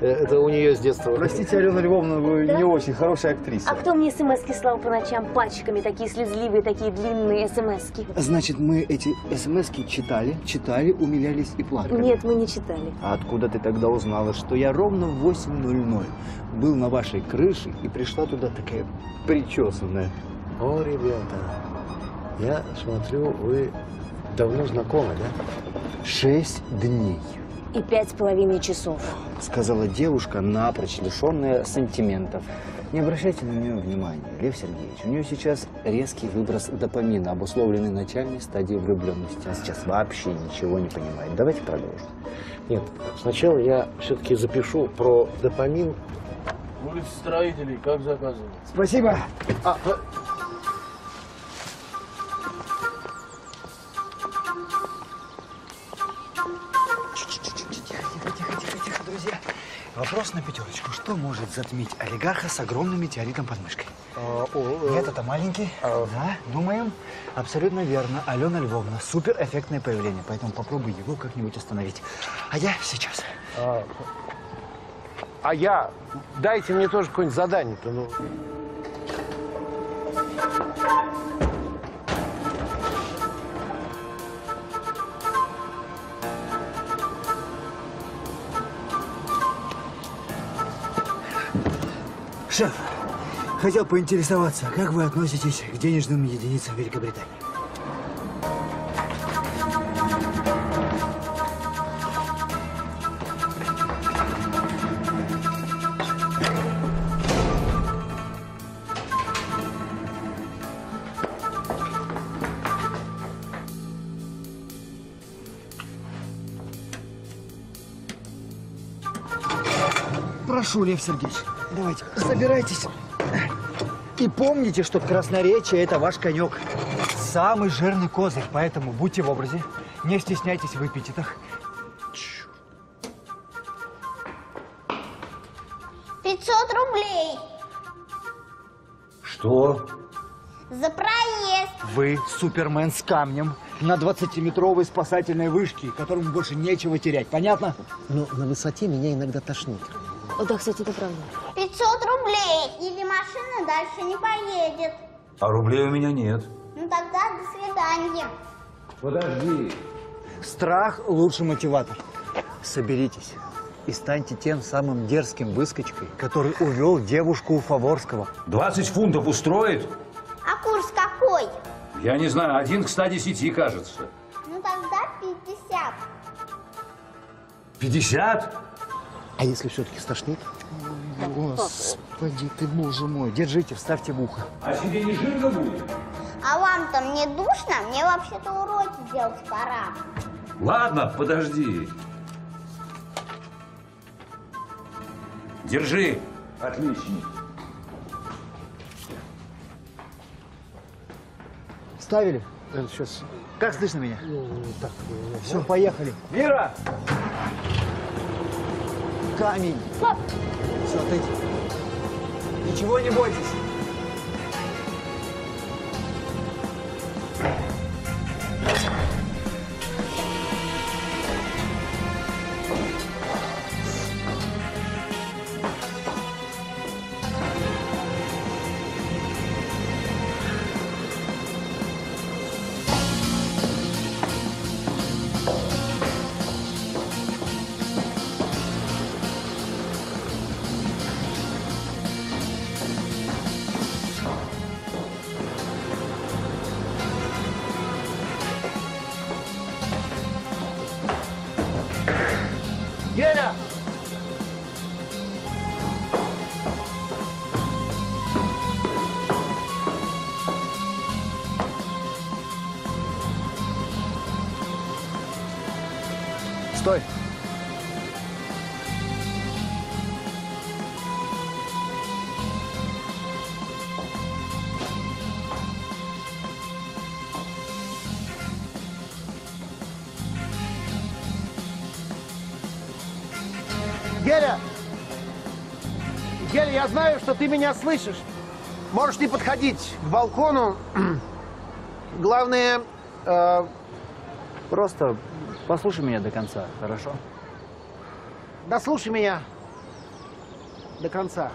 Это у нее с детства. Простите, Алена Львовна, вы не очень хорошая актриса. А кто мне смс-ки слал по ночам пачками, такие слезливые, такие длинные смс-ки? Значит, мы эти смс-ки читали, умилялись и плакали? Нет, мы не читали. А откуда ты тогда узнала, что я ровно в 8:00 был на вашей крыше и пришла туда такая причесанная? О, ребята, я смотрю, вы давно знакомы, да? 6 дней. И 5,5 часов. Сказала девушка, напрочь лишенная сантиментов. Не обращайте на нее внимания, Лев Сергеевич. У нее сейчас резкий выброс допамина, обусловленный начальной стадией влюбленности. Она сейчас вообще ничего не понимает. Давайте продолжим. Нет, сначала я все-таки запишу про допамин. Улица строителей, как заказывали. Спасибо. Вопрос на пятерочку. Что может затмить олигарха с огромным метеоритом под мышкой? Нет, это маленький. Да, думаем. Абсолютно верно. Алена Львовна. Суперэффектное появление. Поэтому попробуй его как-нибудь остановить. А я сейчас. Дайте мне тоже какое-нибудь задание-то. Ну. Шеф, хотел поинтересоваться, как вы относитесь к денежным единицам Великобритании? Прошу, Лев Сергеевич. Давайте, собирайтесь. И помните, что красноречие – это ваш конек. Самый жирный козырь, поэтому будьте в образе. Не стесняйтесь в эпитетах. Черт. 500 рублей. Что? За проезд. Вы Супермен с камнем на 20-метровой спасательной вышке, которому больше нечего терять. Понятно? Но на высоте меня иногда тошнит. О, да, кстати, это правда. 500 рублей, или машина дальше не поедет. А рублей у меня нет. Ну тогда до свидания. Подожди. Страх – лучший мотиватор. Соберитесь и станьте тем самым дерзким выскочкой, который увел девушку у Фаворского. 20 фунтов устроит? А курс какой? Я не знаю, 1 к 110, кажется. Ну тогда 50. 50? А если все-таки стошнит? Господи ты, боже мой. Держите, вставьте в ухо. А себе не жирно будет? А вам-то мне душно? Мне вообще-то уроки делать пора. Ладно, подожди. Держи. Отлично. Ставили? Сейчас. Как слышно меня? Ну, так. Все, поехали. Мира! Камень. Пап! Все, отойди. Ничего не бойтесь. Стой! Геля! Геля, я знаю, что ты меня слышишь. Можешь не подходить к балкону. Главное, просто... Послушай меня до конца, хорошо? Да слушай меня до конца.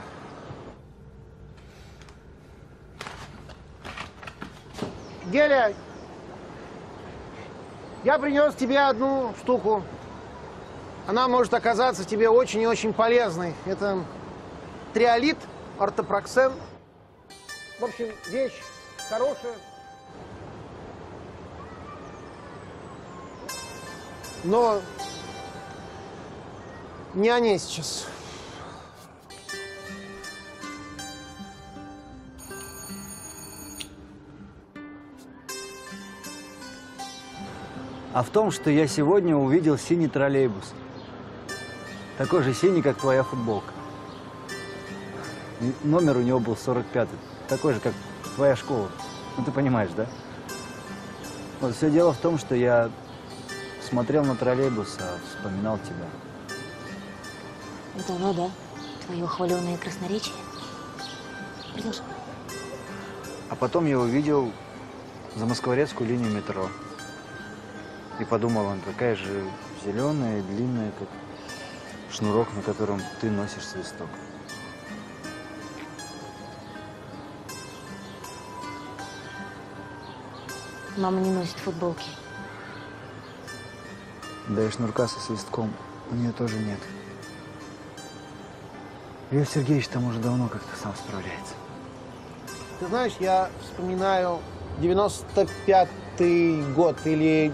Геля, я принес тебе одну штуку. Она может оказаться тебе очень и очень полезной. Это триолит, ортопроксен. В общем, вещь хорошая. Но не о ней сейчас. А в том, что я сегодня увидел синий троллейбус. Такой же синий, как твоя футболка. Номер у него был 45. Такой же, как твоя школа. Ну, ты понимаешь, да? Вот, все дело в том, что я... смотрел на троллейбус, а вспоминал тебя. Это оно, да? Твое хваленое красноречие. Продолжай. А потом я увидел замоскворецкую линию метро. И подумал, она такая же зеленая и длинная, как шнурок, на котором ты носишь свисток. Мама не носит футболки. Да и шнурка со свистком у нее тоже нет. Лев Сергеевич там уже давно как-то сам справляется. Ты знаешь, я вспоминаю 95-й год или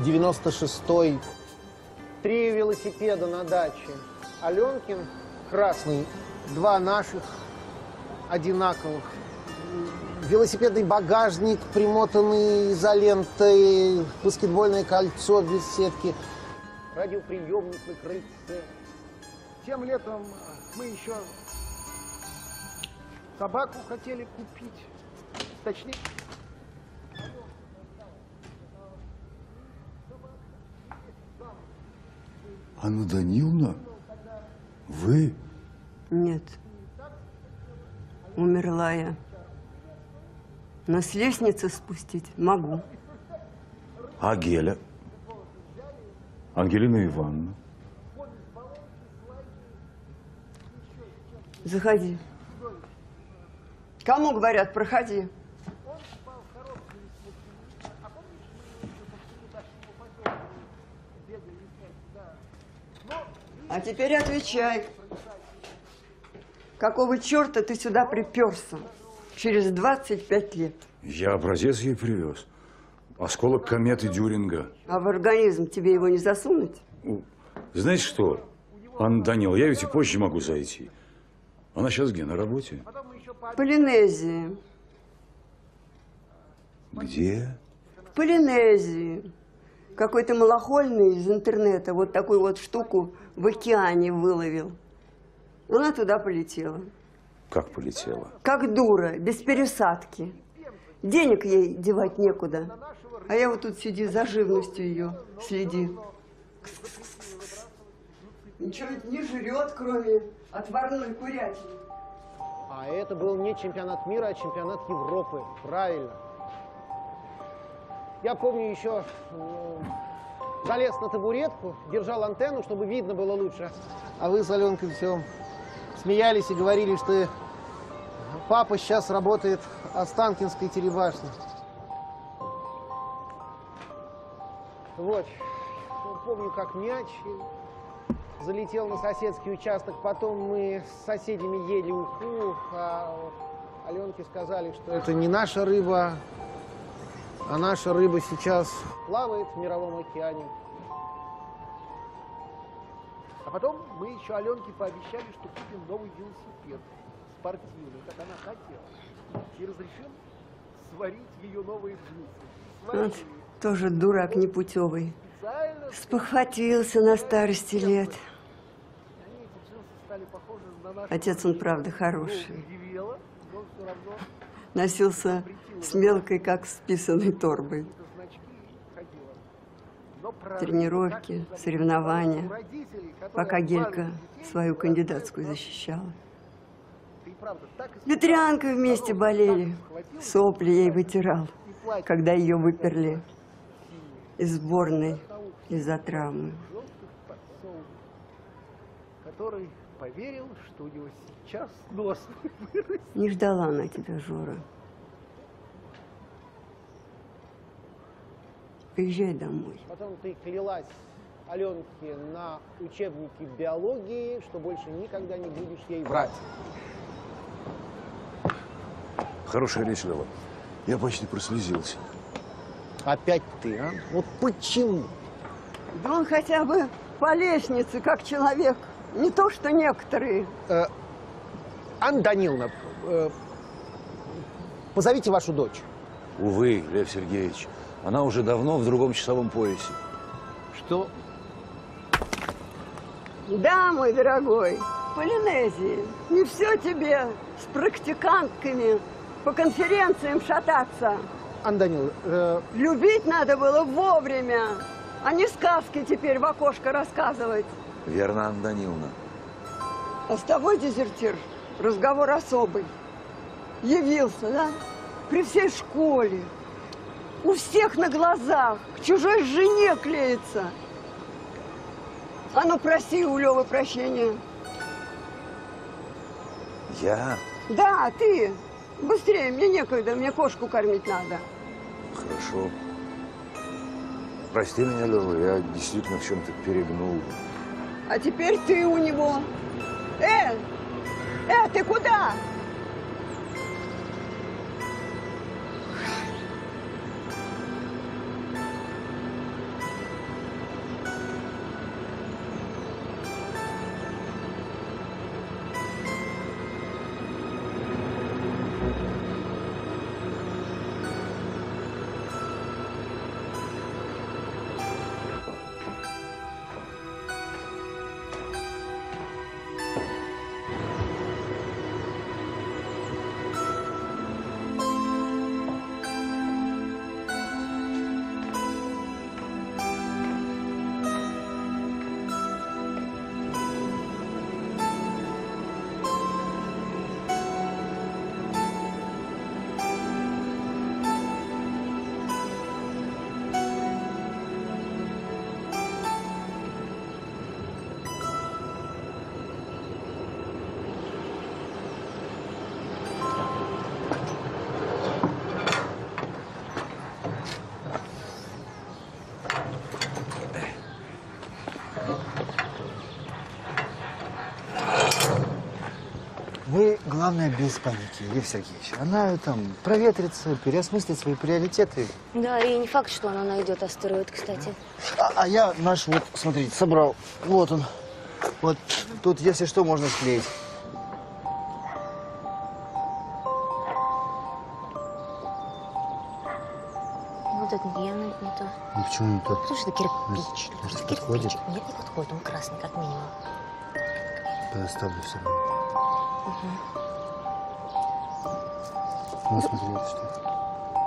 96-й. 3 велосипеда на даче. Аленкин, красный, 2 наших одинаковых. Велосипедный багажник, примотанный изолентой, баскетбольное кольцо без сетки, радиоприемник на крыльце. Тем летом мы еще собаку хотели купить. Точнее... Анна Даниловна, вы? Нет. Умерла я. Но с лестницы спустить могу. А Геля? Ангелина Ивановна? Заходи. Кому говорят, проходи. А теперь отвечай. Какого черта ты сюда приперся? Через 25 лет. Я образец ей привез. Осколок кометы Дюринга. А в организм тебе его не засунуть? Знаете что, Анна Даниловна, я ведь и позже могу зайти. Она сейчас где, на работе? В Полинезии. Где? В Полинезии. Какой-то малохольный из интернета вот такую вот штуку в океане выловил. Она туда полетела. Как полетела? Как дура, без пересадки. Денег ей девать некуда. А я вот тут сиди, за живностью ее следи. Кс-кс-кс-кс. Ничего не жрет, кроме отварной курятины. А это был не чемпионат мира, а чемпионат Европы. Правильно. Я помню еще, залез на табуретку, держал антенну, чтобы видно было лучше. А вы с Аленкой все смеялись и говорили, что папа сейчас работает в Останкинской телебашне. Вот. Помню, как мяч залетел на соседский участок. Потом мы с соседями ели уху, а Аленке сказали, что это не наша рыба, а наша рыба сейчас плавает в мировом океане. А потом мы еще Аленке пообещали, что купим новый велосипед спортивный, как она хотела. И разрешим сварить ее новые блюда. Тоже дурак непутевый. Спохватился на старости лет. Отец он, правда, хороший. Носился с мелкой, как с писаной торбой. Тренировки, соревнования, пока Гелька свою кандидатскую защищала. Ветрянкой вместе болели. Сопли ей вытирал, когда ее выперли из сборной из-за травмы. Который поверил, что у него сейчас нос вырастет. Не ждала она тебя, Жора. Приезжай домой. Потом ты клялась Аленке на учебнике биологии, что больше никогда не будешь ей врать. Хорошая речь дала. Я почти прослезился. Опять ты, а? Вот почему? Да он хотя бы по лестнице, как человек. Не то, что некоторые. Анна Даниловна, позовите вашу дочь. Увы, Лев Сергеевич, она уже давно в другом часовом поясе. Что? Да, мой дорогой, в Полинезии. Не все тебе с практикантками по конференциям шататься. Анна Даниловна... Любить надо было вовремя. А не сказки теперь в окошко рассказывать. Верно, Анна Даниловна. А с тобой, дезертир, разговор особый. Явился, да? При всей школе. У всех на глазах. К чужой жене клеится. А ну, проси у Лёвы прощения. Я? Да, ты. Быстрее, мне некогда, мне кошку кормить надо. Хорошо. Прости меня, Лёва, я действительно в чем-то перегнул. А теперь ты у него. Ты куда? Главное, без паники, Лев Сергеевич. Она там проветрится, переосмыслит свои приоритеты. Да, и не факт, что она найдет астероид, кстати. А я наш, вот, смотрите, собрал. Вот он. Вот тут, если что, можно склеить. Вот это явно не то. Ну почему не то? Потому что кирпич. Потому что кирпич. Нет, не подходит, он красный, как минимум. Поставлю с собой. Угу. Ну, смотри, это что?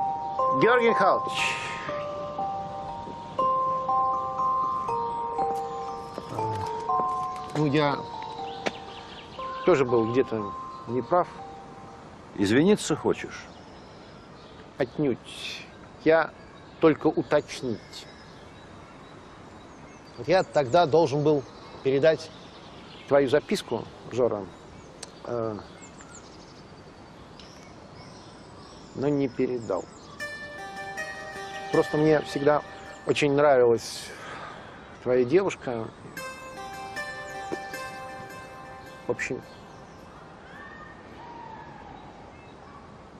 Георгий Михайлович. Ну, я тоже был где-то неправ. Извиниться хочешь? Отнюдь. Я только уточнить. Вот я тогда должен был передать твою записку, Жора, но не передал. Просто мне всегда очень нравилась твоя девушка. В общем,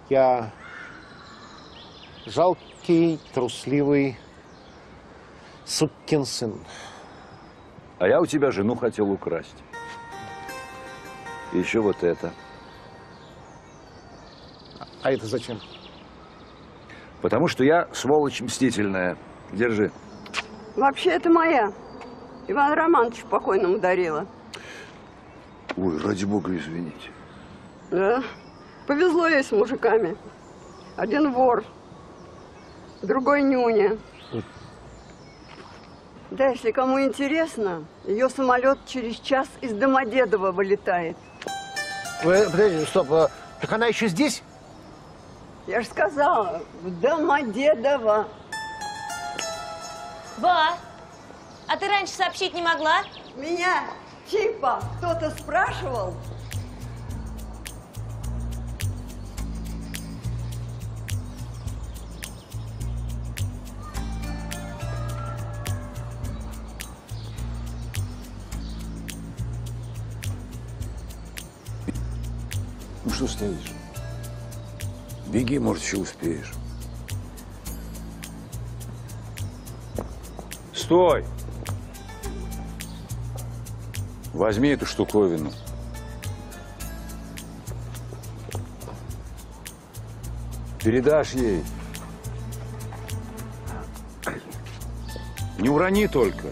я жалкий, трусливый сукин сын. А я у тебя жену хотел украсть. И еще вот это. А это зачем? Потому что я сволочь мстительная. Держи. Вообще, это моя. Иван Романович покойному дарила. Ой, ради бога, извините. Да? Повезло ей с мужиками. Один вор, другой нюня. Да, если кому интересно, ее самолет через час из Домодедова вылетает. Подожди, стоп. Так она еще здесь? Я же сказала, в Домодедово. Ба, а ты раньше сообщить не могла? Меня, Чипа, кто-то спрашивал? Что стоишь? Беги, может, еще успеешь. Стой! Возьми эту штуковину. Передашь ей. Не урони только.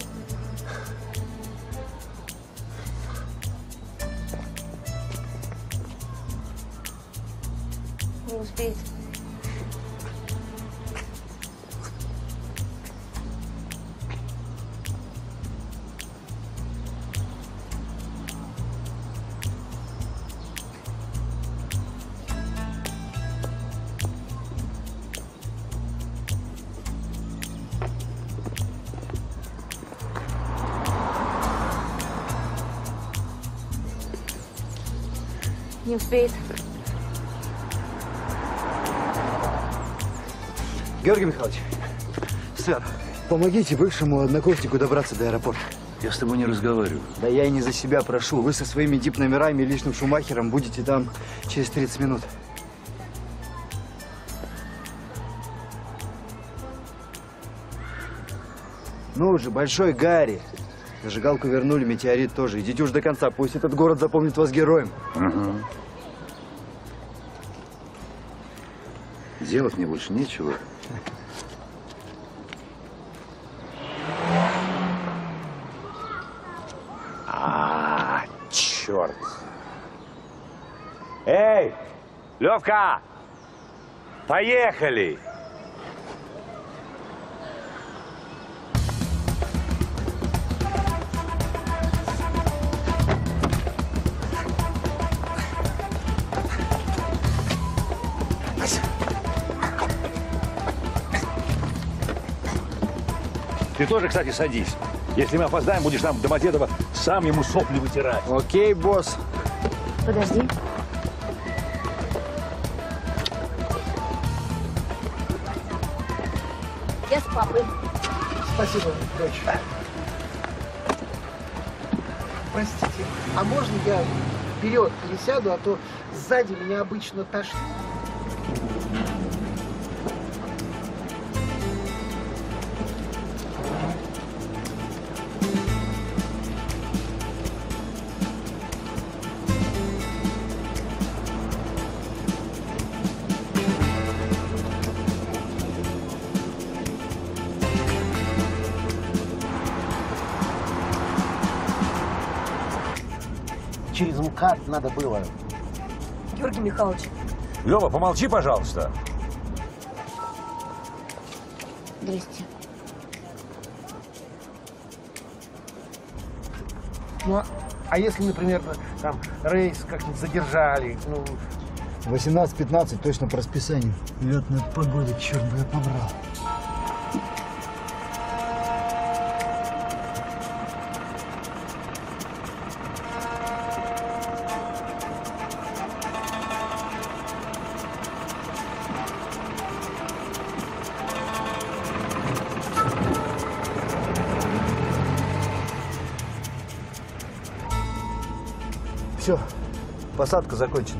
Не успеет. Георгий Михайлович, сэр, помогите бывшему однокурснику добраться до аэропорта. Я с тобой не разговариваю. Да я и не за себя прошу. Вы со своими дип-номерами и личным шумахером будете там через 30 минут. Ну же, Большой Гарри. Зажигалку вернули, метеорит тоже. Идите уж до конца, пусть этот город запомнит вас героем. Угу. Делать мне больше нечего. А, черт. Эй, Левка, поехали. Ты тоже, кстати, садись. Если мы опоздаем, будешь нам в Домодедово сам ему сопли вытирать. Окей, босс. Подожди. Я с папой. Спасибо, дочь. Простите, а можно я вперед пересяду, а то сзади меня обычно тошнит? Через МКАД надо было. Георгий Михайлович. Лёва, помолчи, пожалуйста. 200. Ну, а если, например, там рейс как-нибудь задержали? Ну... 18:15 точно по расписанию. Летная погода, черт бы я побрал. Все, посадка закончена.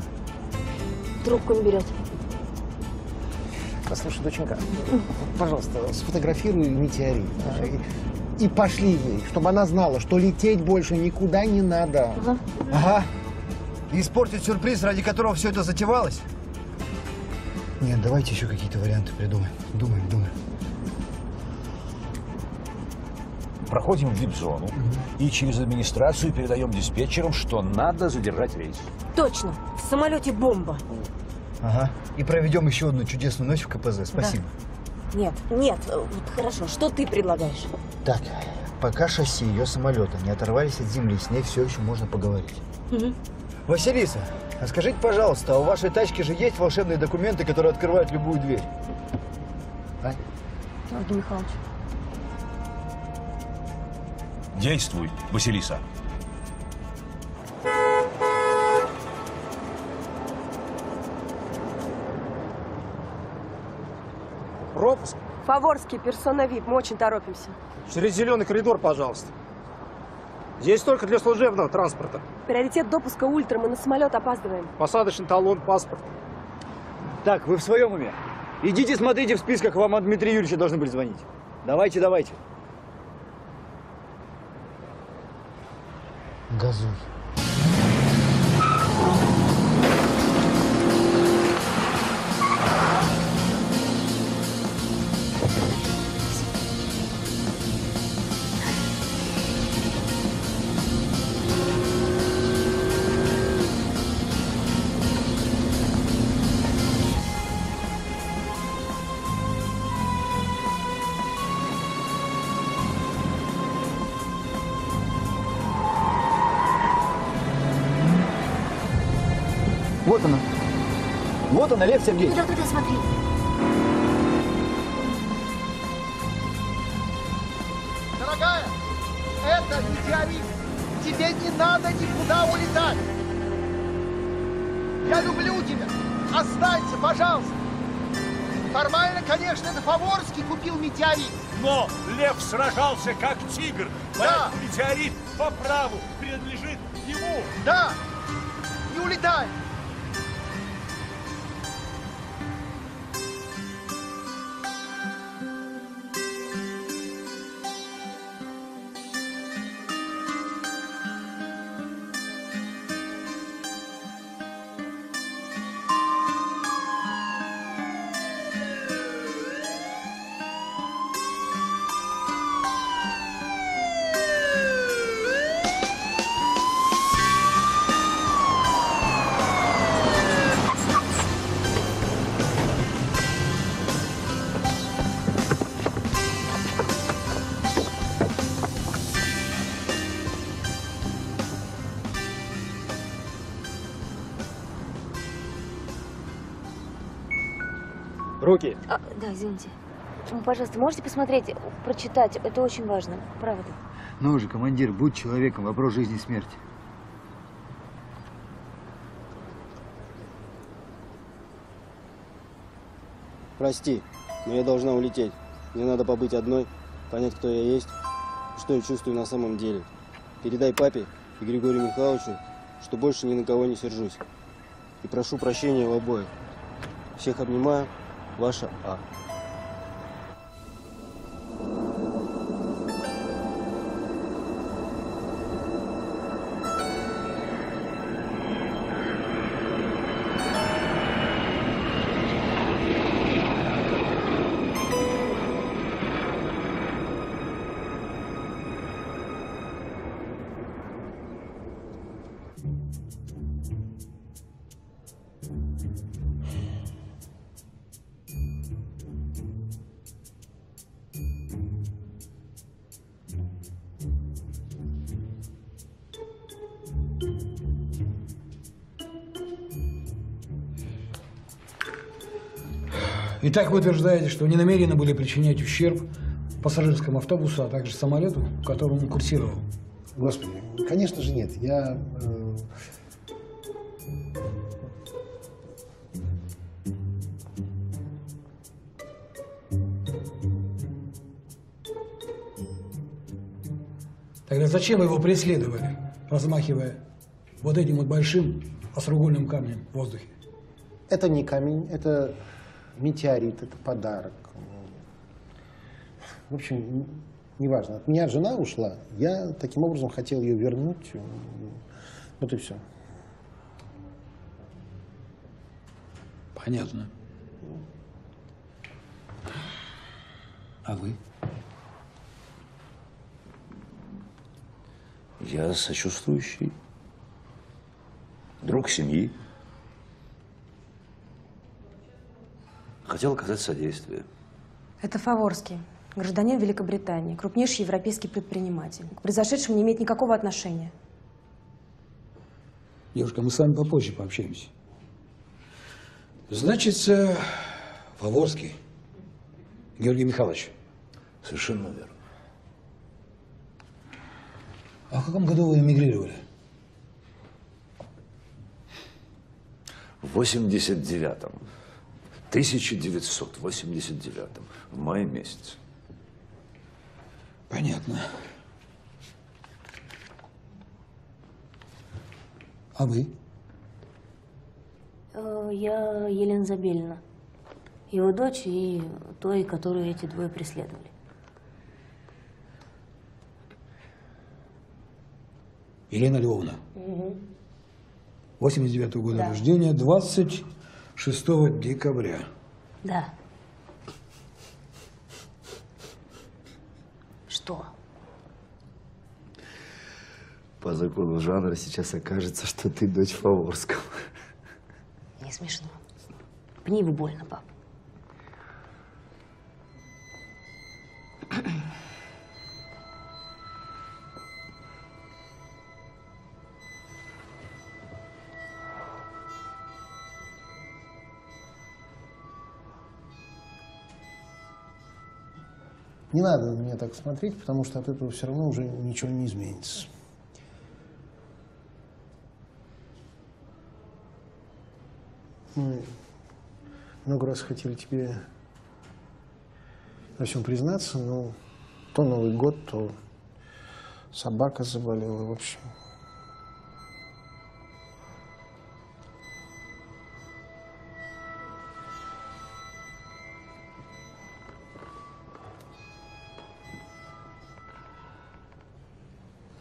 Трубку не берет. Послушай, доченька, пожалуйста, сфотографируй метеорит. И пошли ей, чтобы она знала, что лететь больше никуда не надо. Ага. И испортить сюрприз, ради которого все это затевалось? Нет, давайте еще какие-то варианты придумаем. Думаем. Проходим в вип-зону и через администрацию передаем диспетчерам, что надо задержать рейс. Точно! В самолете бомба! Ага. И проведем еще одну чудесную ночь в КПЗ. Спасибо. Да. Нет. Вот хорошо. Что ты предлагаешь? Так, пока шасси ее самолета не оторвались от земли, с ней все еще можно поговорить. Василиса, а скажите, пожалуйста, а у вашей тачки же есть волшебные документы, которые открывают любую дверь? А? Георгий Михайлович. Действуй, Василиса. Пропуск? Фаворский, персона ВИП. Мы очень торопимся. Через зеленый коридор, пожалуйста. Здесь только для служебного транспорта. Приоритет допуска ультра. Мы на самолет опаздываем. Посадочный талон, паспорт. Так, вы в своем уме? Идите, смотрите в списках. Вам от Дмитрия Юрьевича должны были звонить. Давайте. Газуй. Олег Сергеевич. Куда, смотри. Дорогая, это метеорит. Тебе не надо никуда улетать. Я люблю тебя. Останься, пожалуйста. Формально, конечно, это Фаворский купил метеорит. Но лев сражался как тигр. Да. Поэтому метеорит по праву принадлежит ему. Да. Не улетай. А, да, извините. Пожалуйста, можете посмотреть, прочитать? Это очень важно, правда. Ну же, командир, будь человеком. Вопрос жизни и смерти. Прости, но я должна улететь. Мне надо побыть одной, понять, кто я есть, что я чувствую на самом деле. Передай папе и Григорию Михайловичу, что больше ни на кого не сержусь. И прошу прощения у обоих. Всех обнимаю. Ваша А. Итак, вы утверждаете, что не намеренно были причинять ущерб пассажирскому автобусу, а также самолету, которому он курсировал? Господи, конечно же нет. Я... Тогда зачем вы его преследовали, размахивая вот этим вот большим остроугольным камнем в воздухе? Это не камень, это метеорит, это подарок. В общем, неважно. От меня жена ушла, я таким образом хотел ее вернуть. Вот и все. Понятно. А вы? Я сочувствующий, друг семьи. Хотел оказать содействие. Это Фаворский, гражданин Великобритании, крупнейший европейский предприниматель. К произошедшему не имеет никакого отношения. Девушка, мы с вами попозже пообщаемся. Значит, Фаворский, Георгий Михайлович. Совершенно верно. А в каком году вы эмигрировали? В 89-м. 1989-м. В мае месяце. Понятно. А вы? Я Елена Забелина. Его дочь и той, которую эти двое преследовали. Елена Львовна, 89-го года рождения, 26 декабря. Да. Что? По закону жанра сейчас окажется, что ты дочь Фаворского. Не смешно. Мне его больно, пап. Не надо на меня так смотреть, потому что от этого все равно уже ничего не изменится. Мы много раз хотели тебе во всем признаться, но то Новый год, то собака заболела, в общем.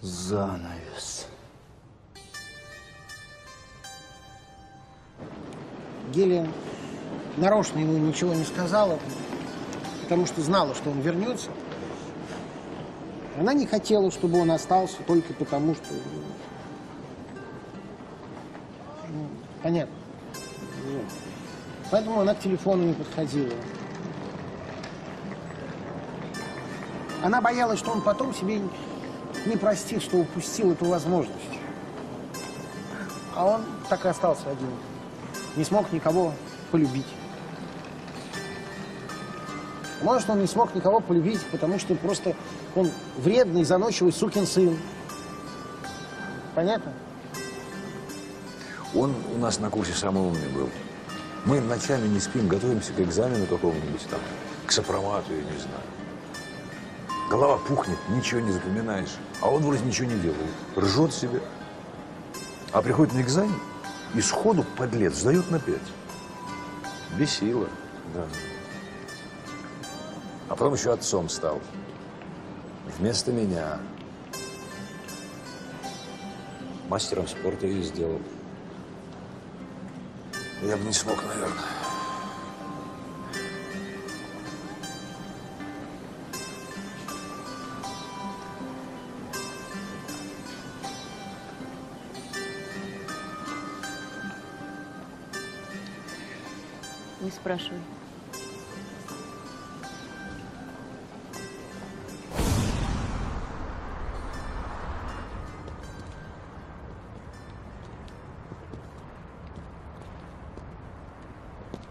Занавес. Гелия нарочно ему ничего не сказала, потому что знала, что он вернется. Она не хотела, чтобы он остался только потому, что... Ну, понятно. Поэтому она к телефону не подходила. Она боялась, что он потом себе... не простит, что упустил эту возможность. А он так и остался один. Не смог никого полюбить. Может, он не смог никого полюбить, потому что просто он вредный, заносчивый сукин сын. Понятно? Он у нас на курсе самый умный был. Мы ночами не спим, готовимся к экзамену какому-нибудь там, к сопромату, я не знаю. Голова пухнет, ничего не запоминаешь. А он вроде ничего не делает. Ржет себе. А приходит на экзамен и сходу, подлец, сдает на 5. Бесило, да. А потом еще отцом стал. Вместо меня. Мастером спорта я сделал. Я бы не смог, наверное. Спрашивай.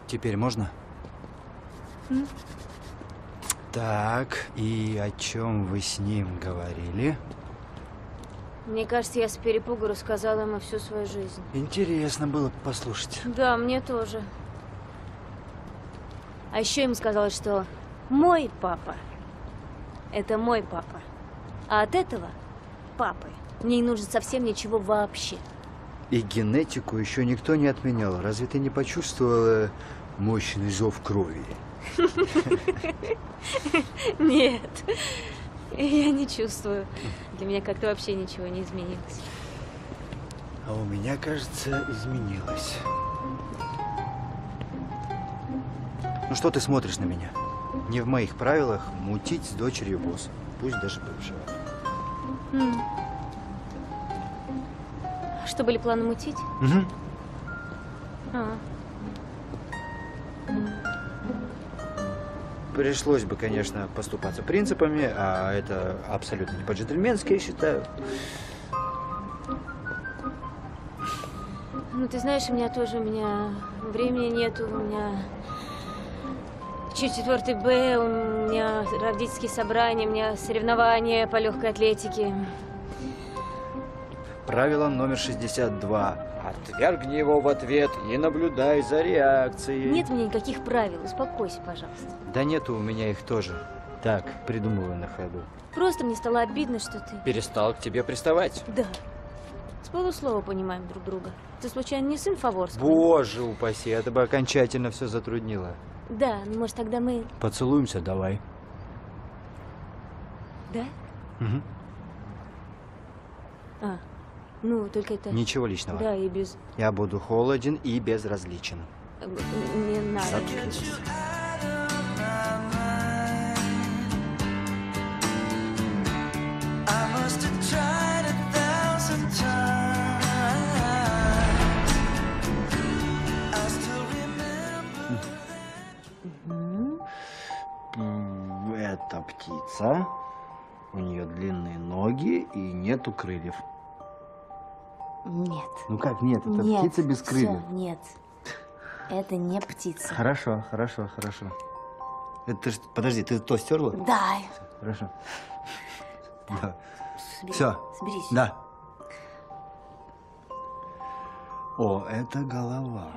Теперь можно? Угу. Так, и о чем вы с ним говорили? Мне кажется, я с перепугу рассказала ему всю свою жизнь. Интересно было послушать. Да, мне тоже. А еще ему сказала, что мой папа – это мой папа. А от этого папы не нужно совсем ничего вообще. И генетику еще никто не отменял. Разве ты не почувствовала мощный зов крови? Нет. Я не чувствую. Для меня как-то вообще ничего не изменилось. А у меня, кажется, изменилось. Ну что ты смотришь на меня? Не в моих правилах мутить с дочерью босса, пусть даже бывшего. Что, были планы мутить? Угу. Пришлось бы, конечно, поступаться принципами, а это абсолютно не по-джентльменски, я считаю. Ну, ты знаешь, у меня времени нету, у меня четвертый Б, у меня родительские собрания, у меня соревнования по легкой атлетике. Правило номер 62. Отвергни его в ответ и наблюдай за реакцией. Нет мне никаких правил, успокойся, пожалуйста. Да нету у меня их тоже. Так, придумываю на ходу. Просто мне стало обидно, что ты... Перестал к тебе приставать. Да. С полуслова понимаем друг друга. Ты случайно не сын Фаворского? Боже упаси, это бы окончательно все затруднило. Да, ну может тогда мы... Поцелуемся, давай. Да? Угу. А. Ну, только это... Ничего личного. Да, и без... Я буду холоден и безразличен. Не надо. Заткнись. Это птица. У нее длинные ноги и нету крыльев. Нет. Ну как нет? Это нет, птица без крыльев. Все, нет. Это не птица. Хорошо, хорошо, хорошо. Это, подожди, ты то стерла? Да. Хорошо. Да. Да. Собери, все. Соберись. Да. О, это голова.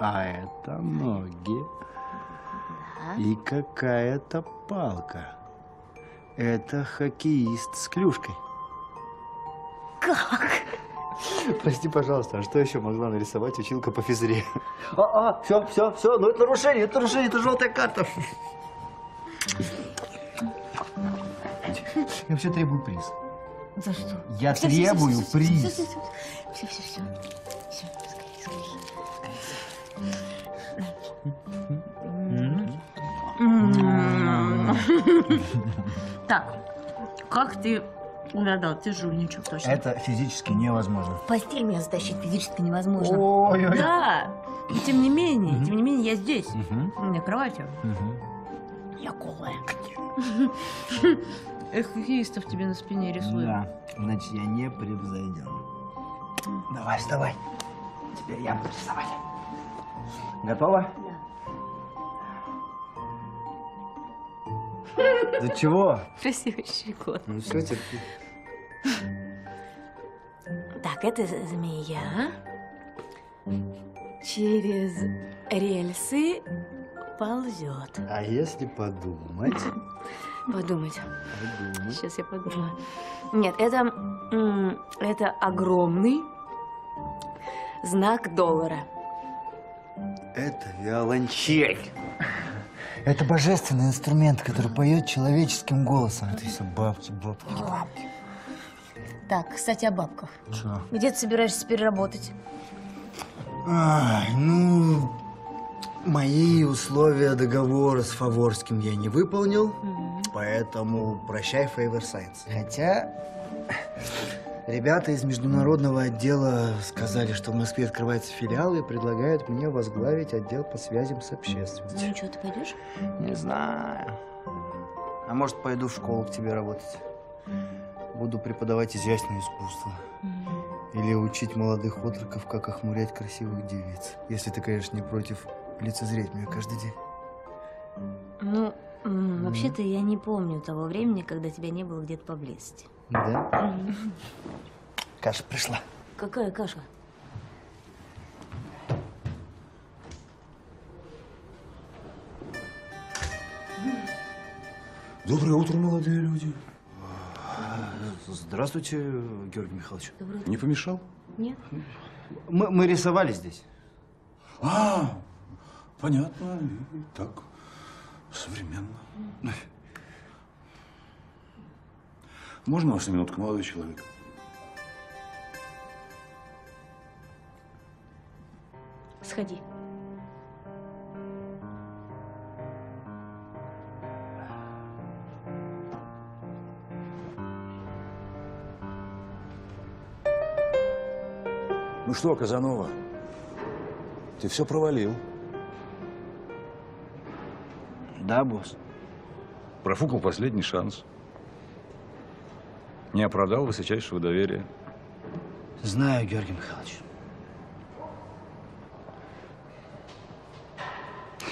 А это ноги. Да. И какая-то палка. Это хоккеист с клюшкой. Как? Прости, пожалуйста, а что еще могла нарисовать училка по физре? Все, ну это нарушение, это желтая карта. Я вообще требую приз. За что? Я требую приз. Все, скорее. Так, как ты... Да, ты жульничал точно. Это физически невозможно. В постель меня затащить физически невозможно. Ой-ой-ой. Да, и тем не менее, я здесь, на кровати. Я голая. Эх, хоккеистов тебе на спине рисую. Да, значит, я не превзойден. Давай, вставай. Теперь я буду рисовать. Готова? Да чего? Красивый щекот. Ну все, терпи. Так, это змея. Через рельсы ползет. А если подумать? Подумать. Сейчас я подумаю. Нет, это огромный знак доллара. Это виолончель. Это божественный инструмент, который поет человеческим голосом. Это все бабки. Так, кстати, о бабках. Что? Где ты собираешься переработать? Ну, мои условия договора с Фаворским я не выполнил, поэтому прощай, Favor Science. Хотя, ребята из международного отдела сказали, что в Москве открывается филиал и предлагают мне возглавить отдел по связям с общественностью. Ну что, ты пойдешь? Не знаю. А может, пойду в школу к тебе работать. Буду преподавать изящное искусство. Или учить молодых отроков, как охмурять красивых девиц. Если ты, конечно, не против лицезреть меня каждый день. Ну, вообще-то я не помню того времени, когда тебя не было где-то поблизости. Да? Каша пришла. Какая каша? Доброе утро, молодые люди. Здравствуйте, Георгий Михайлович. Не помешал? Нет. Мы рисовали здесь. А, понятно. И так, современно. Можно вас на минутку, молодой человек? Сходи. Ну что, Казанова, ты все провалил. Да, босс. Профукал последний шанс. Не оправдал высочайшего доверия. Знаю, Георгий Михайлович.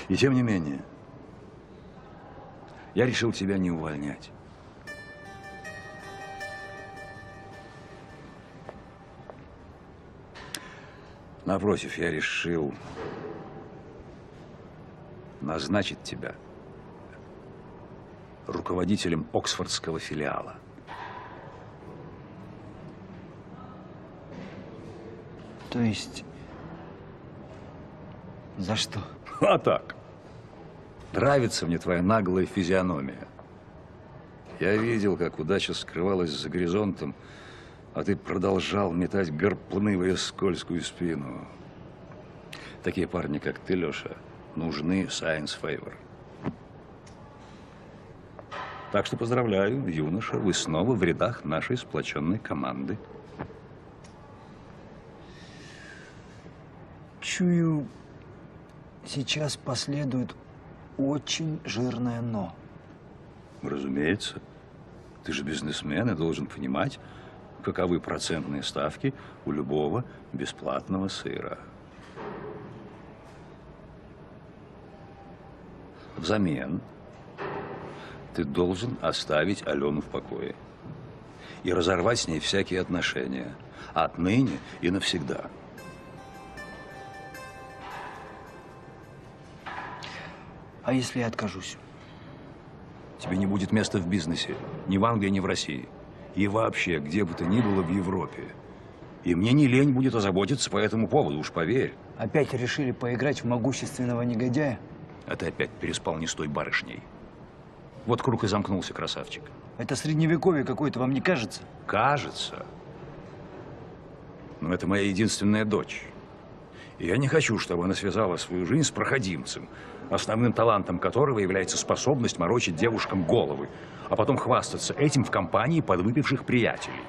И тем не менее, я решил тебя не увольнять. Напротив, я решил назначить тебя руководителем Оксфордского филиала. То есть, за что? А так, нравится мне твоя наглая физиономия. Я видел, как удача скрывалась за горизонтом, а ты продолжал метать гарпуны в ее скользкую спину. Такие парни, как ты, Леша, нужны Science Fire. Так что поздравляю, юноша, вы снова в рядах нашей сплоченной команды. Чую, сейчас последует очень жирное «но». Разумеется. Ты же бизнесмен и должен понимать, каковы процентные ставки у любого бесплатного сыра. Взамен ты должен оставить Алену в покое и разорвать с ней всякие отношения отныне и навсегда. А если я откажусь? Тебе не будет места в бизнесе, ни в Англии, ни в России. И вообще, где бы то ни было в Европе. И мне не лень будет озаботиться по этому поводу, уж поверь. Опять решили поиграть в могущественного негодяя? А ты опять переспал не с той барышней. Вот круг и замкнулся, красавчик. Это средневековье какое-то, вам не кажется? Кажется. Но это моя единственная дочь. И я не хочу, чтобы она связала свою жизнь с проходимцем, основным талантом которого является способность морочить девушкам головы, а потом хвастаться этим в компании подвыпивших приятелей.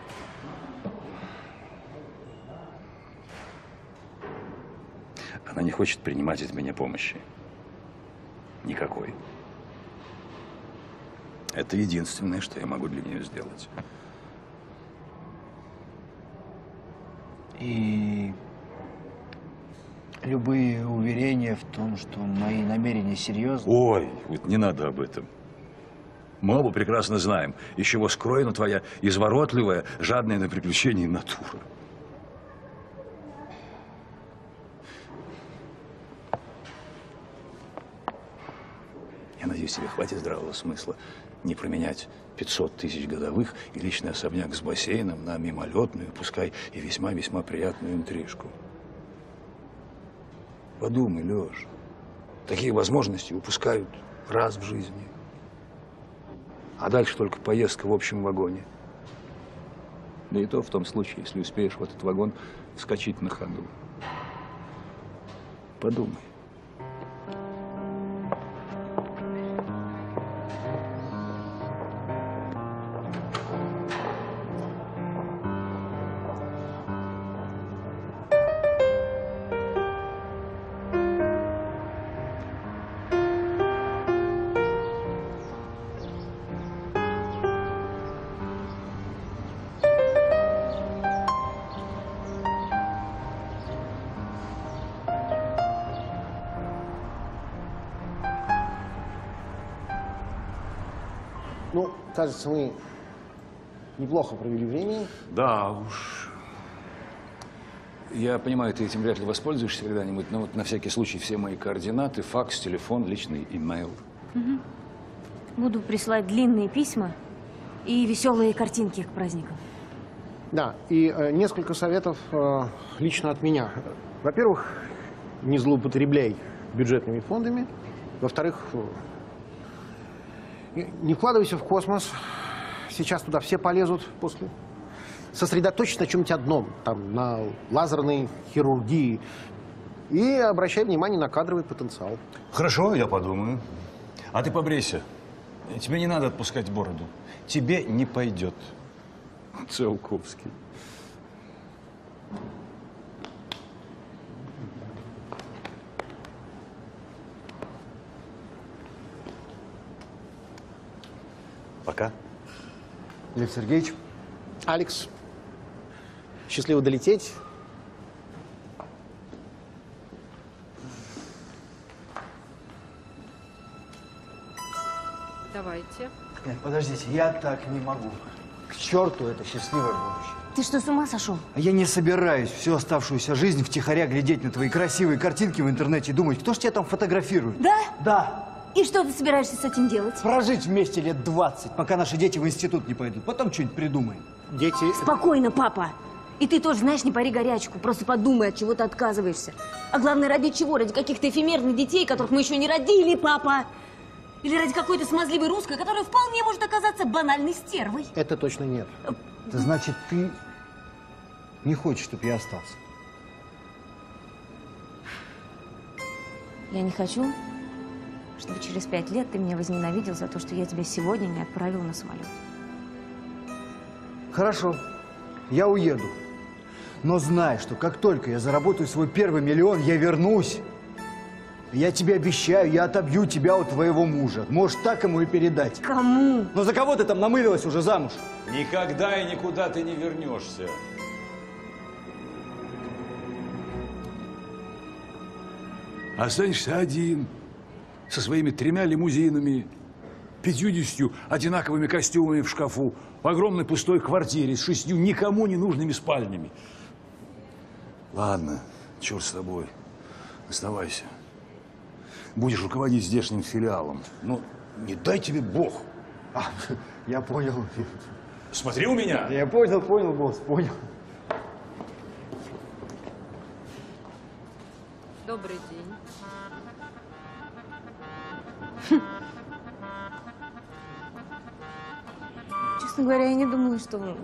Она не хочет принимать от меня помощи. Никакой. Это единственное, что я могу для нее сделать. И... любые уверения в том, что мои намерения серьезны. Ой, вот не надо об этом. Мы оба прекрасно знаем, из чего скроена твоя изворотливая, жадная на приключения натура. Я надеюсь, тебе хватит здравого смысла не променять 500 тысяч годовых и личный особняк с бассейном на мимолетную, пускай и весьма-весьма приятную интрижку. Подумай, Леш, такие возможности упускают раз в жизни. А дальше только поездка в общем вагоне. Да и то в том случае, если успеешь в этот вагон вскочить на ходу. Подумай. Ну, кажется, мы неплохо провели время. Да уж. Я понимаю, ты этим вряд ли воспользуешься когда-нибудь, но вот на всякий случай все мои координаты, факс, телефон, личный имейл. Угу. Буду присылать длинные письма и веселые картинки к праздникам. Да, и несколько советов лично от меня. Во-первых, не злоупотребляй бюджетными фондами. Во-вторых, не вкладывайся в космос. Сейчас туда все полезут после. Сосредоточься на чем-нибудь одном, там, на лазерной хирургии. И обращай внимание на кадровый потенциал. Хорошо, я подумаю. А ты побрейся. Тебе не надо отпускать бороду. Тебе не пойдет. Циолковский. Пока. Лев Сергеевич. Алекс. Счастливо долететь. Давайте. Нет, подождите, я так не могу. К черту это счастливое будущее. Ты что, с ума сошел? А я не собираюсь всю оставшуюся жизнь втихаря глядеть на твои красивые картинки в интернете и думать, кто ж тебя там фотографирует. Да? Да. И что ты собираешься с этим делать? Прожить вместе лет 20, пока наши дети в институт не пойдут. Потом что-нибудь придумаем. Дети... Спокойно, папа. И ты тоже, знаешь, не пари горячку. Просто подумай, от чего ты отказываешься. А главное, ради чего? Ради каких-то эфемерных детей, которых мы еще не родили, папа. Или ради какой-то смазливой русской, которая вполне может оказаться банальной стервой. Это точно нет. Это значит, ты не хочешь, чтобы я остался? Я не хочу, чтобы через 5 лет ты меня возненавидел за то, что я тебя сегодня не отправила на самолет. Хорошо, я уеду. Но знай, что как только я заработаю свой первый миллион, я вернусь. Я тебе обещаю, я отобью тебя у твоего мужа. Можешь так ему и передать. Кому? Но за кого ты там намылилась уже замуж? Никогда и никуда ты не вернешься. Останешься один, со своими 3 лимузинами, 50 одинаковыми костюмами в шкафу, в огромной пустой квартире с 6 никому не нужными спальнями. Ладно, черт с тобой, оставайся. Будешь руководить здешним филиалом. Ну, не дай тебе Бог. А, я понял. Смотри у меня. Я понял, босс, понял. Добрый день. Честно говоря, я не думала, что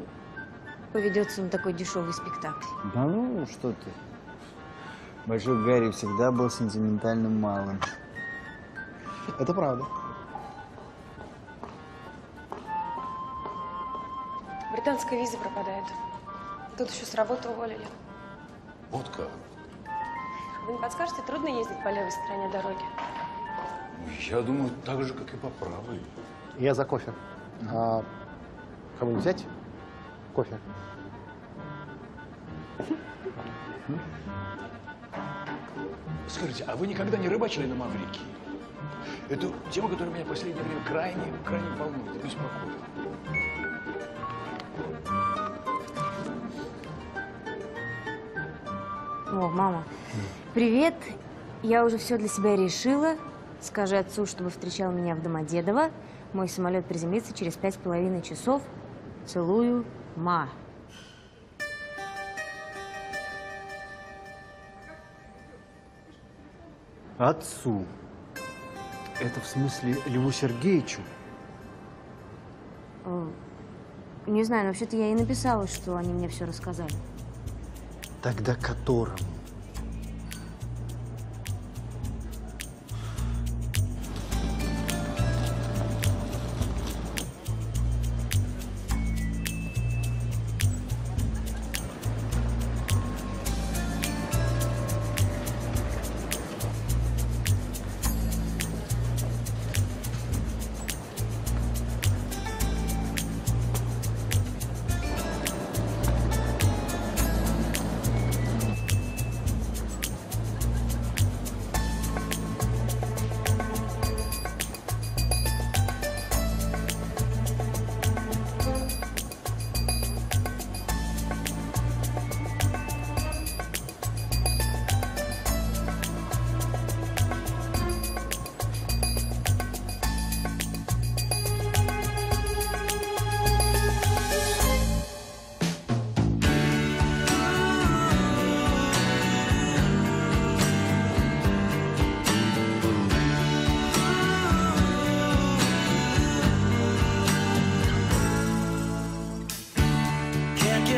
поведется на такой дешевый спектакль. Да ну, что ты. Большой Гарри всегда был сентиментальным малым. Это правда. Британская виза пропадает. Тут еще с работы уволили. Вот как? Вы не подскажете, трудно ездить по левой стороне дороги? Я думаю, так же, как и по правой. Я за кофе. А кому взять кофе? Скажите, а вы никогда не рыбачили на Маврикии? Это тема, которая меня в последнее время крайне волнует и беспокоит. О, мама. Привет. Я уже все для себя решила. Скажи отцу, чтобы встречал меня в Домодедово. Мой самолет приземлится через 5,5 часов. Целую, ма. Отцу. Это в смысле Льву Сергеевичу? Не знаю, но вообще-то я и написала, что они мне все рассказали. Тогда которому?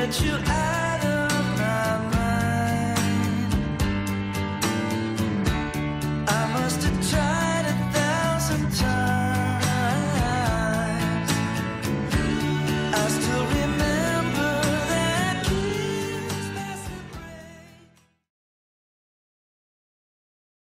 let you out.